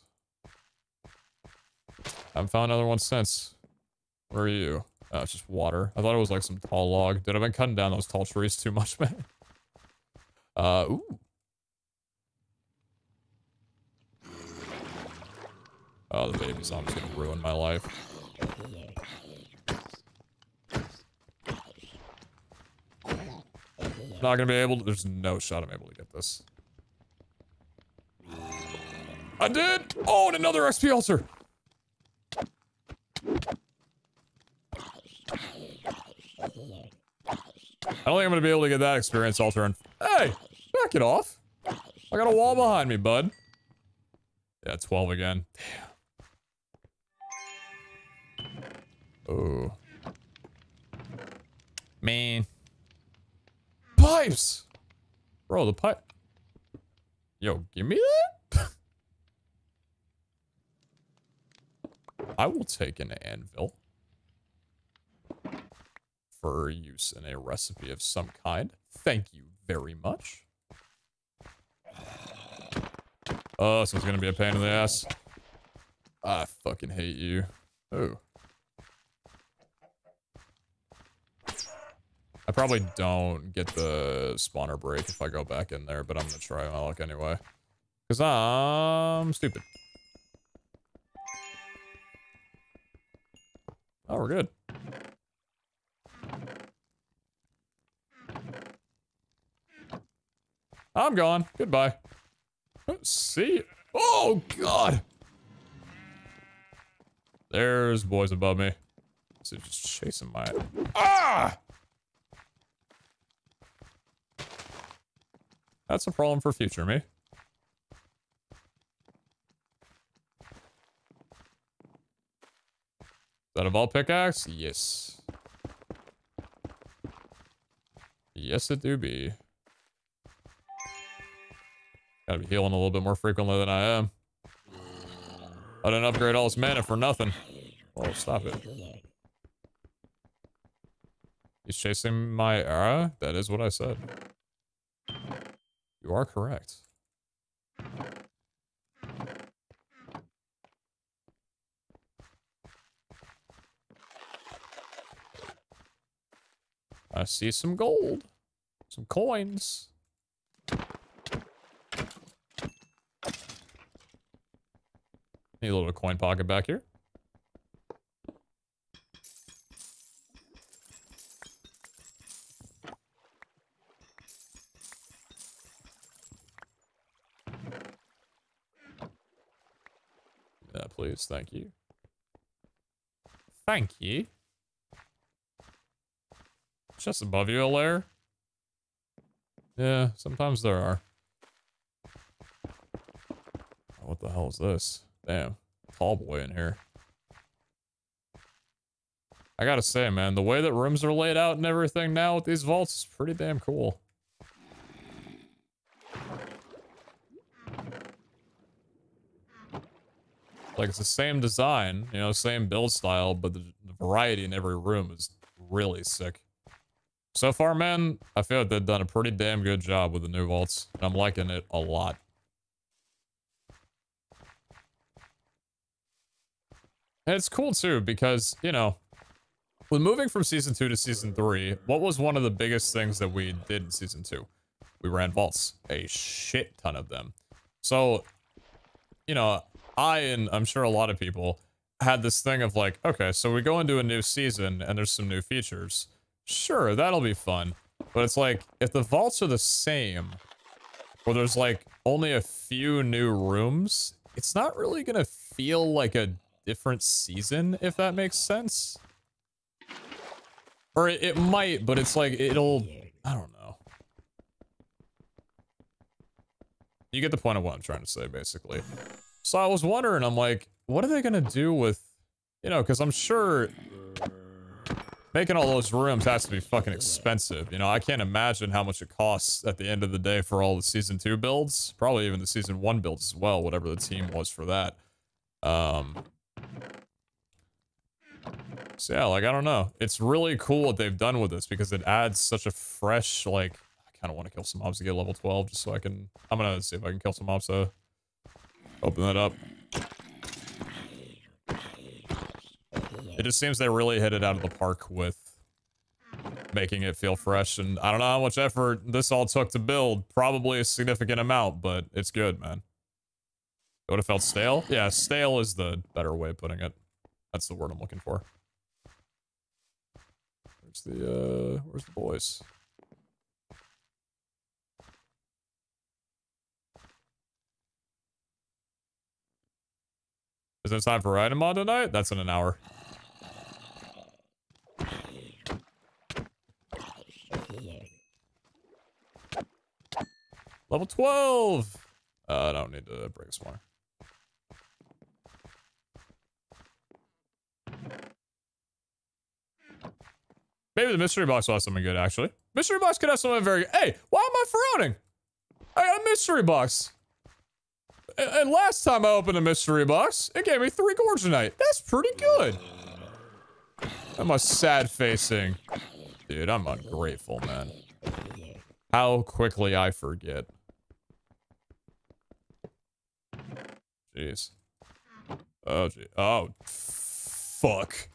I haven't found another one since. Where are you? Oh, it's just water. I thought it was like some tall log. Dude, I've been cutting down those tall trees too much, man. Uh, ooh. Oh, the baby zombie's gonna ruin my life. Not gonna be able to. There's no shot I'm able to get this. I did. Oh, and another X P ulcer. I don't think I'm gonna be able to get that experience alter. And hey, knock it off. I got a wall behind me, bud. Yeah, twelve again. Damn. Oh. Man. Pipes! Bro, the pipe. Yo, give me that? I will take an anvil. For use in a recipe of some kind. Thank you very much. Oh, this one's gonna be a pain in the ass. I fucking hate you. Oh. I probably don't get the spawner break if I go back in there, but I'm gonna try my luck anyway. Because I'm stupid. Oh, we're good. I'm gone. Goodbye. See you. Oh, God. There's boys above me. So just chasing my... Ah! That's a problem for future me. Is that a vault pickaxe? Yes. Yes, it do be. Gotta be healing a little bit more frequently than I am. I didn't upgrade all this mana for nothing. Oh, stop it. He's chasing my arrow? That is what I said. You are correct. I see some gold. Some coins. Need a little coin pocket back here. Yeah, please, thank you. Thank you. Just above you a layer? Yeah, sometimes there are. Oh, what the hell is this? Damn, tall boy in here. I gotta say, man, the way that rooms are laid out and everything now with these vaults is pretty damn cool. Like, it's the same design, you know, same build style, but the, the variety in every room is really sick. So far, man, I feel like they've done a pretty damn good job with the new vaults, and I'm liking it a lot. And it's cool, too, because, you know, with moving from Season two to Season three, what was one of the biggest things that we did in Season two? We ran vaults. A shit ton of them. So, you know, I, and I'm sure a lot of people, had this thing of like, okay, so we go into a new season and there's some new features. Sure, that'll be fun. But it's like, if the vaults are the same, or there's like only a few new rooms, it's not really gonna feel like a different season, if that makes sense. Or it, it might, but it's like, it'll, I don't know. You get the point of what I'm trying to say, basically. So I was wondering, I'm like, what are they gonna do with, you know, because I'm sure making all those rooms has to be fucking expensive. You know, I can't imagine how much it costs at the end of the day for all the season two builds, probably even the season one builds as well, whatever the team was for that. Um, so yeah, like, I don't know. It's really cool what they've done with this because it adds such a fresh, like, I kind of want to kill some mobs to get level twelve just so I can, I'm gonna see if I can kill some mobs to open that up. It just seems they really hit it out of the park with making it feel fresh, and I don't know how much effort this all took to build. Probably a significant amount, but it's good, man. It would have felt stale? Yeah, stale is the better way of putting it. That's the word I'm looking for. Where's the, uh, where's the boys? Is it time for Ragnamod tonight? That's in an hour. Level twelve! Uh, I don't need to break a spawner. Maybe the mystery box will have something good, actually. Mystery box could have something very good. Hey, why am I frowning? I got a mystery box. And last time I opened a mystery box, it gave me three gorge tonight. That's pretty good. I'm a sad facing. Dude, I'm ungrateful, man. How quickly I forget. Jeez. Oh, gee. Oh, fuck.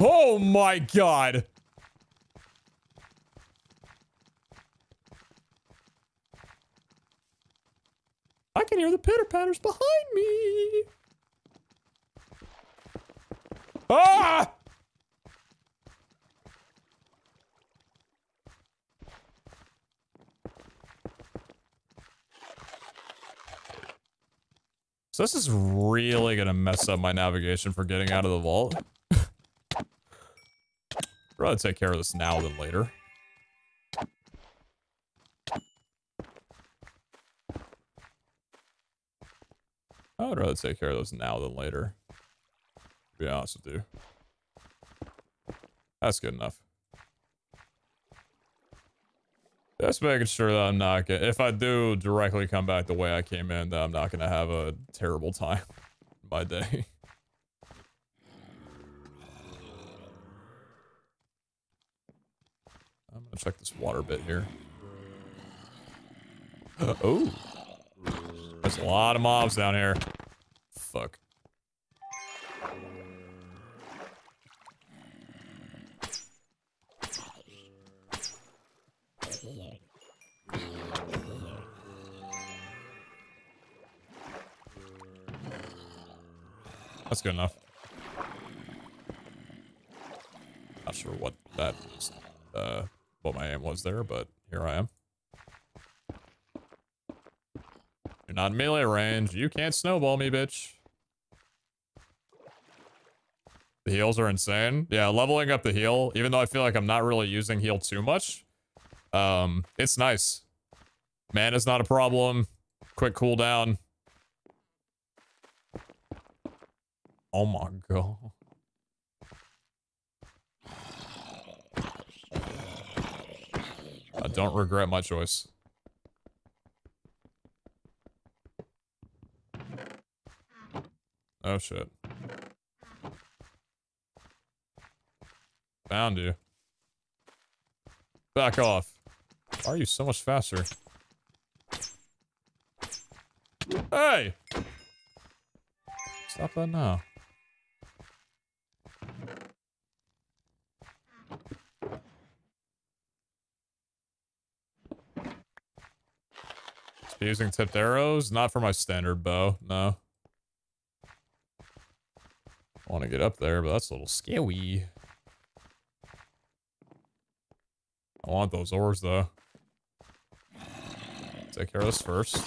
Oh my god. I can hear the pitter-patters behind me. Ah! So this is really gonna mess up my navigation for getting out of the vault. I'd rather take care of this now than later. I would rather take care of those now than later, to be honest with you. That's good enough. Just making sure that I'm not gonna, if I do directly come back the way I came in, that I'm not gonna have a terrible time in my day. I'm gonna check this water bit here. Uh, oh. There's a lot of mobs down here. Fuck. That's good enough. Not sure what that was, uh, what my aim was there, but here I am. Not melee range. You can't snowball me, bitch. The heals are insane. Yeah, leveling up the heal, even though I feel like I'm not really using heal too much. Um, it's nice. Mana's not a problem. Quick cooldown. Oh my god. I don't regret my choice. Oh shit. Found you. Back off. Why are you so much faster? Hey! Stop that now. Just be using tipped arrows? Not for my standard bow, no. I want to get up there, but that's a little scary. I want those ores, though. Take care of this first.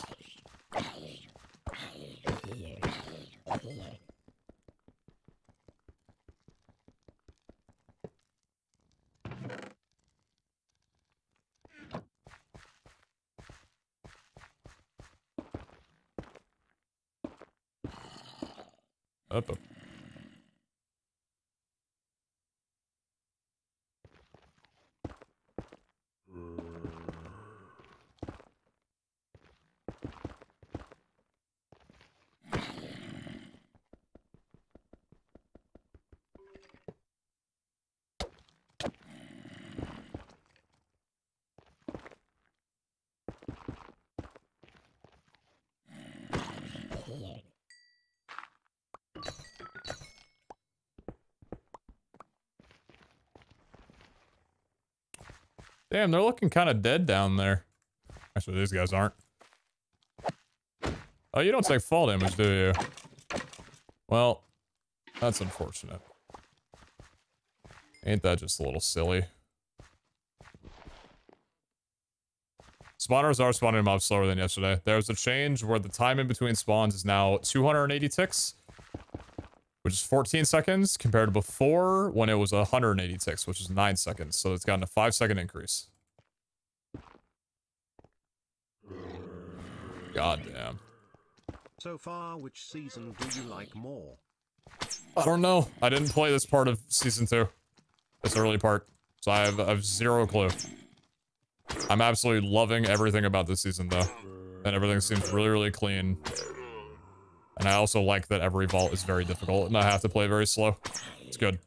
Up, up. Damn, they're looking kind of dead down there. Actually, these guys aren't. Oh, you don't take fall damage, do you? Well, that's unfortunate. Ain't that just a little silly? Spawners are spawning mobs slower than yesterday. There was a change where the time in between spawns is now two hundred eighty ticks, which is fourteen seconds, compared to before when it was one hundred eighty ticks, which is nine seconds. So it's gotten a five second increase. God damn. So far, which season do you like more? I don't know. I didn't play this part of season two, this early part, so I have, I have zero clue. I'm absolutely loving everything about this season, though, and everything seems really, really clean. And I also like that every vault is very difficult and I have to play very slow. It's good.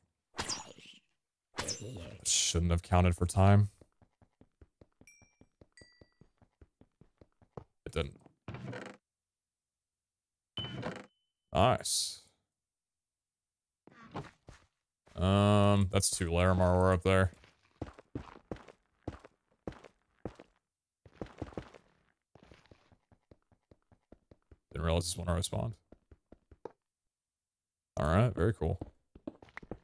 Shouldn't have counted for time. It didn't. Nice. Um, that's two Larimar were up there. Didn't realize this one I respawned. Alright, very cool.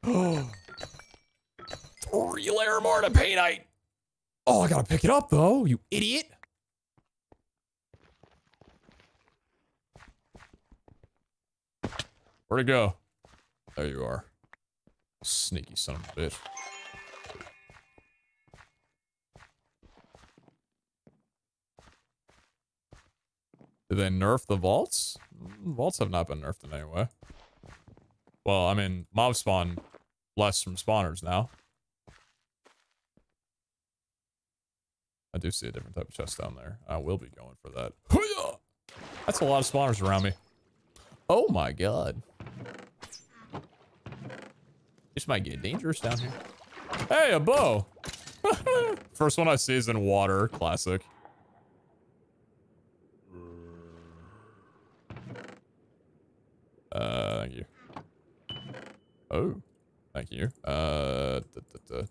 Three Larimar to pay night! Oh, I gotta pick it up though, you idiot! Where'd it go? There you are. Sneaky son of a bitch. Did they nerf the vaults? Vaults have not been nerfed in any way. Well, I mean, mob spawn less from spawners now. I do see a different type of chest down there. I will be going for that. That's a lot of spawners around me. Oh my god. This might get dangerous down here. Hey, a bow! First one I see is in water. Classic. Uh, thank you. Oh, thank you. Uh, da, da, da,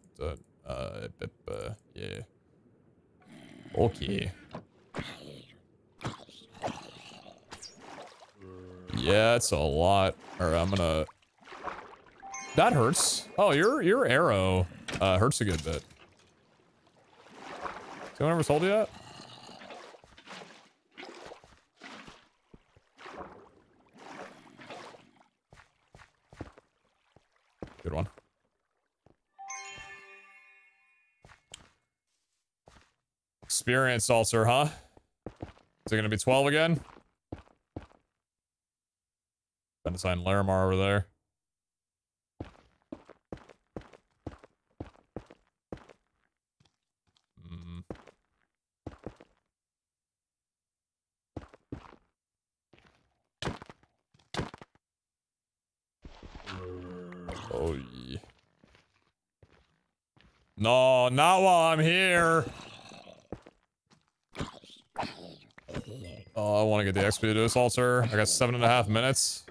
da, uh, da, da, yeah. Okay. Yeah, it's a lot. All right, I'm gonna. That hurts. Oh, your your arrow uh, hurts a good bit. Has anyone ever told you that? Good one. Experience altar, huh? Is it gonna be twelve again? Trying to sign Larimar over there. Mm. Oh, yeah. No, not while I'm here. Oh, I want to get the X P to this altar. I got seven and a half minutes.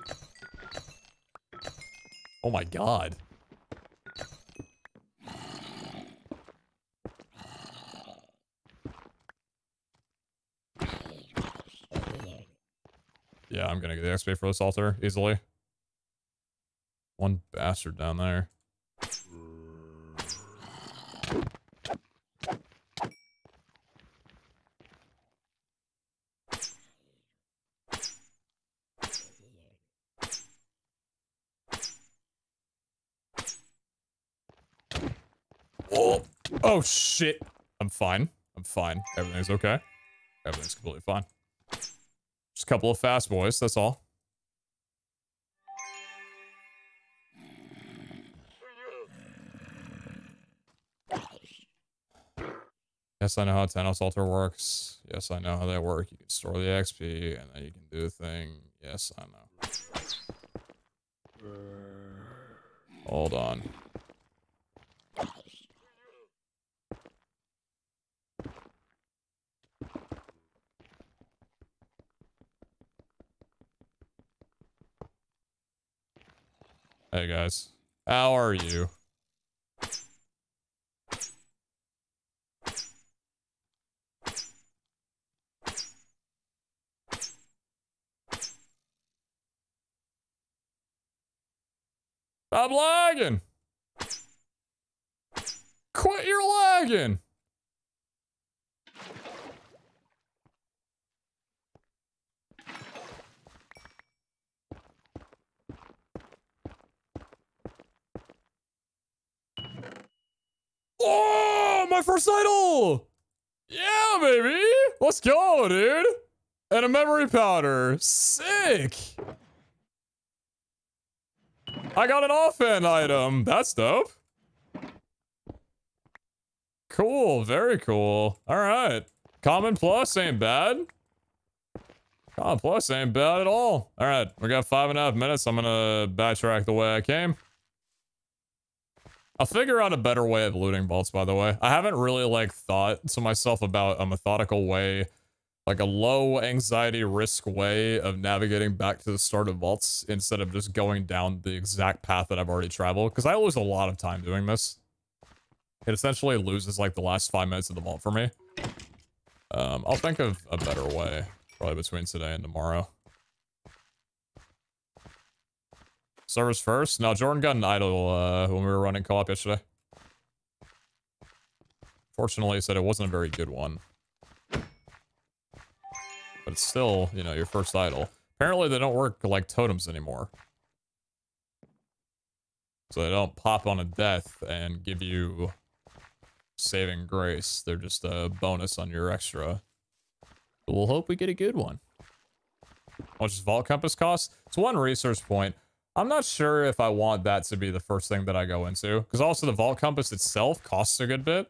Oh my god. Yeah, I'm gonna get the X P for this altar easily. One bastard down there. Oh, oh shit. I'm fine. I'm fine. Everything's okay. Everything's completely fine. Just a couple of fast boys, that's all. Yes, I know how Thanos Altar works. Yes, I know how they work. You can store the X P, and then you can do a thing. Yes, I know. Hold on. Hey guys, how are you? Stop lagging! Quit your lagging! Oh, my first idol! Yeah, baby! Let's go, dude! And a memory powder. Sick! I got an offhand item. That's dope. Cool. Very cool. All right. Common plus ain't bad. Common plus ain't bad at all. All right. We got five and a half minutes. I'm going to backtrack the way I came. I'll figure out a better way of looting vaults, by the way. I haven't really, like, thought to myself about a methodical way, like a low anxiety risk way of navigating back to the start of vaults instead of just going down the exact path that I've already traveled. Because I lose a lot of time doing this. It essentially loses, like, the last five minutes of the vault for me. Um, I'll think of a better way, probably between today and tomorrow. Servers first. Now, Jordan got an idol uh, when we were running co-op yesterday. Fortunately, he said it wasn't a very good one. But it's still, you know, your first idol. Apparently, they don't work like totems anymore. So they don't pop on a death and give you saving grace. They're just a bonus on your extra. But we'll hope we get a good one. How much does Vault Compass cost? It's one resource point. I'm not sure if I want that to be the first thing that I go into, because also the Vault Compass itself costs a good bit.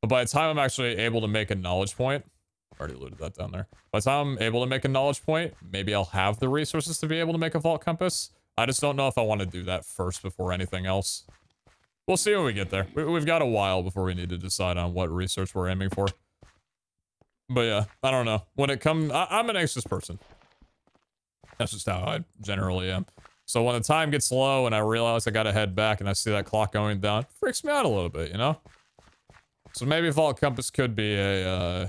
But by the time I'm actually able to make a knowledge point, I already looted that down there. By the time I'm able to make a knowledge point, maybe I'll have the resources to be able to make a Vault Compass. I just don't know if I want to do that first before anything else. We'll see when we get there. We, we've got a while before we need to decide on what research we're aiming for. But yeah, I don't know. When it comes, I, I'm an anxious person. That's just how I generally am. So when the time gets low and I realize I gotta head back and I see that clock going down, it freaks me out a little bit, you know? So maybe Vault Compass could be a, uh,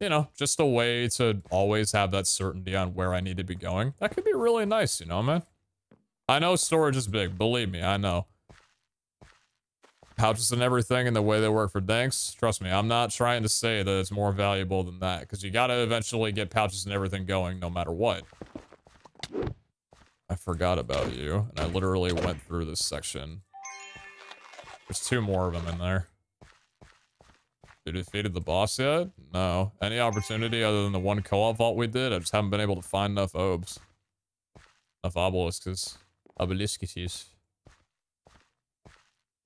you know, just a way to always have that certainty on where I need to be going. That could be really nice, you know, man? I know storage is big, believe me, I know. Pouches and everything and the way they work for Danks, trust me, I'm not trying to say that it's more valuable than that, because you gotta eventually get pouches and everything going no matter what. I forgot about you, and I literally went through this section. There's two more of them in there. You defeated the boss yet? No. Any opportunity other than the one co-op vault we did? I just haven't been able to find enough obs. Enough obelisks. Obelisks.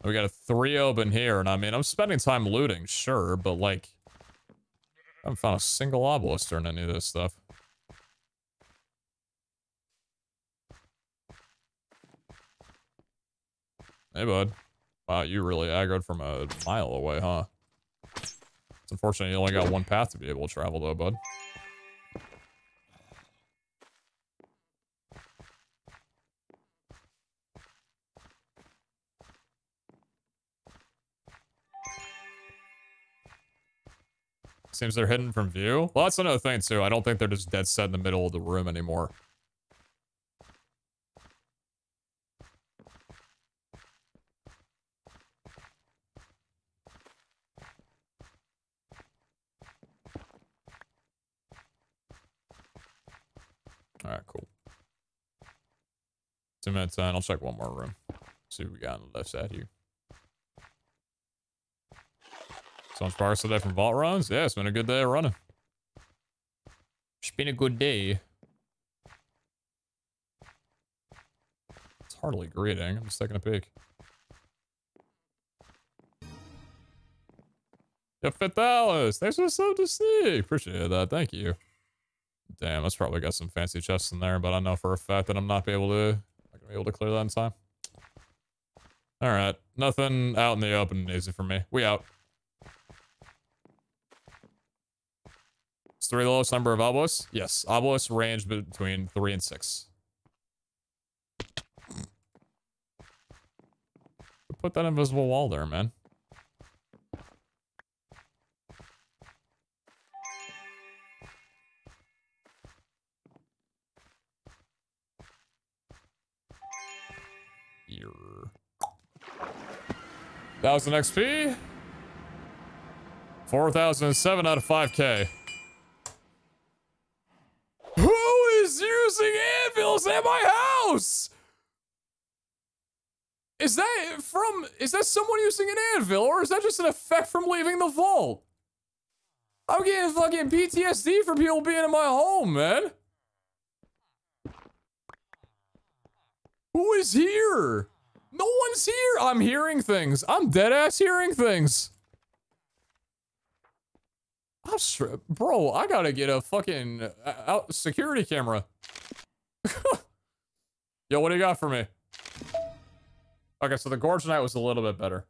We got a three ob in here, and I mean, I'm spending time looting, sure, but like, I haven't found a single obelisk during any of this stuff. Hey, bud. Wow, you really aggroed from a mile away, huh? It's unfortunate you only got one path to be able to travel, though, bud. Seems they're hidden from view. Well, that's another thing, too. I don't think they're just dead set in the middle of the room anymore. Alright, cool. Two minutes in. I'll check one more room. See what we got on the left side here. So much progress today from vault runs? Yeah, it's been a good day of running. It's been a good day. It's hardly greeting. I'm just taking a peek. Yeah, Fitalis, thanks for so to see. Appreciate that. Thank you. Damn, that's probably got some fancy chests in there, but I know for a fact that I'm not be able to, not gonna be able to clear that in time. All right, nothing out in the open and easy for me. We out. Is three the lowest number of obelisks? Yes, obelisks range between three and six. Put that invisible wall there, man. Here. Thousand X P. Four thousand seven out of five K. Who is using anvils at my house? Is that from, is that someone using an anvil, or is that just an effect from leaving the vault? I'm getting fucking P T S D for people being in my home, man. Who is here? No one's here. I'm hearing things. I'm dead ass hearing things. I'm stri- Bro, I gotta get a fucking out security camera. Yo, what do you got for me? Okay, so the gorge night was a little bit better.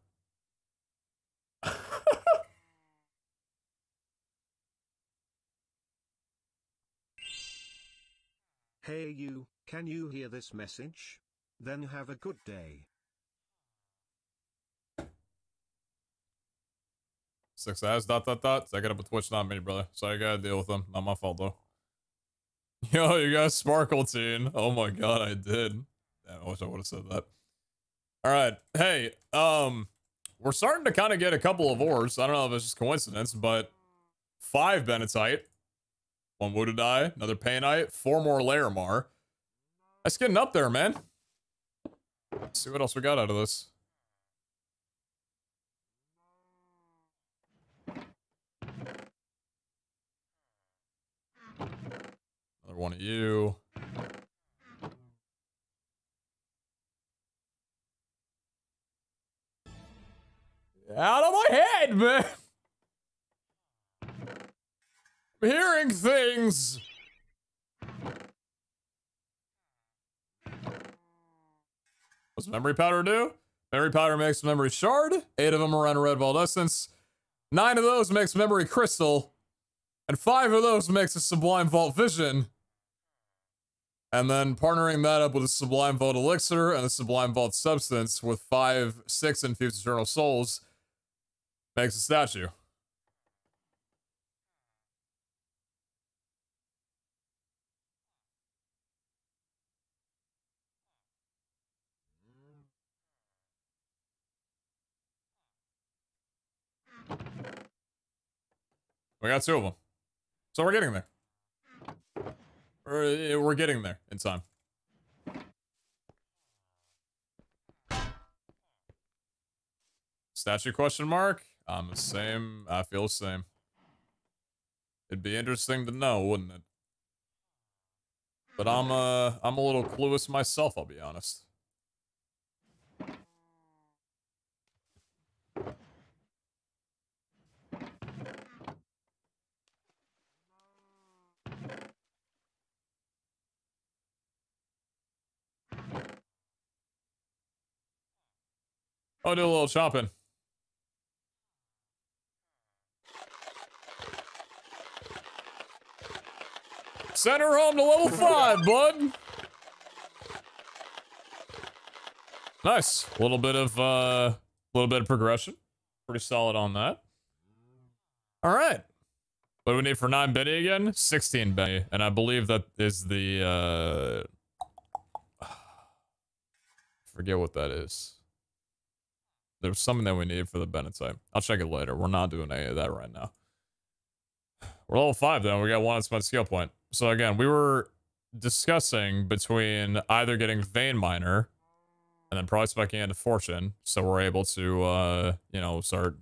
Hey you, can you hear this message? Then have a good day. Six eyes, dot dot dot. Take it up with Twitch, not me, brother. So I gotta deal with them. Not my fault though. Yo, you guys sparkle teen. Oh my god, I did. Damn, I wish I would have said that. All right, hey, um, we're starting to kind of get a couple of ores. I don't know if it's just coincidence, but five Benetite, one Wudadai, another Painite, four more Larimar. That's getting up there, man. Let's see what else we got out of this. Another one of you. Out of my head, man! I'm hearing things! What's memory powder do? Memory powder makes memory shard. Eight of them are on red vault essence. Nine of those makes memory crystal. And five of those makes a sublime vault vision. And then partnering that up with a sublime vault elixir and a sublime vault substance with five, six infused eternal souls. Makes a statue. We got two of them. So we're getting there. We're, we're getting there in time. Statue question mark? I'm the same. I feel the same. It'd be interesting to know, wouldn't it? But I'm uh, I'm a little clueless myself, I'll be honest. I'll do a little chopping. Send her home to level five, bud. Nice. A little bit of a uh, little bit of progression. Pretty solid on that. All right. What do we need for nine Benny again? Sixteen Benny, and I believe that is the. Uh, forget what that is. There's something that we need for the Benetite. I'll check it later. We're not doing any of that right now. We're level five though. We got one spent skill point. So again, we were discussing between either getting Vein Miner and then probably specking into Fortune, so we're able to, uh, you know, start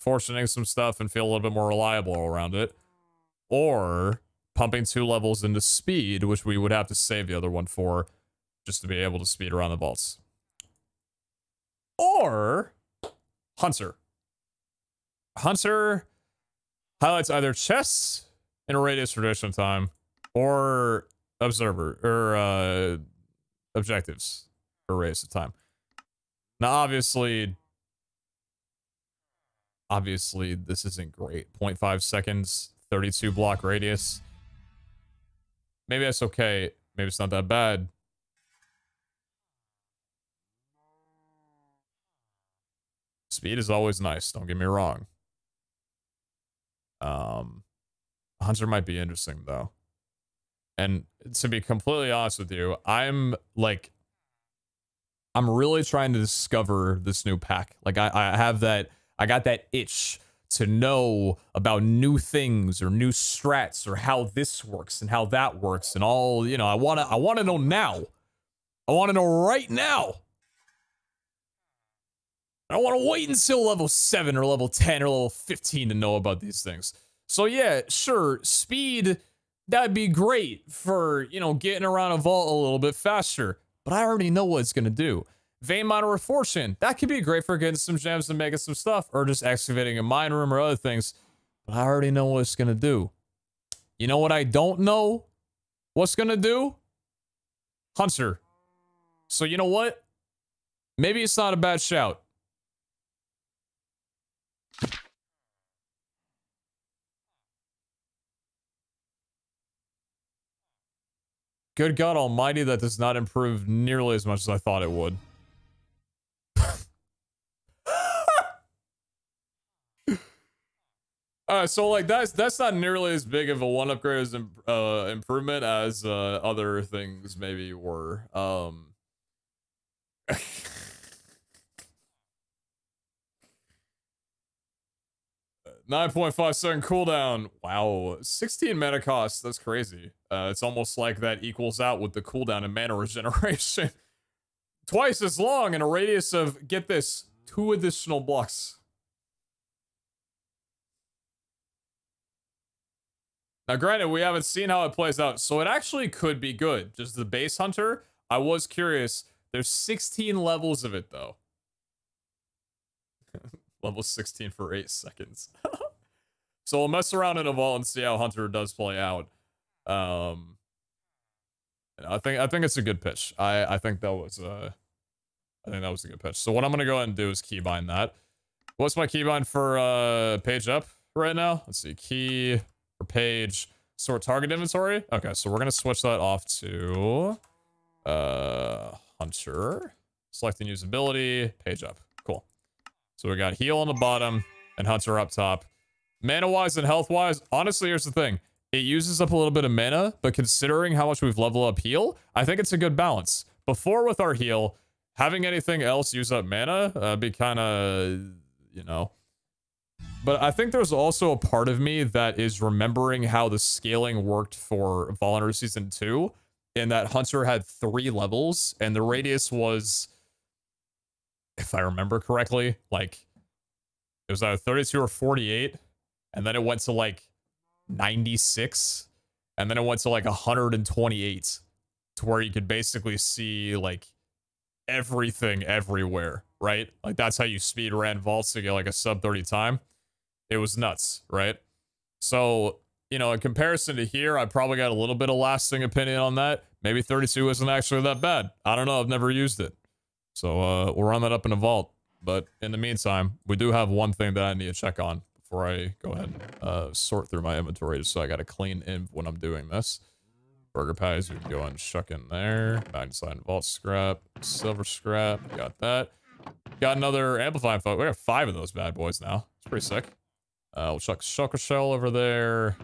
fortuning some stuff and feel a little bit more reliable around it, or pumping two levels into Speed, which we would have to save the other one for, just to be able to speed around the vaults, or Hunter. Hunter highlights either chests in a radius tradition time or observer or uh, objectives for radius of time. Now, obviously, obviously this isn't great. zero point five seconds, thirty-two block radius. Maybe that's okay. Maybe it's not that bad. Speed is always nice. Don't get me wrong. Um, Hunter might be interesting though. And to be completely honest with you, I'm like, I'm really trying to discover this new pack. Like I, I have that, I got that itch to know about new things or new strats or how this works and how that works and all, you know, I want to, I want to know now. I want to know right now. I don't want to wait until level seven or level ten or level fifteen to know about these things. So yeah, sure, speed, that'd be great for, you know, getting around a vault a little bit faster. But I already know what it's going to do. Vein Miner of Fortune, that could be great for getting some gems and making some stuff. Or just excavating a mine room or other things. But I already know what it's going to do. You know what I don't know what's going to do? Hunter. So you know what? Maybe it's not a bad shout. Good God Almighty, that does not improve nearly as much as I thought it would. Alright, so like that's that's not nearly as big of a one upgrade as imp uh, improvement as uh, other things maybe were. Um, nine point five second cooldown. Wow. sixteen mana cost. That's crazy. Uh, it's almost like that equals out with the cooldown and mana regeneration. Twice as long in a radius of, get this, two additional blocks. Now, granted, we haven't seen how it plays out, so it actually could be good. Just the base hunter, I was curious. There's sixteen levels of it, though. Level sixteen for eight seconds. So we'll mess around in a vault and see how Hunter does play out. Um, I think I think it's a good pitch. I I think that was uh, I think that was a good pitch. So what I'm gonna go ahead and do is keybind that. What's my keybind for uh page up right now? Let's see, key for page sort target inventory. Okay, so we're gonna switch that off to uh Hunter. Selecting usability, page up. So we got heal on the bottom and Hunter up top. Mana-wise and health-wise, honestly, here's the thing. It uses up a little bit of mana, but considering how much we've leveled up heal, I think it's a good balance. Before with our heal, having anything else use up mana uh, be kind of, you know. But I think there's also a part of me that is remembering how the scaling worked for Vault Hunters Season two, in that Hunter had three levels, and the radius was... if I remember correctly, like it was either thirty-two or forty-eight, and then it went to like ninety-six, and then it went to like one hundred twenty-eight, to where you could basically see like everything everywhere, right? Like that's how you speed ran vaults to get like a sub thirty time. It was nuts, right? So, you know, in comparison to here, I probably got a little bit of lasting opinion on that. Maybe thirty-two isn't actually that bad. I don't know. I've never used it. So uh, we'll run that up in a vault. But in the meantime, we do have one thing that I need to check on before I go ahead and uh, sort through my inventory. Just so I got a clean inv when I'm doing this. Burger pies, we can go and chuck in there. Magneside vault scrap, silver scrap, got that. Got another amplifying folk. We got five of those bad boys now. It's pretty sick. Uh, we'll chuck shulker shell over there.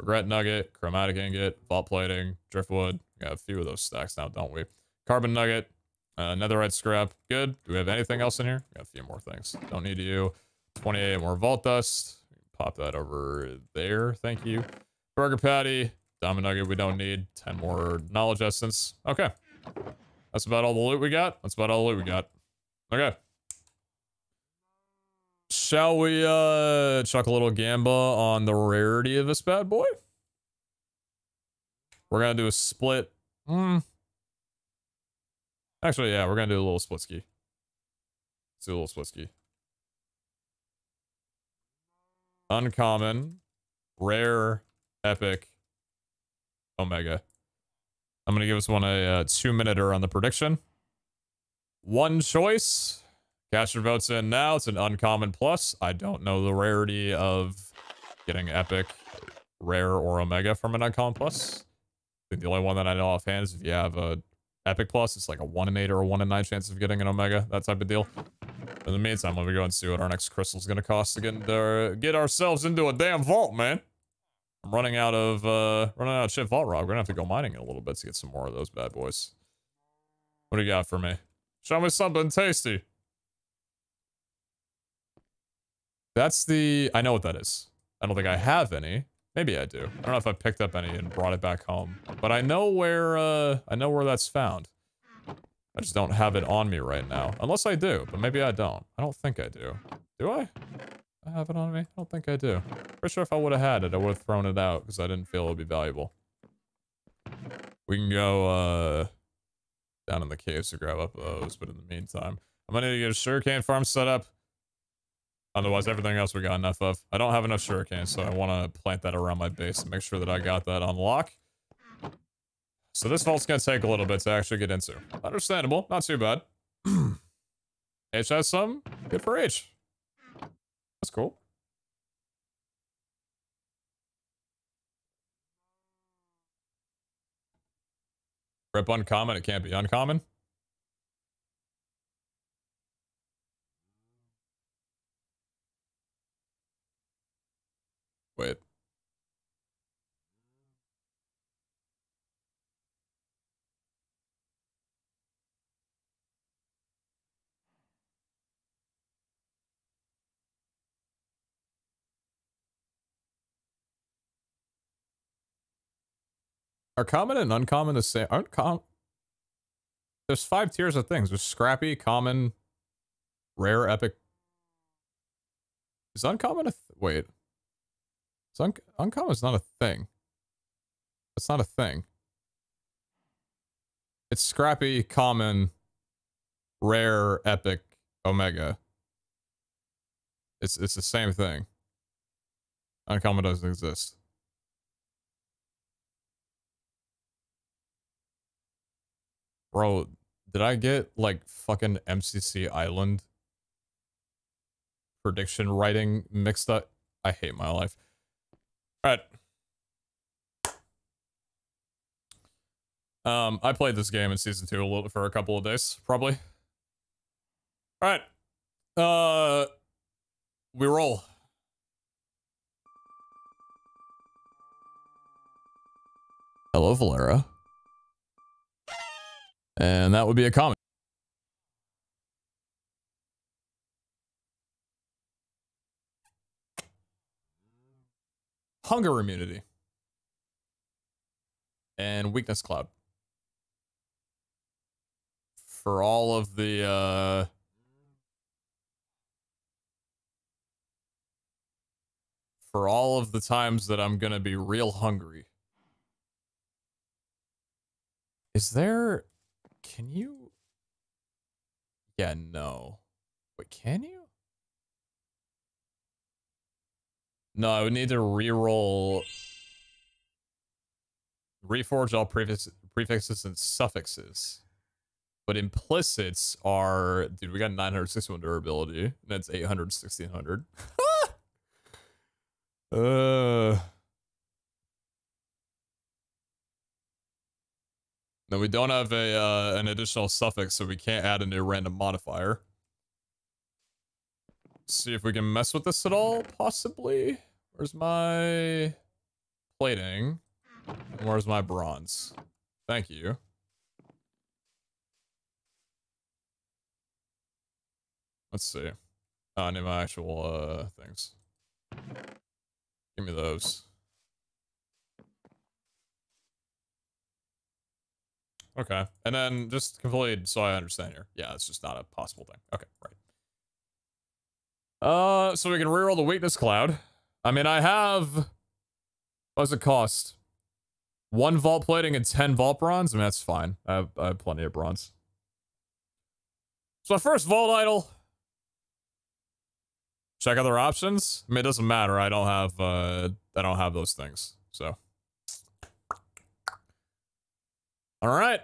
Regret nugget, chromatic ingot, vault plating, driftwood. We got a few of those stacks now, don't we? Carbon nugget. Uh, netherite scrap, good. Do we have anything else in here? Got a few more things. Don't need you. twenty-eight more vault dust. Pop that over there. Thank you. Burger patty, diamond nugget. We don't need ten more knowledge essence. Okay, that's about all the loot we got. That's about all the loot we got. Okay. Shall we uh, chuck a little gamba on the rarity of this bad boy? We're gonna do a split. Hmm. Actually, yeah, we're going to do a little split ski. Let's do a little split ski. Uncommon, rare, epic, omega. I'm going to give this one a, a two-minuter on the prediction. One choice. Cast your votes in now. It's an uncommon plus. I don't know the rarity of getting epic, rare, or omega from an uncommon plus. I think the only one that I know offhand is if you have a epic plus, it's like a one in eight or a one in nine chance of getting an omega, that type of deal. In the meantime, let me go and see what our next crystal's going to cost to get, uh, get ourselves into a damn vault, man. I'm running out of, uh, running out of shit vault rock. We're going to have to go mining in a little bit to get some more of those bad boys. What do you got for me? Show me something tasty. That's the... I know what that is. I don't think I have any. Maybe I do. I don't know if I picked up any and brought it back home. But I know where, uh... I know where that's found. I just don't have it on me right now. Unless I do, but maybe I don't. I don't think I do. Do I? I have it on me? I don't think I do. Pretty sure if I would have had it, I would have thrown it out, because I didn't feel it would be valuable. We can go, uh... down in the caves to grab up those, but in the meantime... I'm gonna need to get a sugarcane farm set up. Otherwise, everything else we got enough of. I don't have enough sugarcane, so I want to plant that around my base and make sure that I got that on lock. So this vault's going to take a little bit to actually get into. Understandable. Not too bad. H has some. Good for H. That's cool. Rip uncommon. It can't be uncommon. Wait. Are common and uncommon the same? Aren't com- There's five tiers of things. There's scrappy, common, rare, epic. Is uncommon a th- wait. So un uncommon is not a thing. It's not a thing. It's scrappy, common, rare, epic, omega. It's it's the same thing. Uncommon doesn't exist. Bro, did I get like fucking M C C Island prediction writing mixed up? I hate my life. Alright. Um, I played this game in season two a little for a couple of days, probably. Alright. Uh we roll. Hello, Valera. And that would be a comment. Hunger immunity. And weakness cloud. For all of the, uh... for all of the times that I'm gonna be real hungry. Is there... Can you... Yeah, no. Wait, can you? No, I would need to re-roll, reforge all prefix, prefixes and suffixes. But implicits are, dude, we got nine hundred sixty-one durability, and that's eight hundred, sixteen hundred. uh, no, we don't have a uh, an additional suffix, so we can't add a new random modifier. See if we can mess with this at all, possibly. Where's my plating? And where's my bronze? Thank you. Let's see. Oh, I need my actual uh, things. Give me those. Okay, and then just complete so I understand here. Yeah, it's just not a possible thing. Okay, right. Uh, so we can reroll the weakness cloud. I mean, I have... What's it cost? One vault plating and ten vault bronze? I mean, that's fine. I have, I have plenty of bronze. So my first vault idol... Check other options. I mean, it doesn't matter. I don't have uh, I don't have those things. So. All right.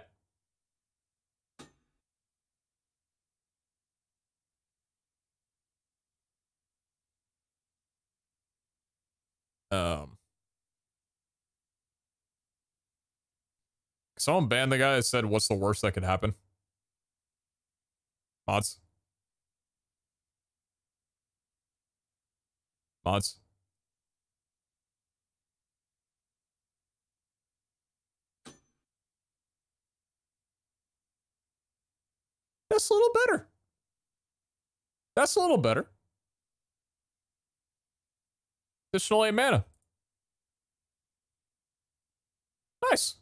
Um. Someone banned the guy that said, "What's the worst that could happen?" Mods. Mods. That's a little better. That's a little better. Additional eight mana. Nice.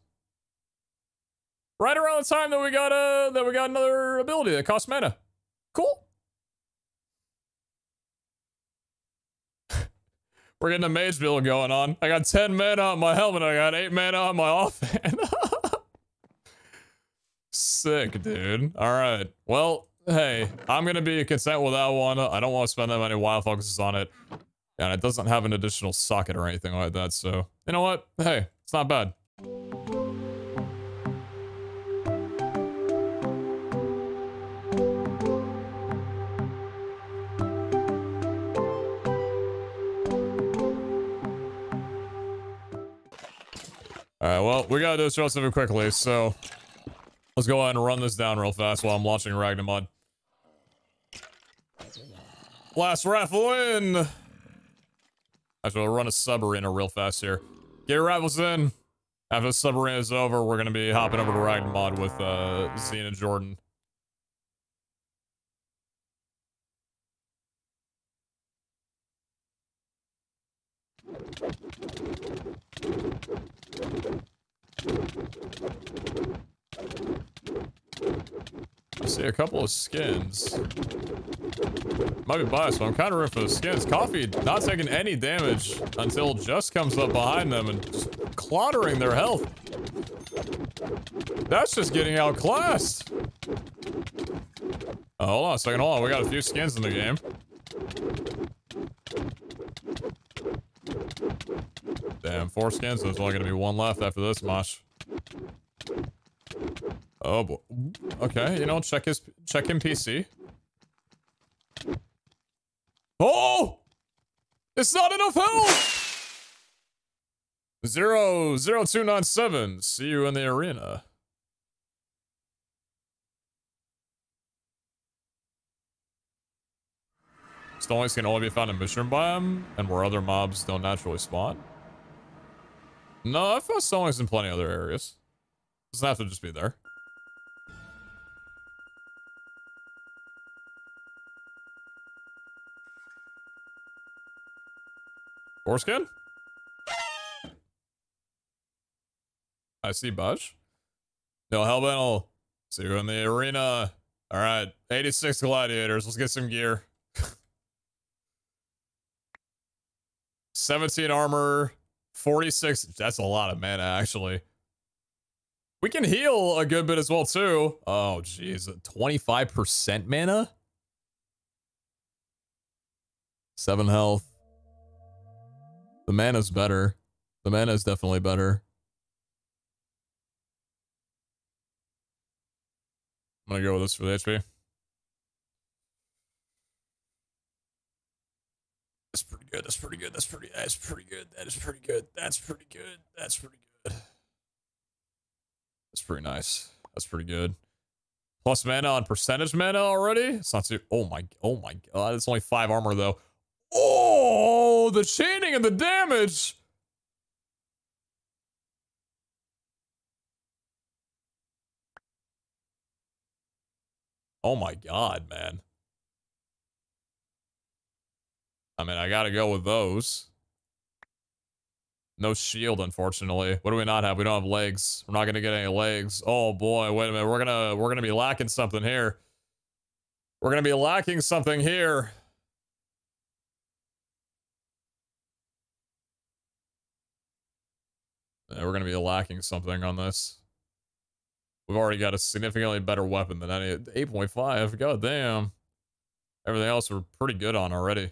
Right around the time that we got uh that we got another ability that costs mana. Cool. We're getting a mage build going on. I got ten mana on my helmet. I got eight mana on my offhand. Sick, dude. All right. Well, hey, I'm gonna be content with that one. I don't want to spend that many wild focuses on it, and it doesn't have an additional socket or anything like that. So you know what? Hey, it's not bad. All right, well, we gotta do this relatively quickly, so let's go ahead and run this down real fast while I'm launching Ragnamod. Last raffle in! Actually, we'll run a sub-arena real fast here. Get your raffles in. After the sub-arena is over, we're gonna be hopping over to Ragnamod with uh, Zena Jordan. I see a couple of skins. Might be biased, but I'm kind of rooting for the skins. Coffee not taking any damage until Just comes up behind them and just clottering their health. That's just getting outclassed. Oh, hold on a second. Hold on. We got a few skins in the game. Damn, four skins, so there's only gonna be one left after this, Mosh. Oh boy. Okay, you know, check his check him P C. Oh! It's not enough health! Zero zero two nine seven. See you in the arena. Stonelings can only be found in Mushroom Biome and where other mobs don't naturally spawn. No, I've found stonelings in plenty of other areas. Doesn't have to just be there. Foreskin? I see Bush. No hellbent. See you in the arena. All right, eighty-six gladiators. Let's get some gear. seventeen armor. forty-six, that's a lot of mana, actually. We can heal a good bit as well, too. Oh, jeez, twenty-five percent mana? seven health. The mana's better. The mana's definitely better. I'm gonna go with this for the H P. That's pretty good. That's pretty good. That's pretty. That's pretty good. That is pretty good. That's pretty good. That's pretty good. That's pretty nice. That's pretty good. Plus mana on percentage mana already. It's not too. Oh my. Oh my god. It's only five armor though. Oh, the chaining and the damage. Oh my god, man. I mean, I gotta go with those. No shield, unfortunately. What do we not have? We don't have legs. We're not gonna get any legs. Oh boy, wait a minute. We're gonna we're gonna be lacking something here. We're gonna be lacking something here. Yeah, we're gonna be lacking something on this. We've already got a significantly better weapon than any eight point five. God damn. Everything else we're pretty good on already.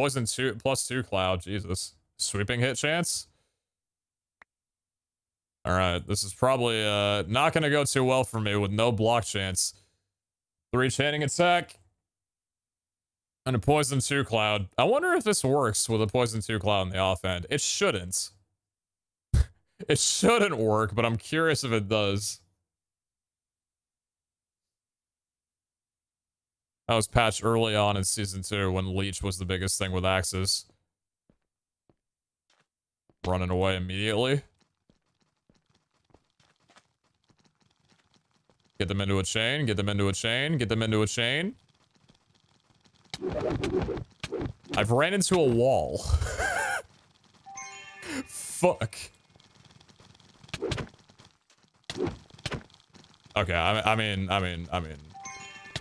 Poison two, plus two cloud, Jesus. Sweeping hit chance? Alright, this is probably uh, not going to go too well for me with no block chance. Three chaining attack. And a poison two cloud. I wonder if this works with a poison two cloud on the off end. It shouldn't. It shouldn't work, but I'm curious if it does. That was patched early on in season two when Leech was the biggest thing with Axis. Running away immediately. Get them into a chain, get them into a chain, get them into a chain. I've ran into a wall. Fuck. Okay, I, I mean, I mean, I mean,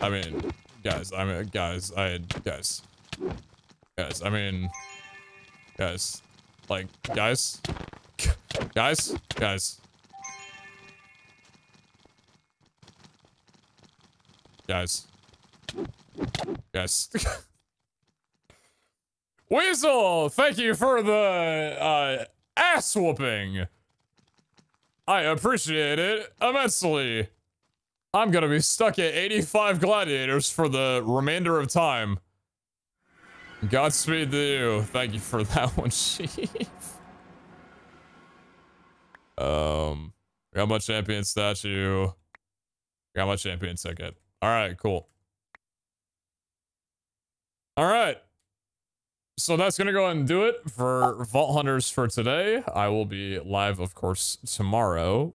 I mean, guys, I mean, guys, I, guys, guys, I mean, guys, like, guys, guys, guys, guys, guys. Weasel, thank you for the, uh, ass whooping. I appreciate it immensely. I'm gonna be stuck at eighty-five gladiators for the remainder of time. Godspeed to you. Thank you for that one, Chief. Um, got my champion statue. Got my champion ticket. All right, cool. All right. So that's going to go ahead and do it for Vault Hunters for today. I will be live, of course, tomorrow